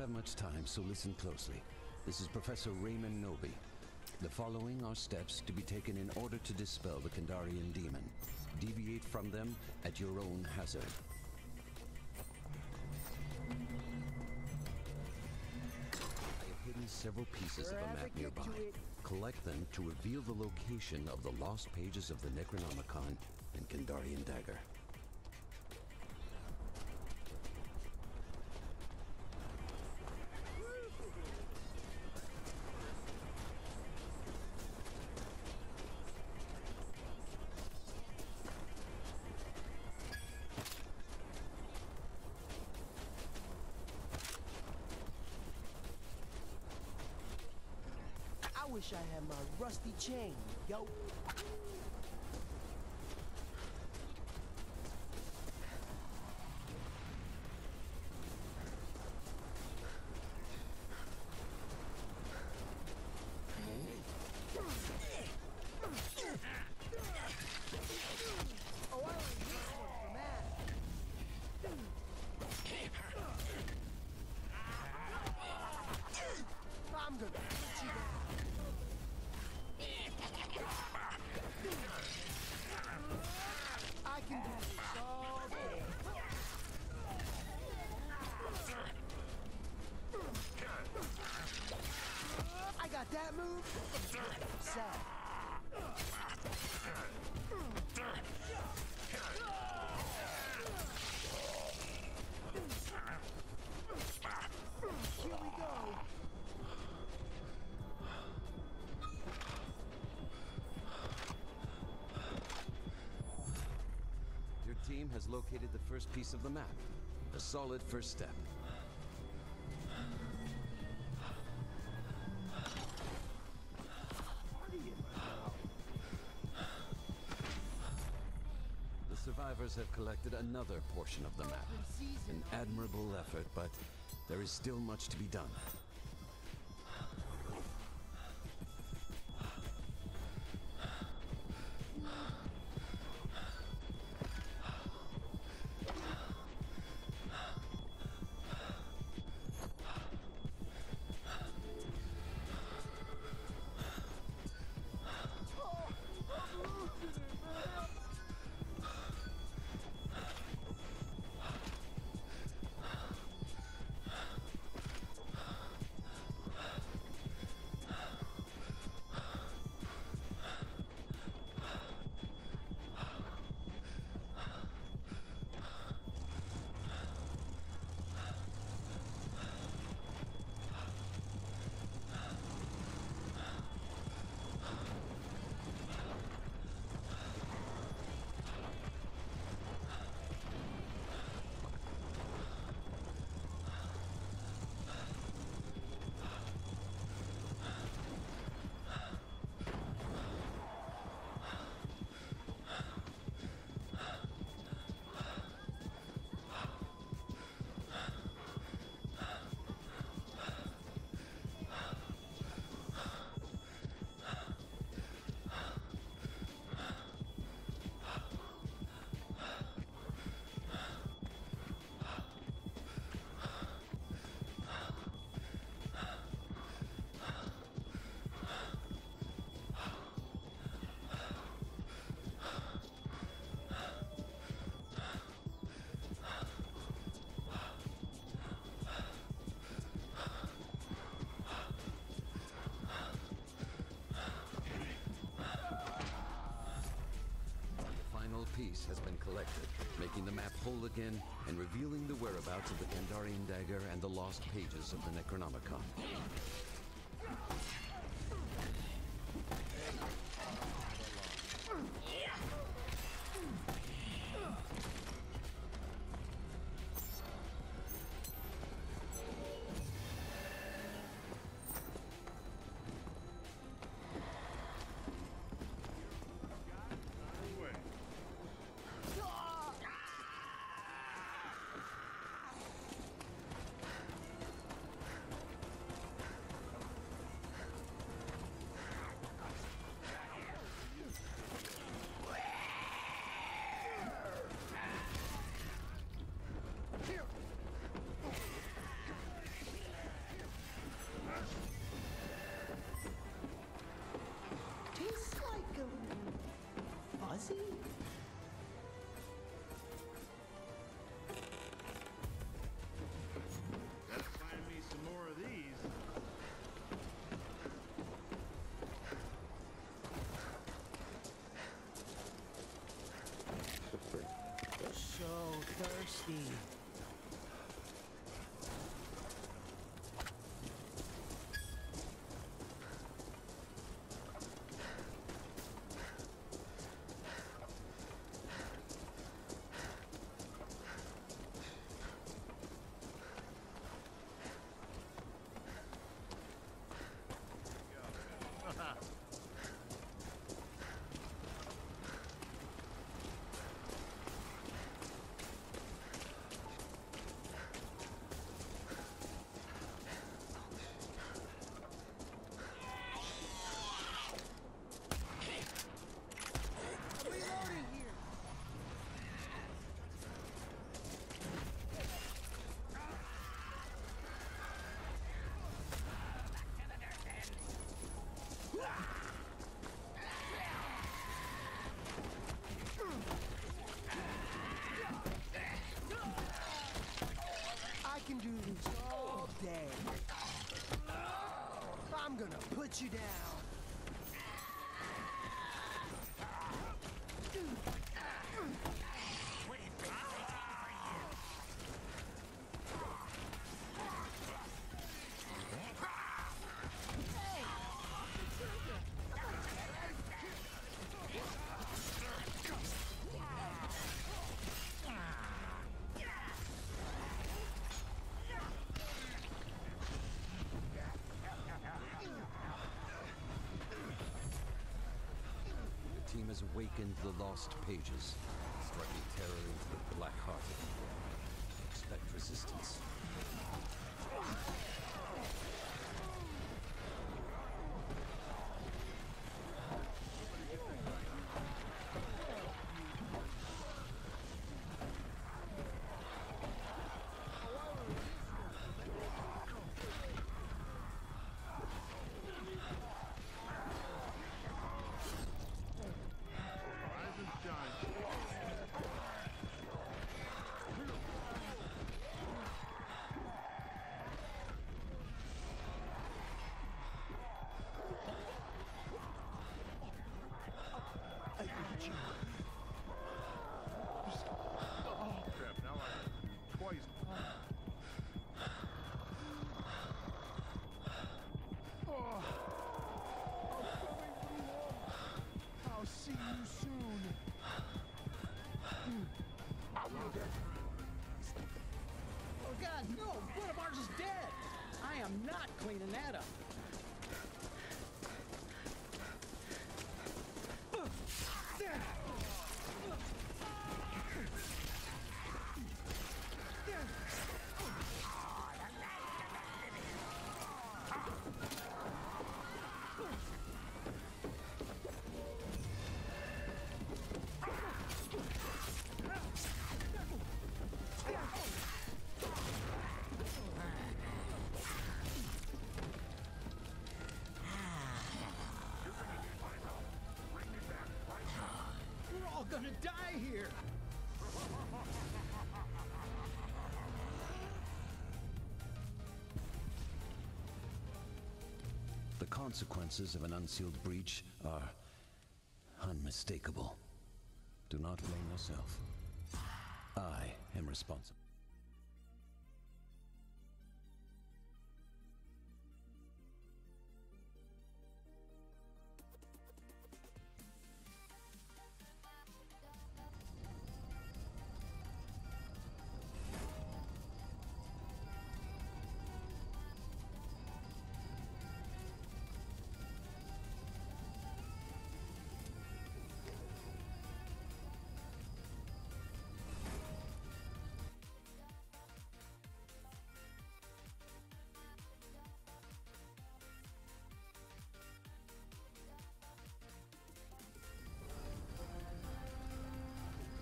Have much time, so listen closely. This is Professor Raymond Knowby. The following are steps to be taken in order to dispel the Kandarian demon. Deviate from them at your own hazard. I have hidden several pieces of a map nearby. Collect them to reveal the location of the lost pages of the Necronomicon and Kandarian dagger. I wish I had my rusty chain, yo. Has located the first piece of the map. A solid first step. The survivors have collected another portion of the map. An admirable effort, but there is still much to be done. collected, making the map whole again and revealing the whereabouts of the Kandarian dagger and the lost pages of the Necronomicon. Thirsty. I'm gonna put you down. Has awakened the lost pages, striking terror into the black heart. Expect resistance. Cleaning that up. Gonna die here. The consequences of an unsealed breach are unmistakable. Do not blame yourself. I am responsible.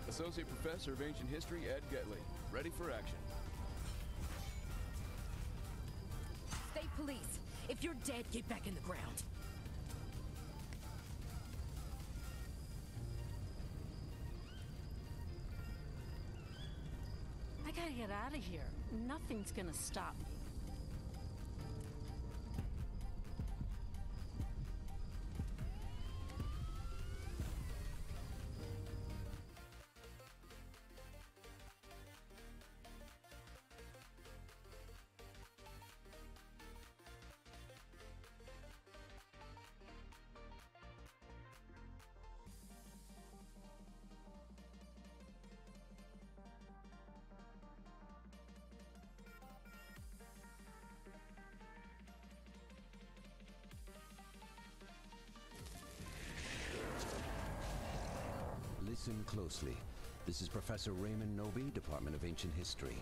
Associate Professor of Ancient History, Ed Getley. Ready for action. State police, if you're dead, get back in the ground. I gotta get out of here. Nothing's gonna stop me. Listen closely. This is Professor Raymond Knowby, Department of Ancient History.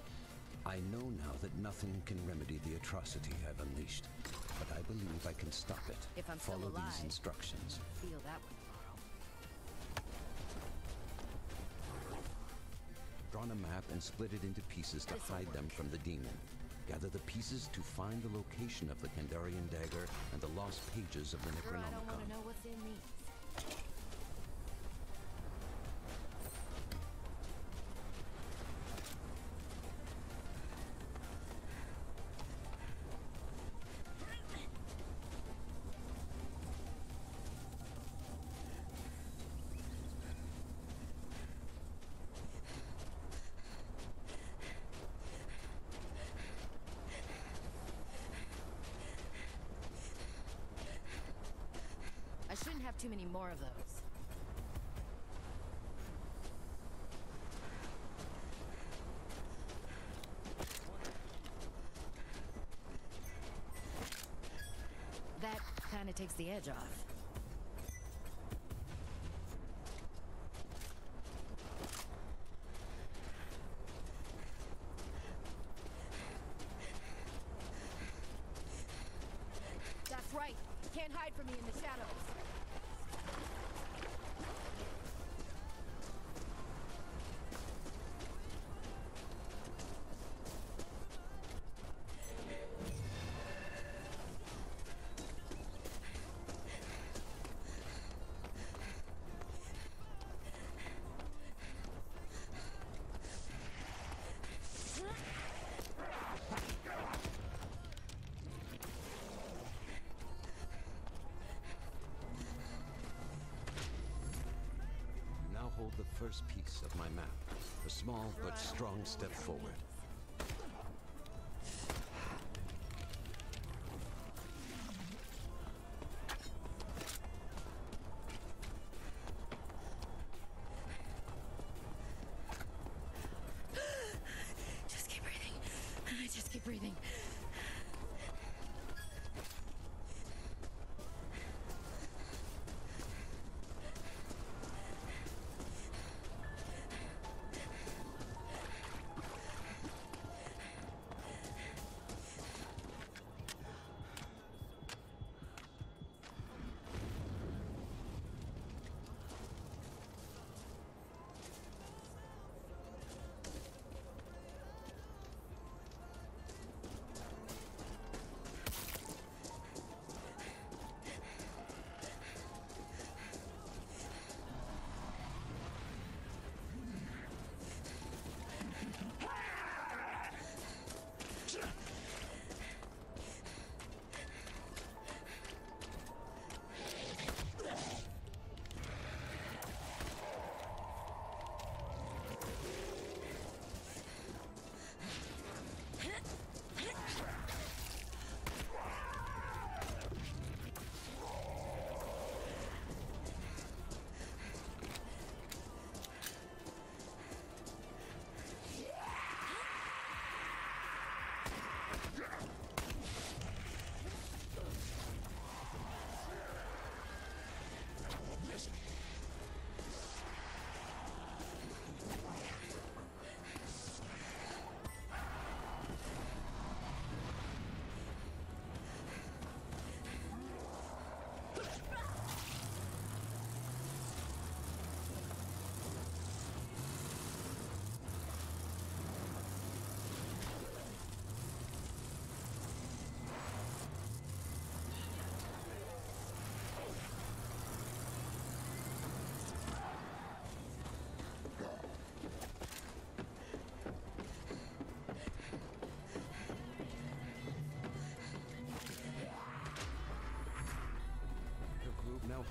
I know now that nothing can remedy the atrocity I've unleashed, but I believe I can stop it. If I'm still alive, follow these instructions. Feel that way tomorrow. Drawn a map and split it into pieces to hide them from the demon. Gather the pieces to find the location of the Kandarian dagger and the lost pages of the Necronomicon. Sure, I don't want to know what's in these. Have too many more of those. That kind of takes the edge off. That's right. Can't hide from me in the shadows. The first piece of my map, a small but strong step forward. Just keep breathing. I just keep breathing.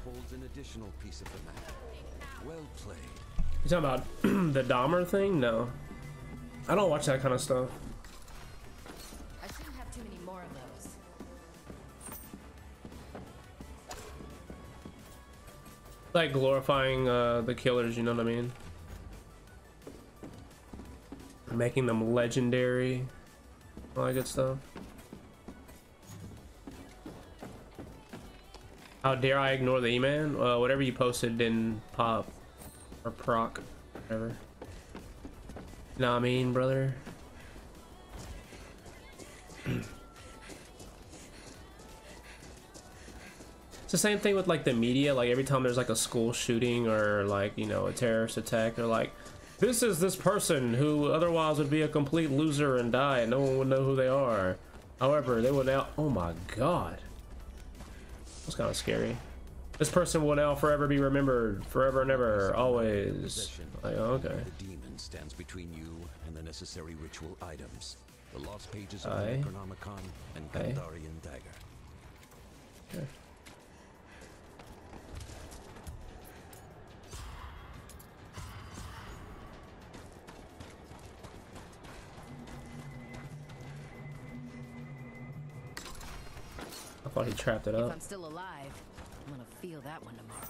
holds an additional piece of the map. Well played. You talking about the Dahmer thing? No. I don't watch that kind of stuff. I shouldn't have too many more of those. Like glorifying uh, the killers, you know what I mean? Making them legendary. All that good stuff. How dare I ignore the E-Man? Uh, whatever you posted didn't pop. Or proc. Whatever. You know what I mean, brother? It's the same thing with like the media. Like every time there's like a school shooting or like, you know, a terrorist attack, they're like, this is this person who otherwise would be a complete loser and die and no one would know who they are. However, they would now, oh my god. That's kind of scary. This person will now forever be remembered, forever and ever, always. Like, oh, okay. The demon stands between you and the necessary ritual items, the lost pages of the Necronomicon and Kandarian dagger. Okay. I thought he trapped it up. If I'm still alive, I'm gonna feel that one tomorrow.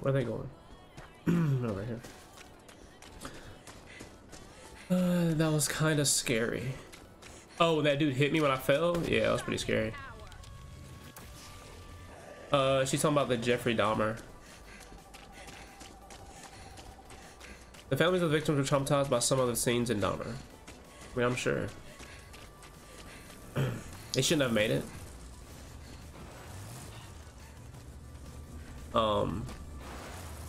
Where are they going? Over here. Uh, that was kind of scary. Oh, that dude hit me when I fell? Yeah, that was pretty scary. Uh, she's talking about the Jeffrey Dahmer. The families of the victims were traumatized by some of the scenes in Dahmer. I mean, I'm sure. They shouldn't have made it. Um...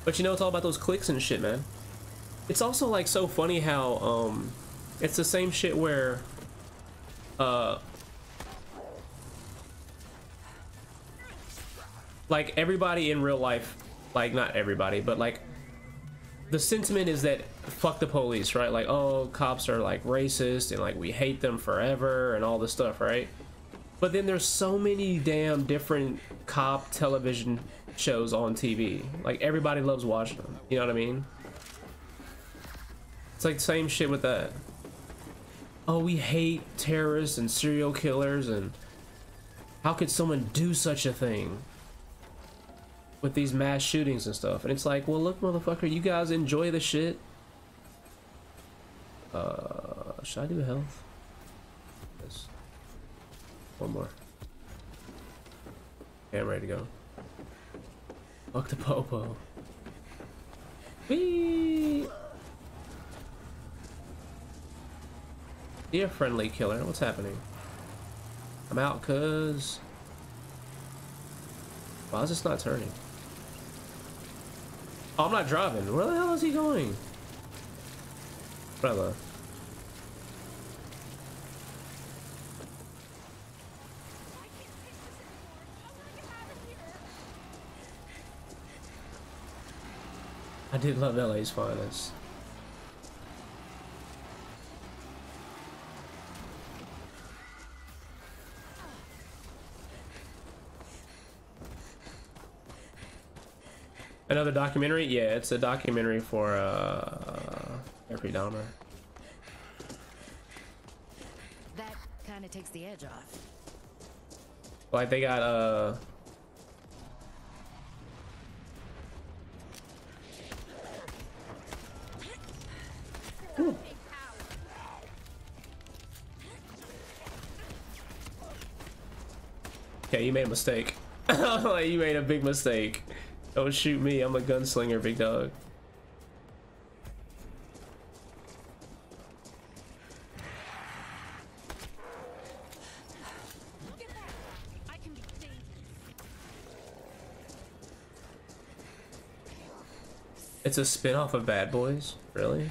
But you know, it's all about those clicks and shit, man. It's also like so funny how um, it's the same shit where uh, like everybody in real life, like not everybody, but like the sentiment is that fuck the police, right? Like, oh, cops are like racist and like we hate them forever and all this stuff, right? But then there's so many damn different cop television shows on T V. Like everybody loves watching them. You know what I mean? It's like the same shit with that. Oh, we hate terrorists and serial killers and how could someone do such a thing with these mass shootings and stuff? And it's like, well, look, motherfucker, you guys enjoy the shit. Uh, should I do health? Yes. One more. Okay, I'm ready to go. Fuck the popo. Whee! Dear friendly killer, what's happening? I'm out, cuz. Why is this not turning? Oh, I'm not driving. Where the hell is he going? Brother. I did love L A's Finest. Another documentary? Yeah, it's a documentary for uh, Jeffrey Dahmer. That kind of takes the edge off. Like they got uh. Ooh. Okay, you made a mistake. You made a big mistake. Don't shoot me, I'm a gunslinger, big dog. It's a spin-off of Bad Boys? Really?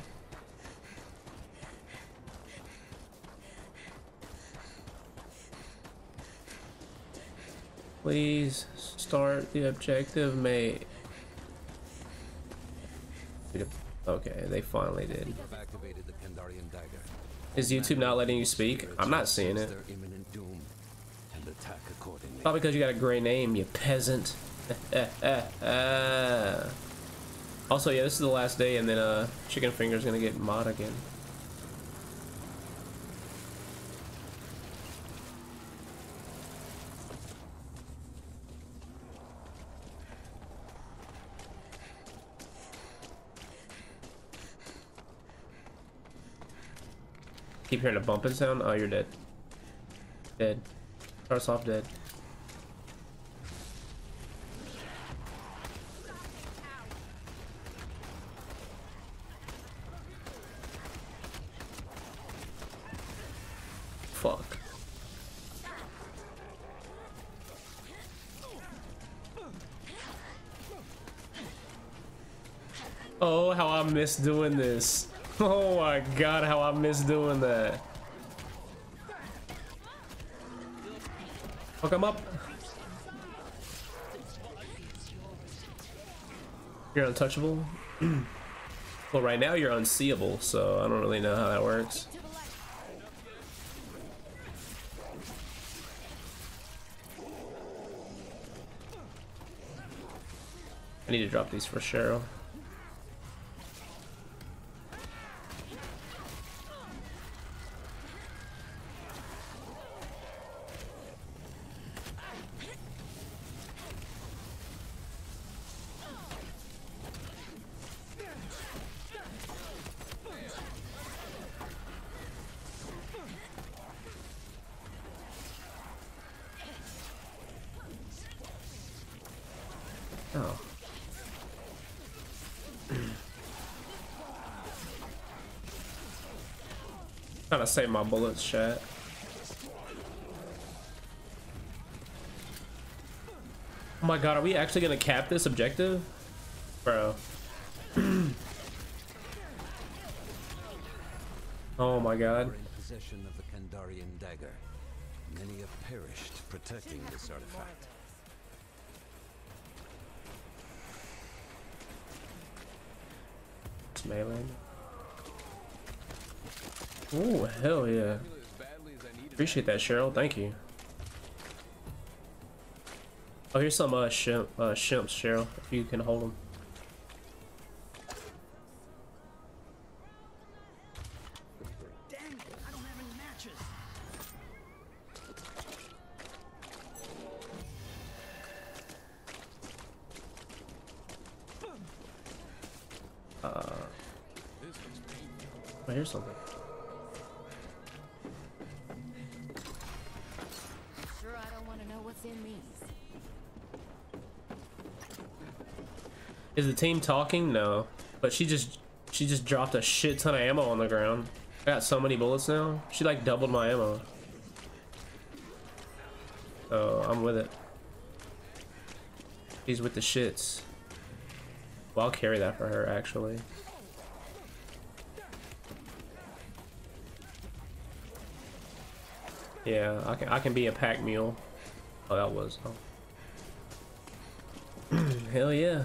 Please start the objective, mate. Okay, they finally did. Is YouTube not letting you speak? I'm not seeing it. Not because you got a gray name, you peasant. Also, yeah, this is the last day, and then uh, Chicken Finger's gonna get mod again. Keep hearing a bumping sound. Oh, you're dead. Dead. Starts off dead. Fuck. Oh, how I miss doing this. Oh my god, how I miss doing that. Fuck him up. You're untouchable? Well, right now you're unseeable, so I don't really know how that works. I need to drop these for Cheryl. Trying to save my bullets, chat. Oh my god, are we actually gonna cap this objective? Bro. Oh my god. In possession of the Kandarian dagger. Many have perished protecting this artifact. It's melee. Oh, hell yeah. Appreciate that, Cheryl. Thank you. Oh, here's some uh, shim uh, shimps, Cheryl, if you can hold them. Dang, I don't have any matches. Uh, oh, here's something. Is the team talking? No, but she just she just dropped a shit ton of ammo on the ground. I got so many bullets now. She like doubled my ammo. Oh, I'm with it. She's with the shits. Well, I'll carry that for her actually. Yeah, I can I can be a pack mule. Oh, that was. Oh. Hell yeah.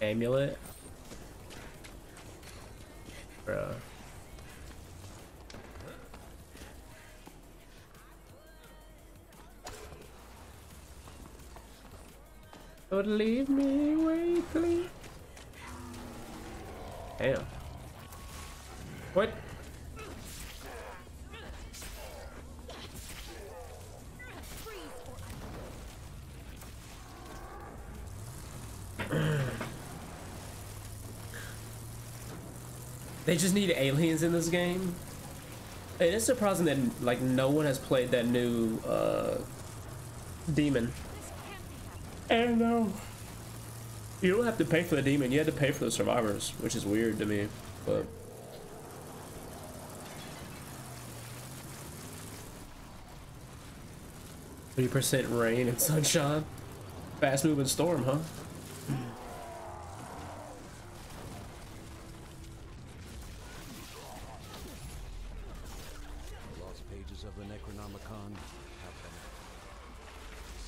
Amulet, bro. Don't leave me away, please. Damn. What? They just need aliens in this game. It is surprising that like no one has played that new uh, demon. And no, you don't have to pay for the demon. You had to pay for the survivors, which is weird to me. But three percent rain and sunshine, fast moving storm, huh?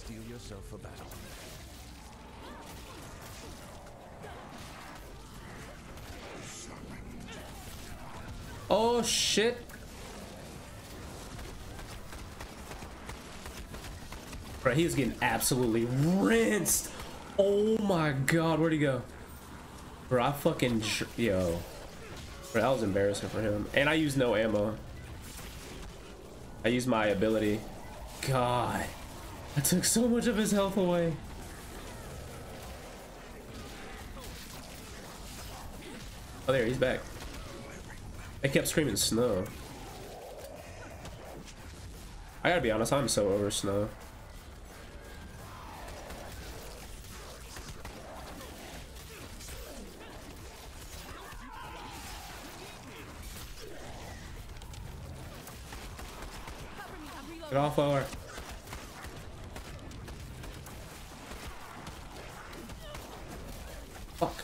steel yourself for battle. Oh shit. Bro, he was getting absolutely rinsed. Oh my god, where'd he go? Bro, I fucking... Yo. Bro, that was embarrassing for him. And I used no ammo. I used my ability. God. I took so much of his health away. Oh, there, he's back. I kept screaming snow. I gotta be honest, I'm so over snow. Get off our. Fuck.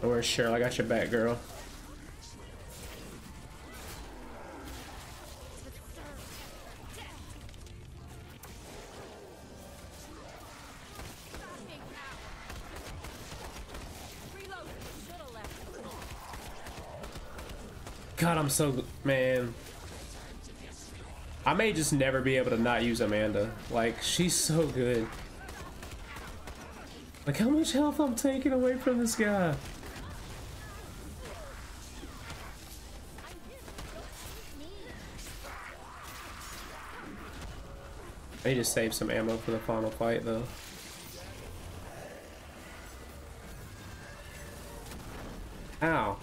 Don't worry, Cheryl. I got your back, girl. God, I'm so... Man. I may just never be able to not use Amanda. Like, she's so good. Like, how much health I'm taking away from this guy. I need to save some ammo for the final fight, though. Ow.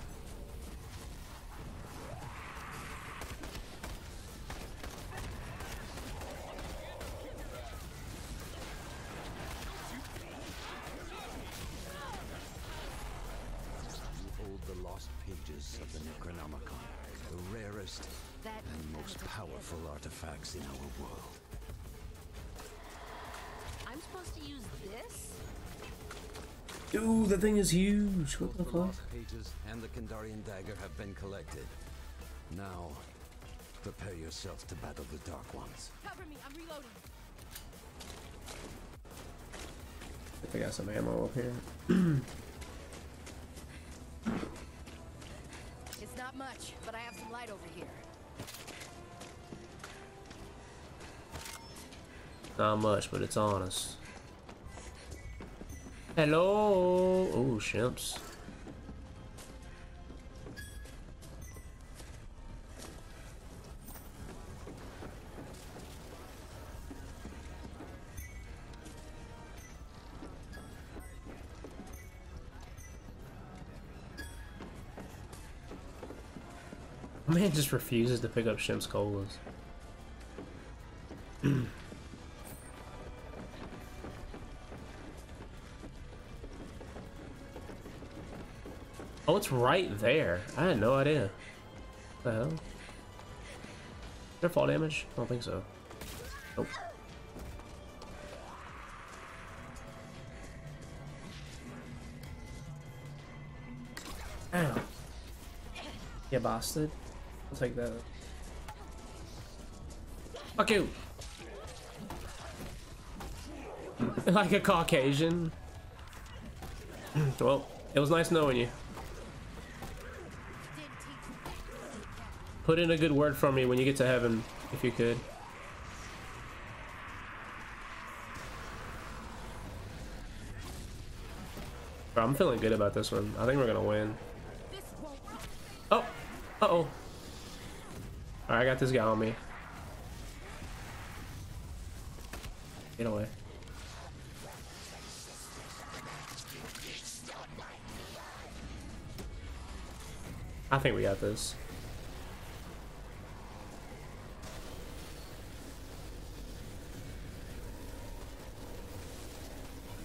In our world. I'm supposed to use this? Dude, the thing is huge. What the fuck? Pages and the Kandarian dagger have been collected. Now, prepare yourself to battle the Dark Ones. Cover me, I'm reloading. I think I got some ammo up here. It's not much, but I have some light over here. Not much, but it's on us. Hello. Oh, shimps. Man just refuses to pick up shimps colas. Oh, it's right there. I had no idea. What the hell? Is there fall damage? I don't think so. Nope. Ow. Yeah, bastard. I'll take that. Fuck you! Like a Caucasian. Well, it was nice knowing you. Put in a good word for me when you get to heaven, if you could. Bro, I'm feeling good about this one. I think we're gonna win. Oh! Uh-oh. Alright, I got this guy on me. Get away. I think we got this.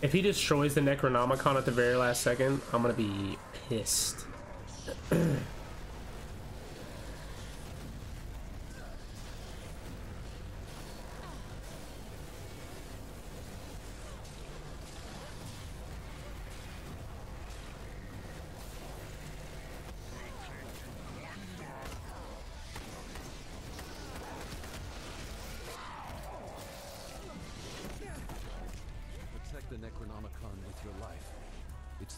If he destroys the Necronomicon at the very last second, I'm gonna be pissed.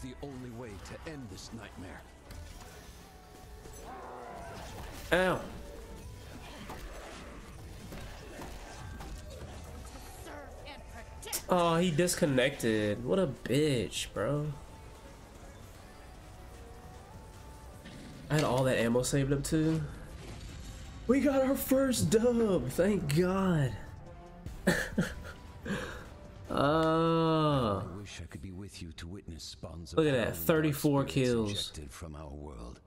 It's the only way to end this nightmare. Ow. Oh, he disconnected. What a bitch, bro. I had all that ammo saved up too. We got our first dub, thank God. uh, I wish I could be with you to witness spawns. Look at that, thirty-four kills from our world.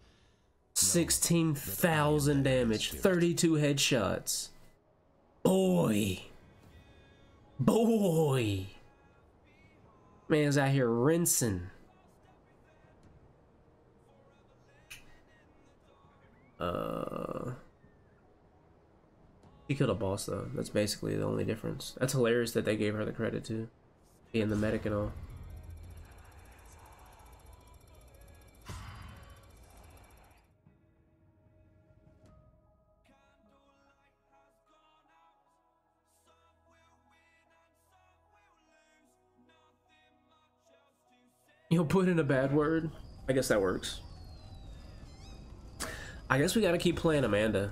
sixteen thousand damage, thirty-two headshots. Boy. Boy. Man's out here rinsing. Uh, he killed a boss though. That's basically the only difference. That's hilarious that they gave her the credit too, being the medic and all. You'll put in a bad word? I guess that works. I guess we gotta keep playing Amanda.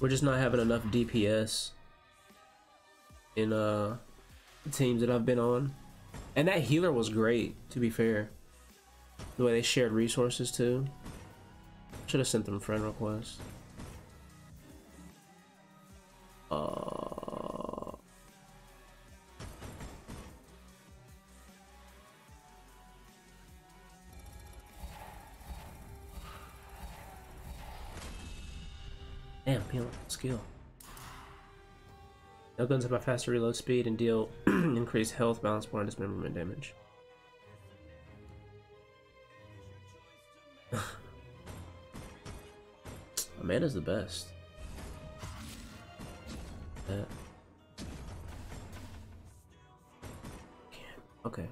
We're just not having enough D P S in uh, the teams that I've been on. And that healer was great, to be fair. The way they shared resources too. Should have sent them a friend request. Uh, damn, peel skill. Now guns have a faster reload speed and deal increased health, balance point, and dismemberment damage. Amanda's the best. Yeah. Okay.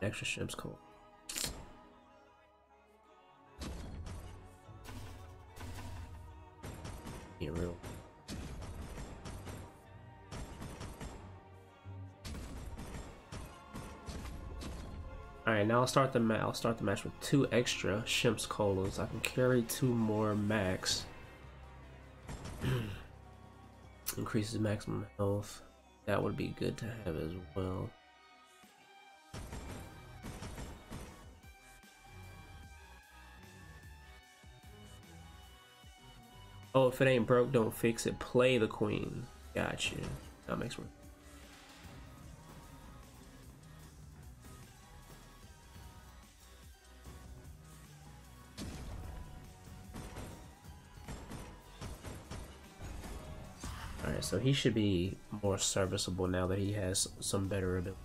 Extra ship's cool. Being real. Alright, now I'll start the match. I'll start the match with two extra Shimps Colas. I can carry two more max. Increases maximum health. That would be good to have as well. Oh, if it ain't broke, don't fix it. Play the queen. Gotcha. That makes sense. So he should be more serviceable now that he has some better ability.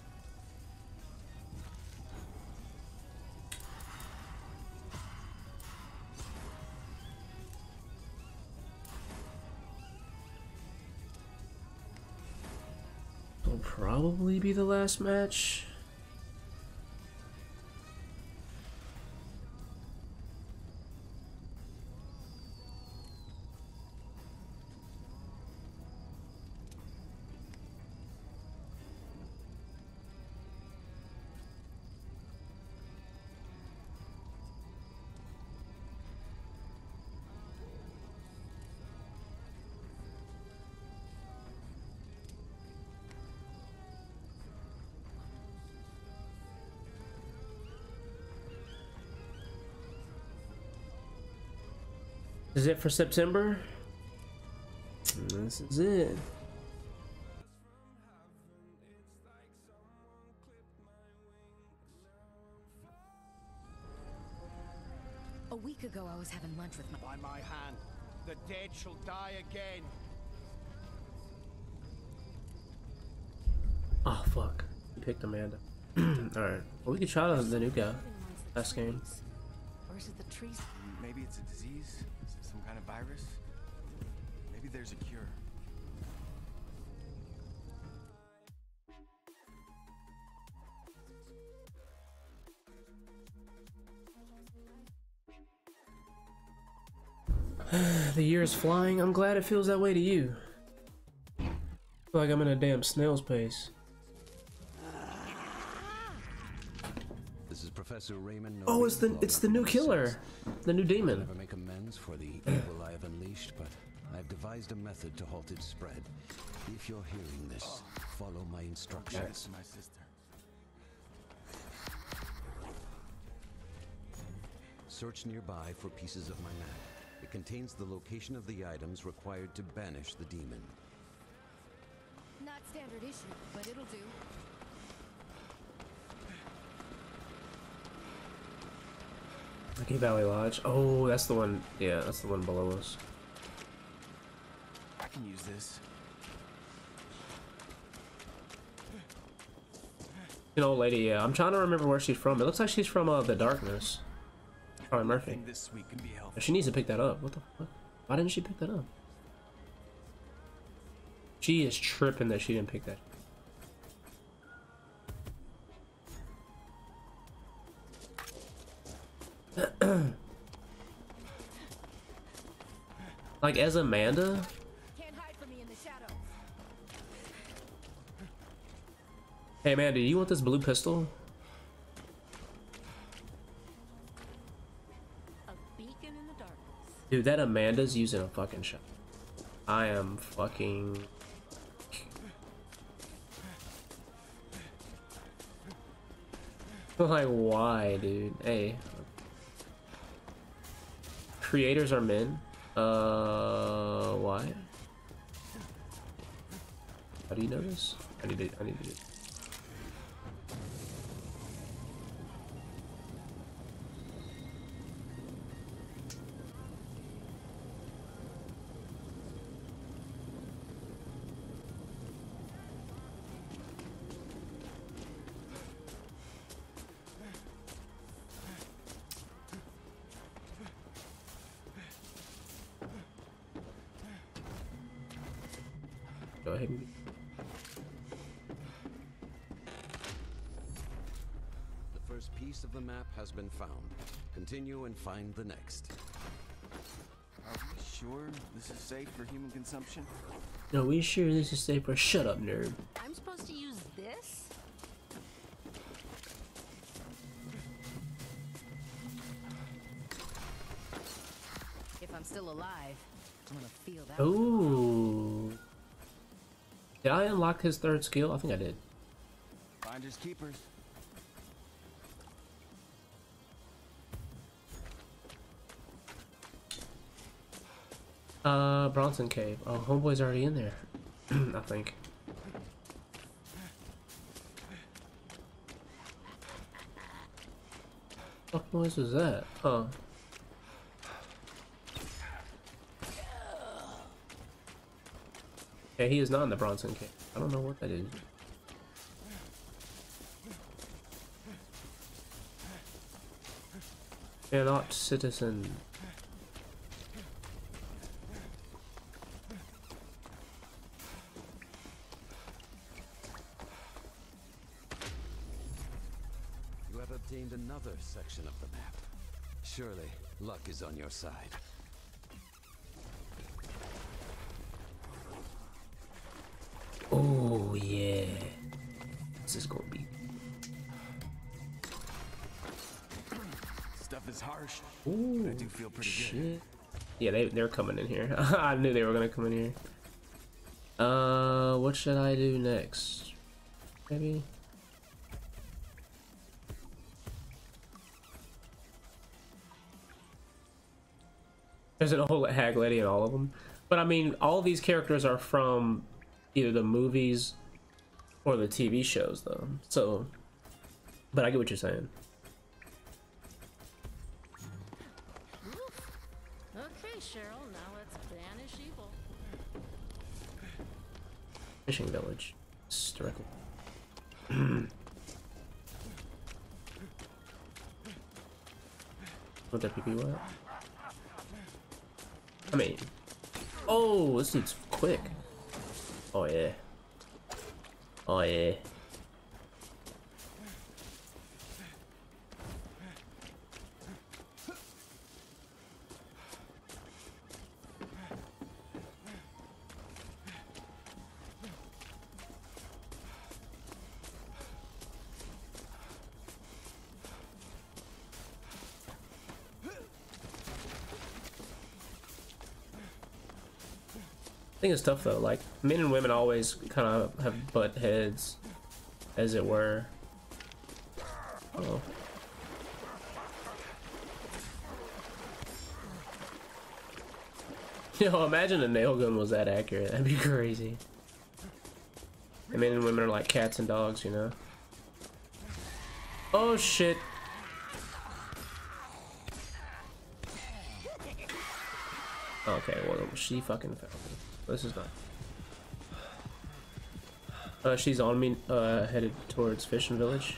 Will probably be the last match. This is it for September. This is it. A week ago, I was having lunch with my... By my hand, the dead shall die again. Oh, fuck. We picked Amanda. Alright. Well, we could try out the new guy. Last game. Or is it the trees? Maybe it's a disease. Some kind of virus. Maybe there's a cure. The year is flying. I'm glad it feels that way to you. I feel like I'm in a damn snail's pace. This is Professor Raymond. Oh, it's the it's the new killer, the new demon. I'll never make amends for the evil I have unleashed, but I've devised a method to halt its spread. If you're hearing this, follow my instructions. Yes, my sister. Search nearby for pieces of my map. It contains the location of the items required to banish the demon. Not standard issue, but it'll do. Okay, Valley Lodge. Oh, that's the one. Yeah, that's the one below us. I can use this. An old lady, yeah. I'm trying to remember where she's from. It looks like she's from uh, the darkness. Probably Murphy. This week can be helpful. She needs to pick that up. What the fuck? Why didn't she pick that up? She is tripping that she didn't pick that. Like as Amanda? Can't hide from me in the shadows. Hey Amanda, you want this blue pistol? A beacon in the darkness. Dude, that Amanda's using a fucking shot. I am fucking like why, dude? Hey. Creators are men. Uh, why? How do you know this? I need to. I need to. Do. Go ahead and the first piece of the map has been found. Continue and find the next. Are we sure this is safe for human consumption? No, we sure this is safe for shut up, nerd. I'm supposed to use this? If I'm still alive, I'm gonna feel that. Ooh. Did I unlock his third skill? I think I did. Finders keepers. Uh, Bronson Cave. Oh, homeboy's already in there. I think. What noise was that? Huh. Yeah, he is not in the Bronson Cave. I don't know what that is. You're not citizen. You have obtained another section of the map. Surely, luck is on your side. Oh yeah, this is gonna be. Stuff is harsh. Ooh, but I do feel pretty shit. Good. Yeah, they they're coming in here. I knew they were gonna come in here. Uh, what should I do next? Maybe. There's an old hag lady in all of them, but I mean, all these characters are from either the movies or the T V shows though. So, but I get what you're saying. Okay, Cheryl, now let's banish evil. Fishing Village. It's directly. What that P P was? I mean, oh, this dude's quick. Oh yeah. Oh yeah. think it's tough though, like men and women always kind of have butt heads, as it were. Oh. Yo, imagine a nail gun was that accurate. That'd be crazy. And men and women are like cats and dogs, you know? Oh shit. Okay, well, she fucking found me. This is not. Uh, she's on me, uh, headed towards Fishing Village.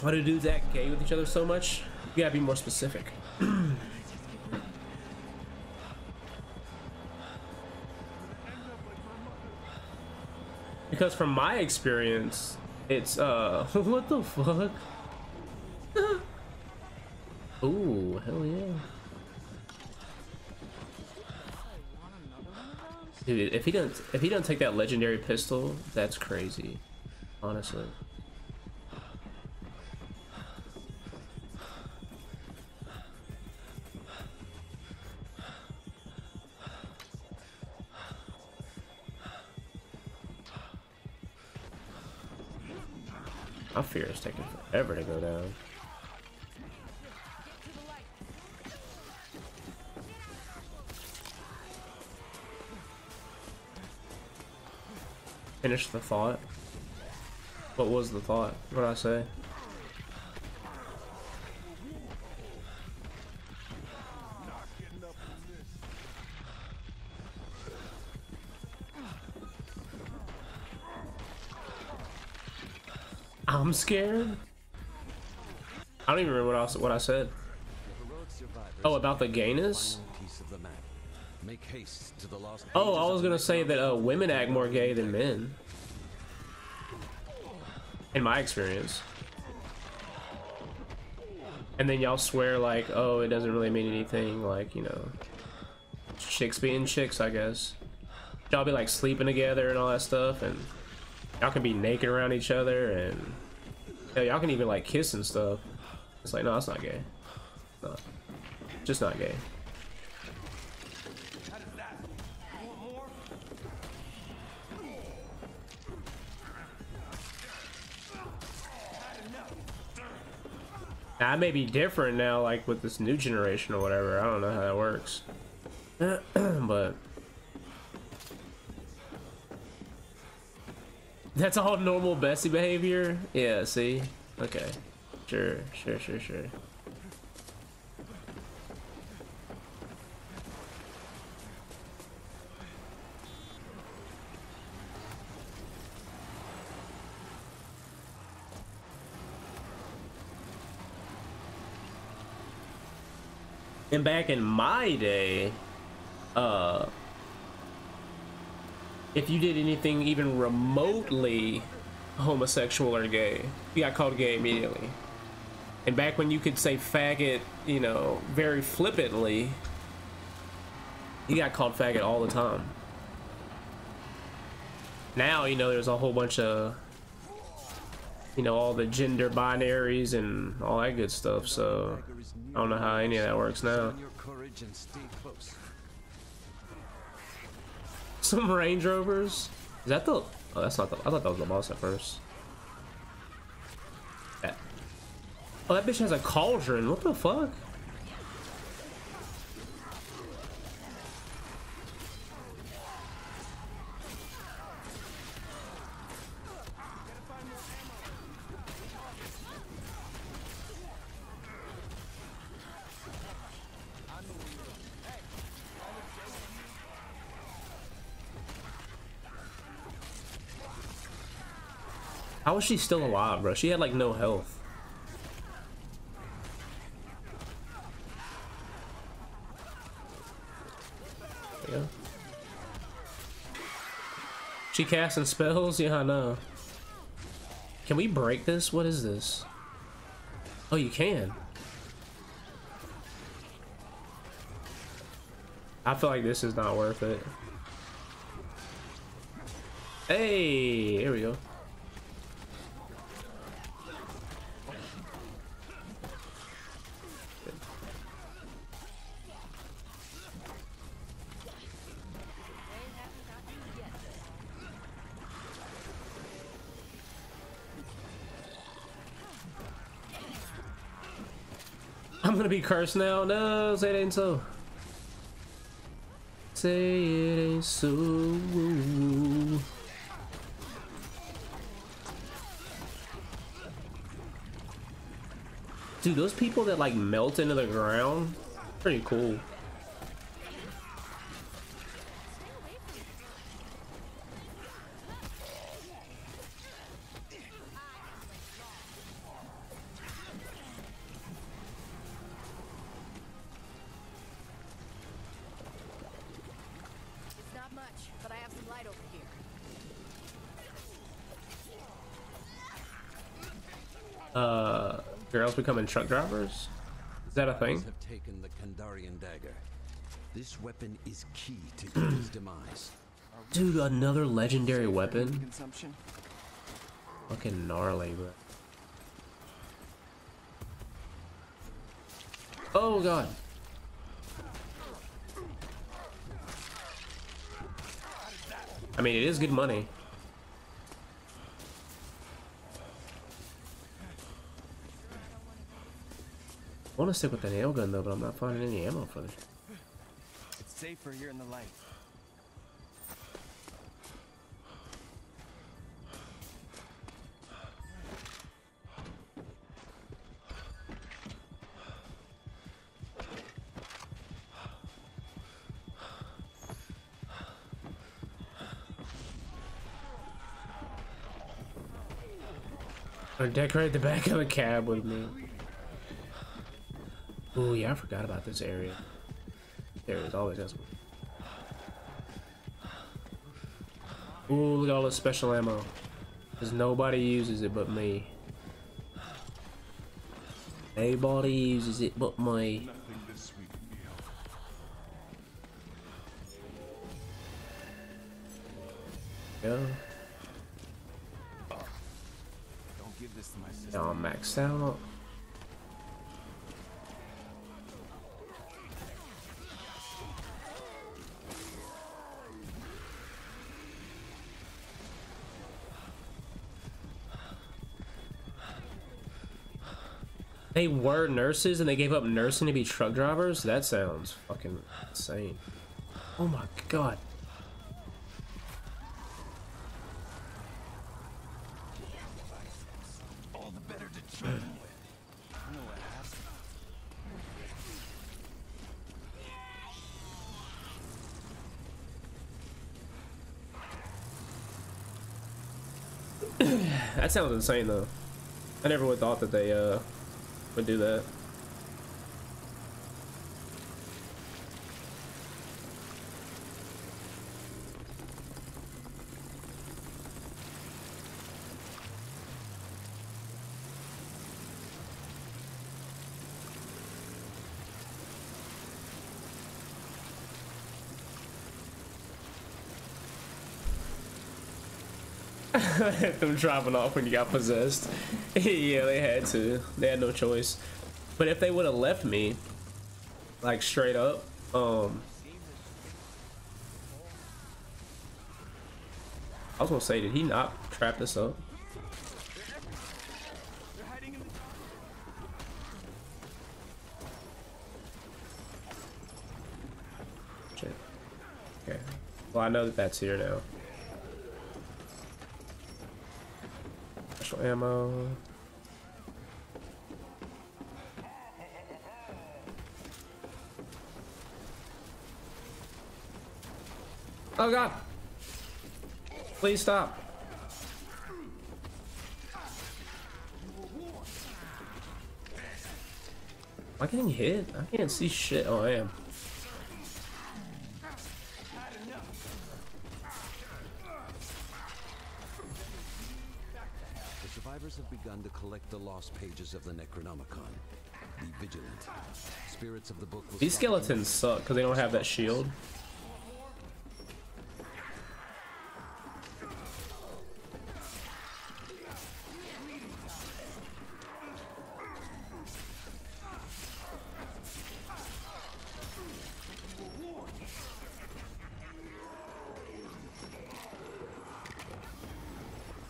Why do dudes act gay with each other so much? You gotta be more specific. Because from my experience, it's uh, what the fuck? Ooh, hell yeah! Dude, if he doesn't, if he doesn't take that legendary pistol, that's crazy, honestly. It's taking forever to go down. Finish the thought. What was the thought? What did I say? I'm scared. I don't even remember what I, what I said. Oh, about the gayness? Oh, I was gonna say that uh, women act more gay than men. In my experience. And then y'all swear like, oh, it doesn't really mean anything, like, you know, chicks being chicks, I guess. Y'all be like sleeping together and all that stuff, and y'all can be naked around each other, and y'all can even like kiss and stuff. It's like, no, it's not gay. No, just not gay. Now, I may be different now, like with this new generation or whatever. I don't know how that works, but that's all normal Bessie behavior? Yeah, see? Okay. Sure, sure, sure, sure. And back in my day, uh... if you did anything even remotely homosexual or gay, you got called gay immediately. And back when you could say faggot, you know, very flippantly, you got called faggot all the time. Now, you know, there's a whole bunch of, you know, all the gender binaries and all that good stuff, so I don't know how any of that works now. Some Range Rovers? Is that the... Oh, that's not the... I thought that was the boss at first. Yeah. Oh, that bitch has a cauldron. What the fuck? How is she still alive, bro? She had like no health. Yeah. She casting spells? Yeah, I know. Can we break this? What is this? Oh, you can. I feel like this is not worth it. Hey, here we go. I'm gonna be cursed now. No, say it ain't so. Say it ain't so. Dude, those people that like melt into the ground, pretty cool. Becoming truck drivers? Is that a thing? Have taken the Kandarian dagger. This weapon is key to his demise. Dude, another legendary weapon. Fucking gnarly, bro. Oh god. I mean, it is good money. I want to stick with the nail gun though, but I'm not finding any ammo for it. It's safer here in the light. Or decorate the back of a cab with me. Oh yeah, I forgot about this area. There is always this one. Ooh, look at all this special ammo. Cause nobody uses it but me. Nobody uses it but me. Yeah. Now I'm maxed out. They were nurses and they gave up nursing to be truck drivers? That sounds fucking insane. Oh my god. All the better to train with. No ass. That sounds insane though. I never would have thought that they uh would do that. Them driving off when you got possessed. Yeah, they had to. They had no choice. But if they would have left me, like straight up, um, I was gonna say, did he not trap this up? Shit. Okay. Well, I know that that's here now. Ammo. Oh god, please stop. Am I getting hit? I can't see shit. Oh, I am. The survivors have begun to collect the lost pages of the Necronomicon. Be vigilant. Spirits of the book. These skeletons suck because they don't have that shield.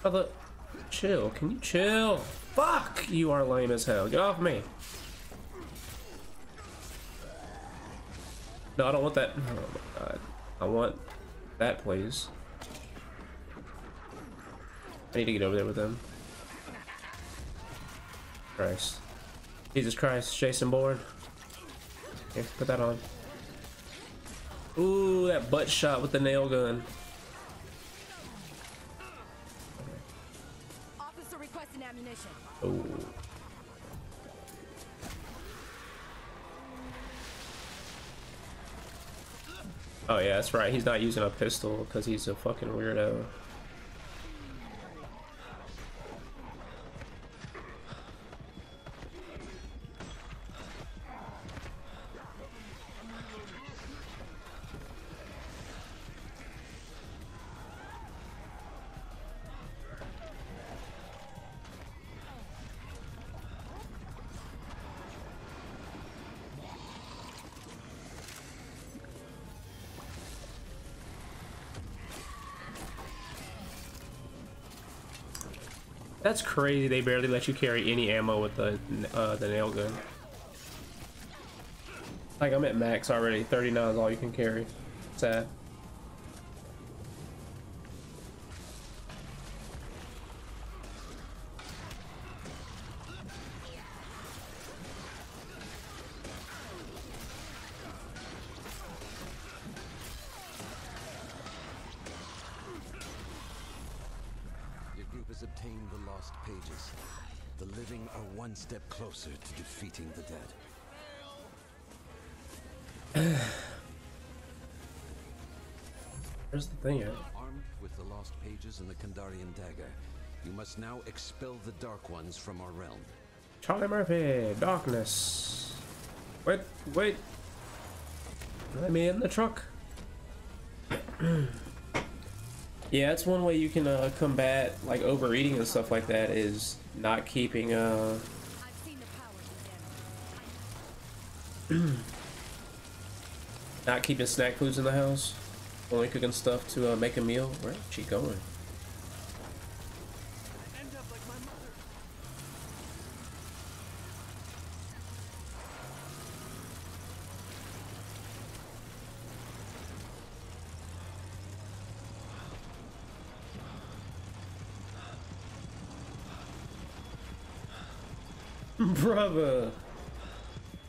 Brother, chill. Can you chill? Fuck! You are lame as hell. Get off me. No, I don't want that. Oh my god. I want that, please. I need to get over there with them. Christ. Jesus Christ, Jason Bourne. Here, put that on. Ooh, that butt shot with the nail gun. Officer requesting ammunition. Oh. Oh yeah, that's right. He's not using a pistol because he's a fucking weirdo. That's crazy. They barely let you carry any ammo with the uh, the nail gun. Like, I'm at max already. thirty-nine is all you can carry. Sad. Closer to defeating the dead. There's the thing. Armed with the lost pages and the Kandarian dagger, you must now expel the dark ones from our realm. Charlie Murphy, darkness. Wait, wait. Let me in the truck. Yeah, that's one way you can uh, combat like overeating and stuff like that is not keeping uh. Not keeping snack foods in the house, only cooking stuff to uh, make a meal. Where is she going? I end up like my mother. Brother.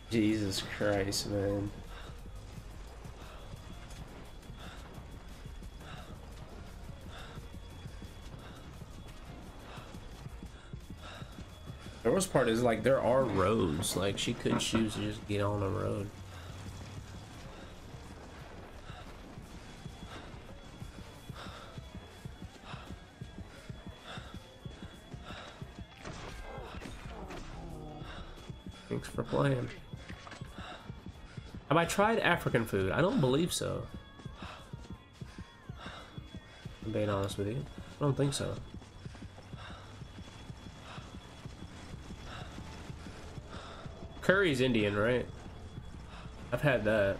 Jesus Christ, man. The worst part is, like, there are roads. Like, she could choose to just get on a road. Thanks for playing. Have I tried African food? I don't believe so. I'm being honest with you. I don't think so. Curry's Indian, right? I've had that.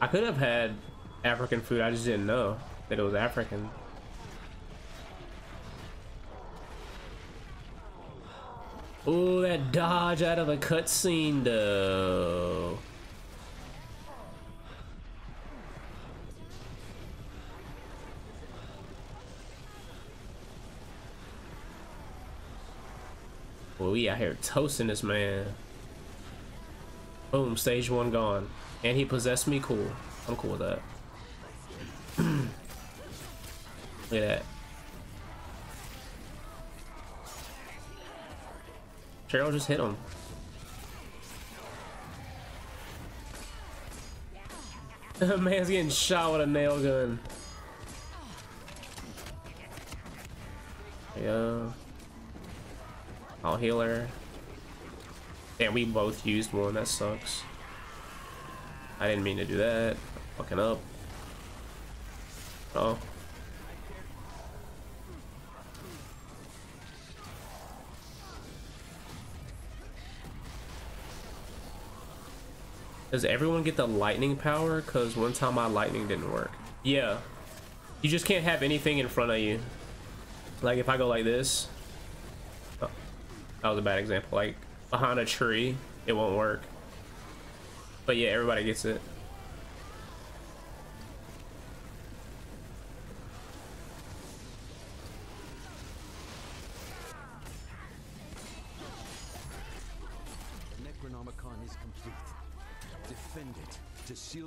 I could have had African food, I just didn't know that it was African. Ooh, that dodge out of a cutscene, though. Well, we out here toasting this man. Boom, stage one gone. And he possessed me, cool. I'm cool with that. Look at that. Cheryl just hit him. The man's getting shot with a nail gun. Yeah. I'll heal her. Damn, we both used one. That sucks. I didn't mean to do that. Fucking up. Oh. Does everyone get the lightning power? Because one time my lightning didn't work. Yeah. You just can't have anything in front of you. Like if I go like this. Oh, that was a bad example. Like behind a tree, it won't work. But yeah, everybody gets it.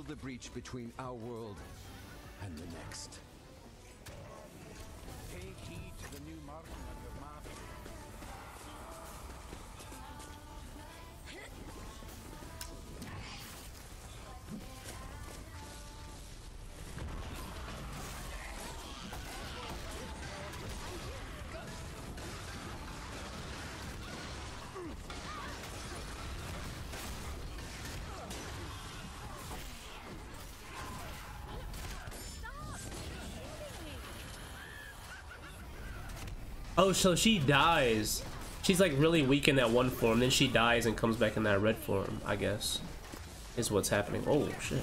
The breach between our world and the next. Take heed to the new marking on your map. Oh, so she dies. She's like really weak in that one form, then she dies and comes back in that red form, I guess, is what's happening. Oh, shit.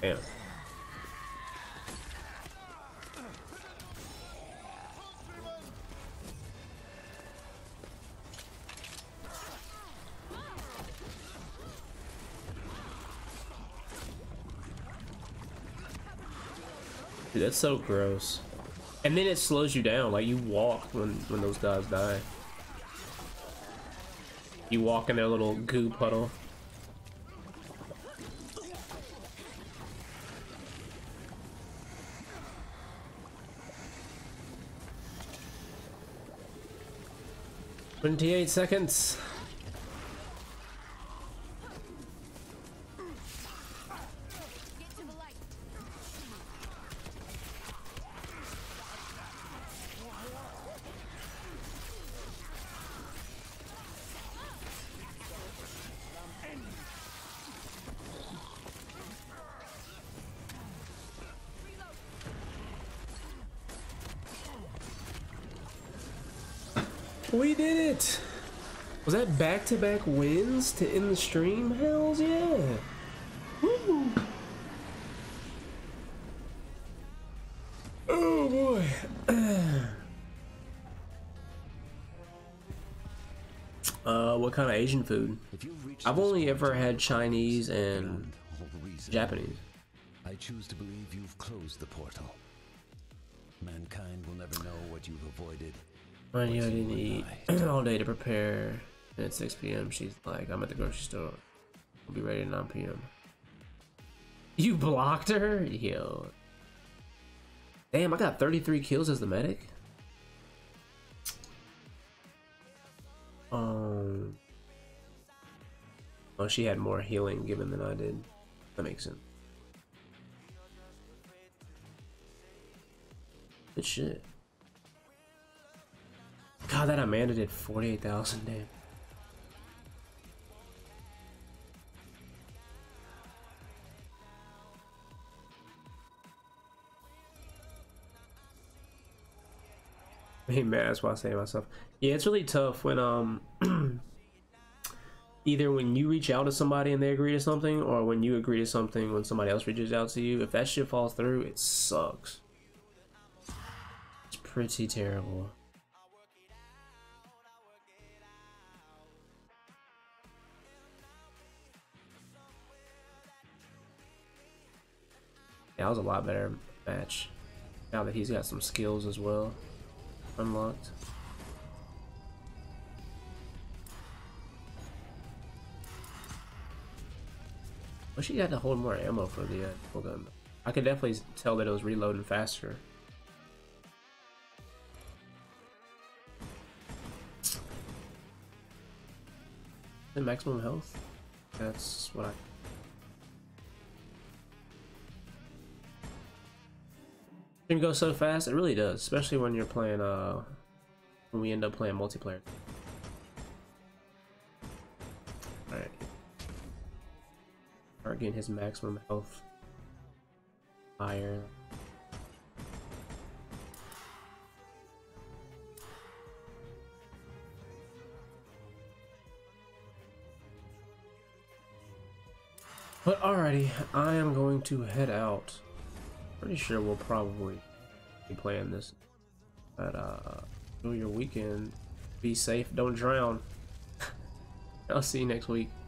Damn. Dude, that's so gross. And then it slows you down. Like you walk when when those guys die. You walk in their little goo puddle. Twenty-eight seconds. We did it! Was that back-to-back wins to end the stream? Hells yeah! Woo! Oh boy! Uh, what kind of Asian food? I've only ever had Chinese and Japanese. I choose to believe you've closed the portal. Mankind will never know what you've avoided. I didn't eat all day to prepare, and at six P M she's like, I'm at the grocery store. I'll be ready at nine P M You blocked her? Yo. Damn, I got thirty-three kills as the medic. Um. Well, she had more healing given than I did. That makes sense. Good shit. God, that Amanda did forty-eight thousand, damn. I mean, man, that's why I say to myself. Yeah, it's really tough when, um, either when you reach out to somebody and they agree to something, or when you agree to something when somebody else reaches out to you. If that shit falls through, it sucks. It's pretty terrible. That was a lot better match. Now that he's got some skills as well unlocked. But she had to hold more ammo for the uh, gun. I could definitely tell that it was reloading faster. and maximum health. That's what I... It can go so fast, it really does, especially when you're playing, uh, when we end up playing multiplayer. Alright. Start getting his maximum health higher. But alrighty, I am going to head out. Pretty sure we'll probably be playing this. But uh, enjoy your weekend. Be safe. Don't drown. I'll see you next week.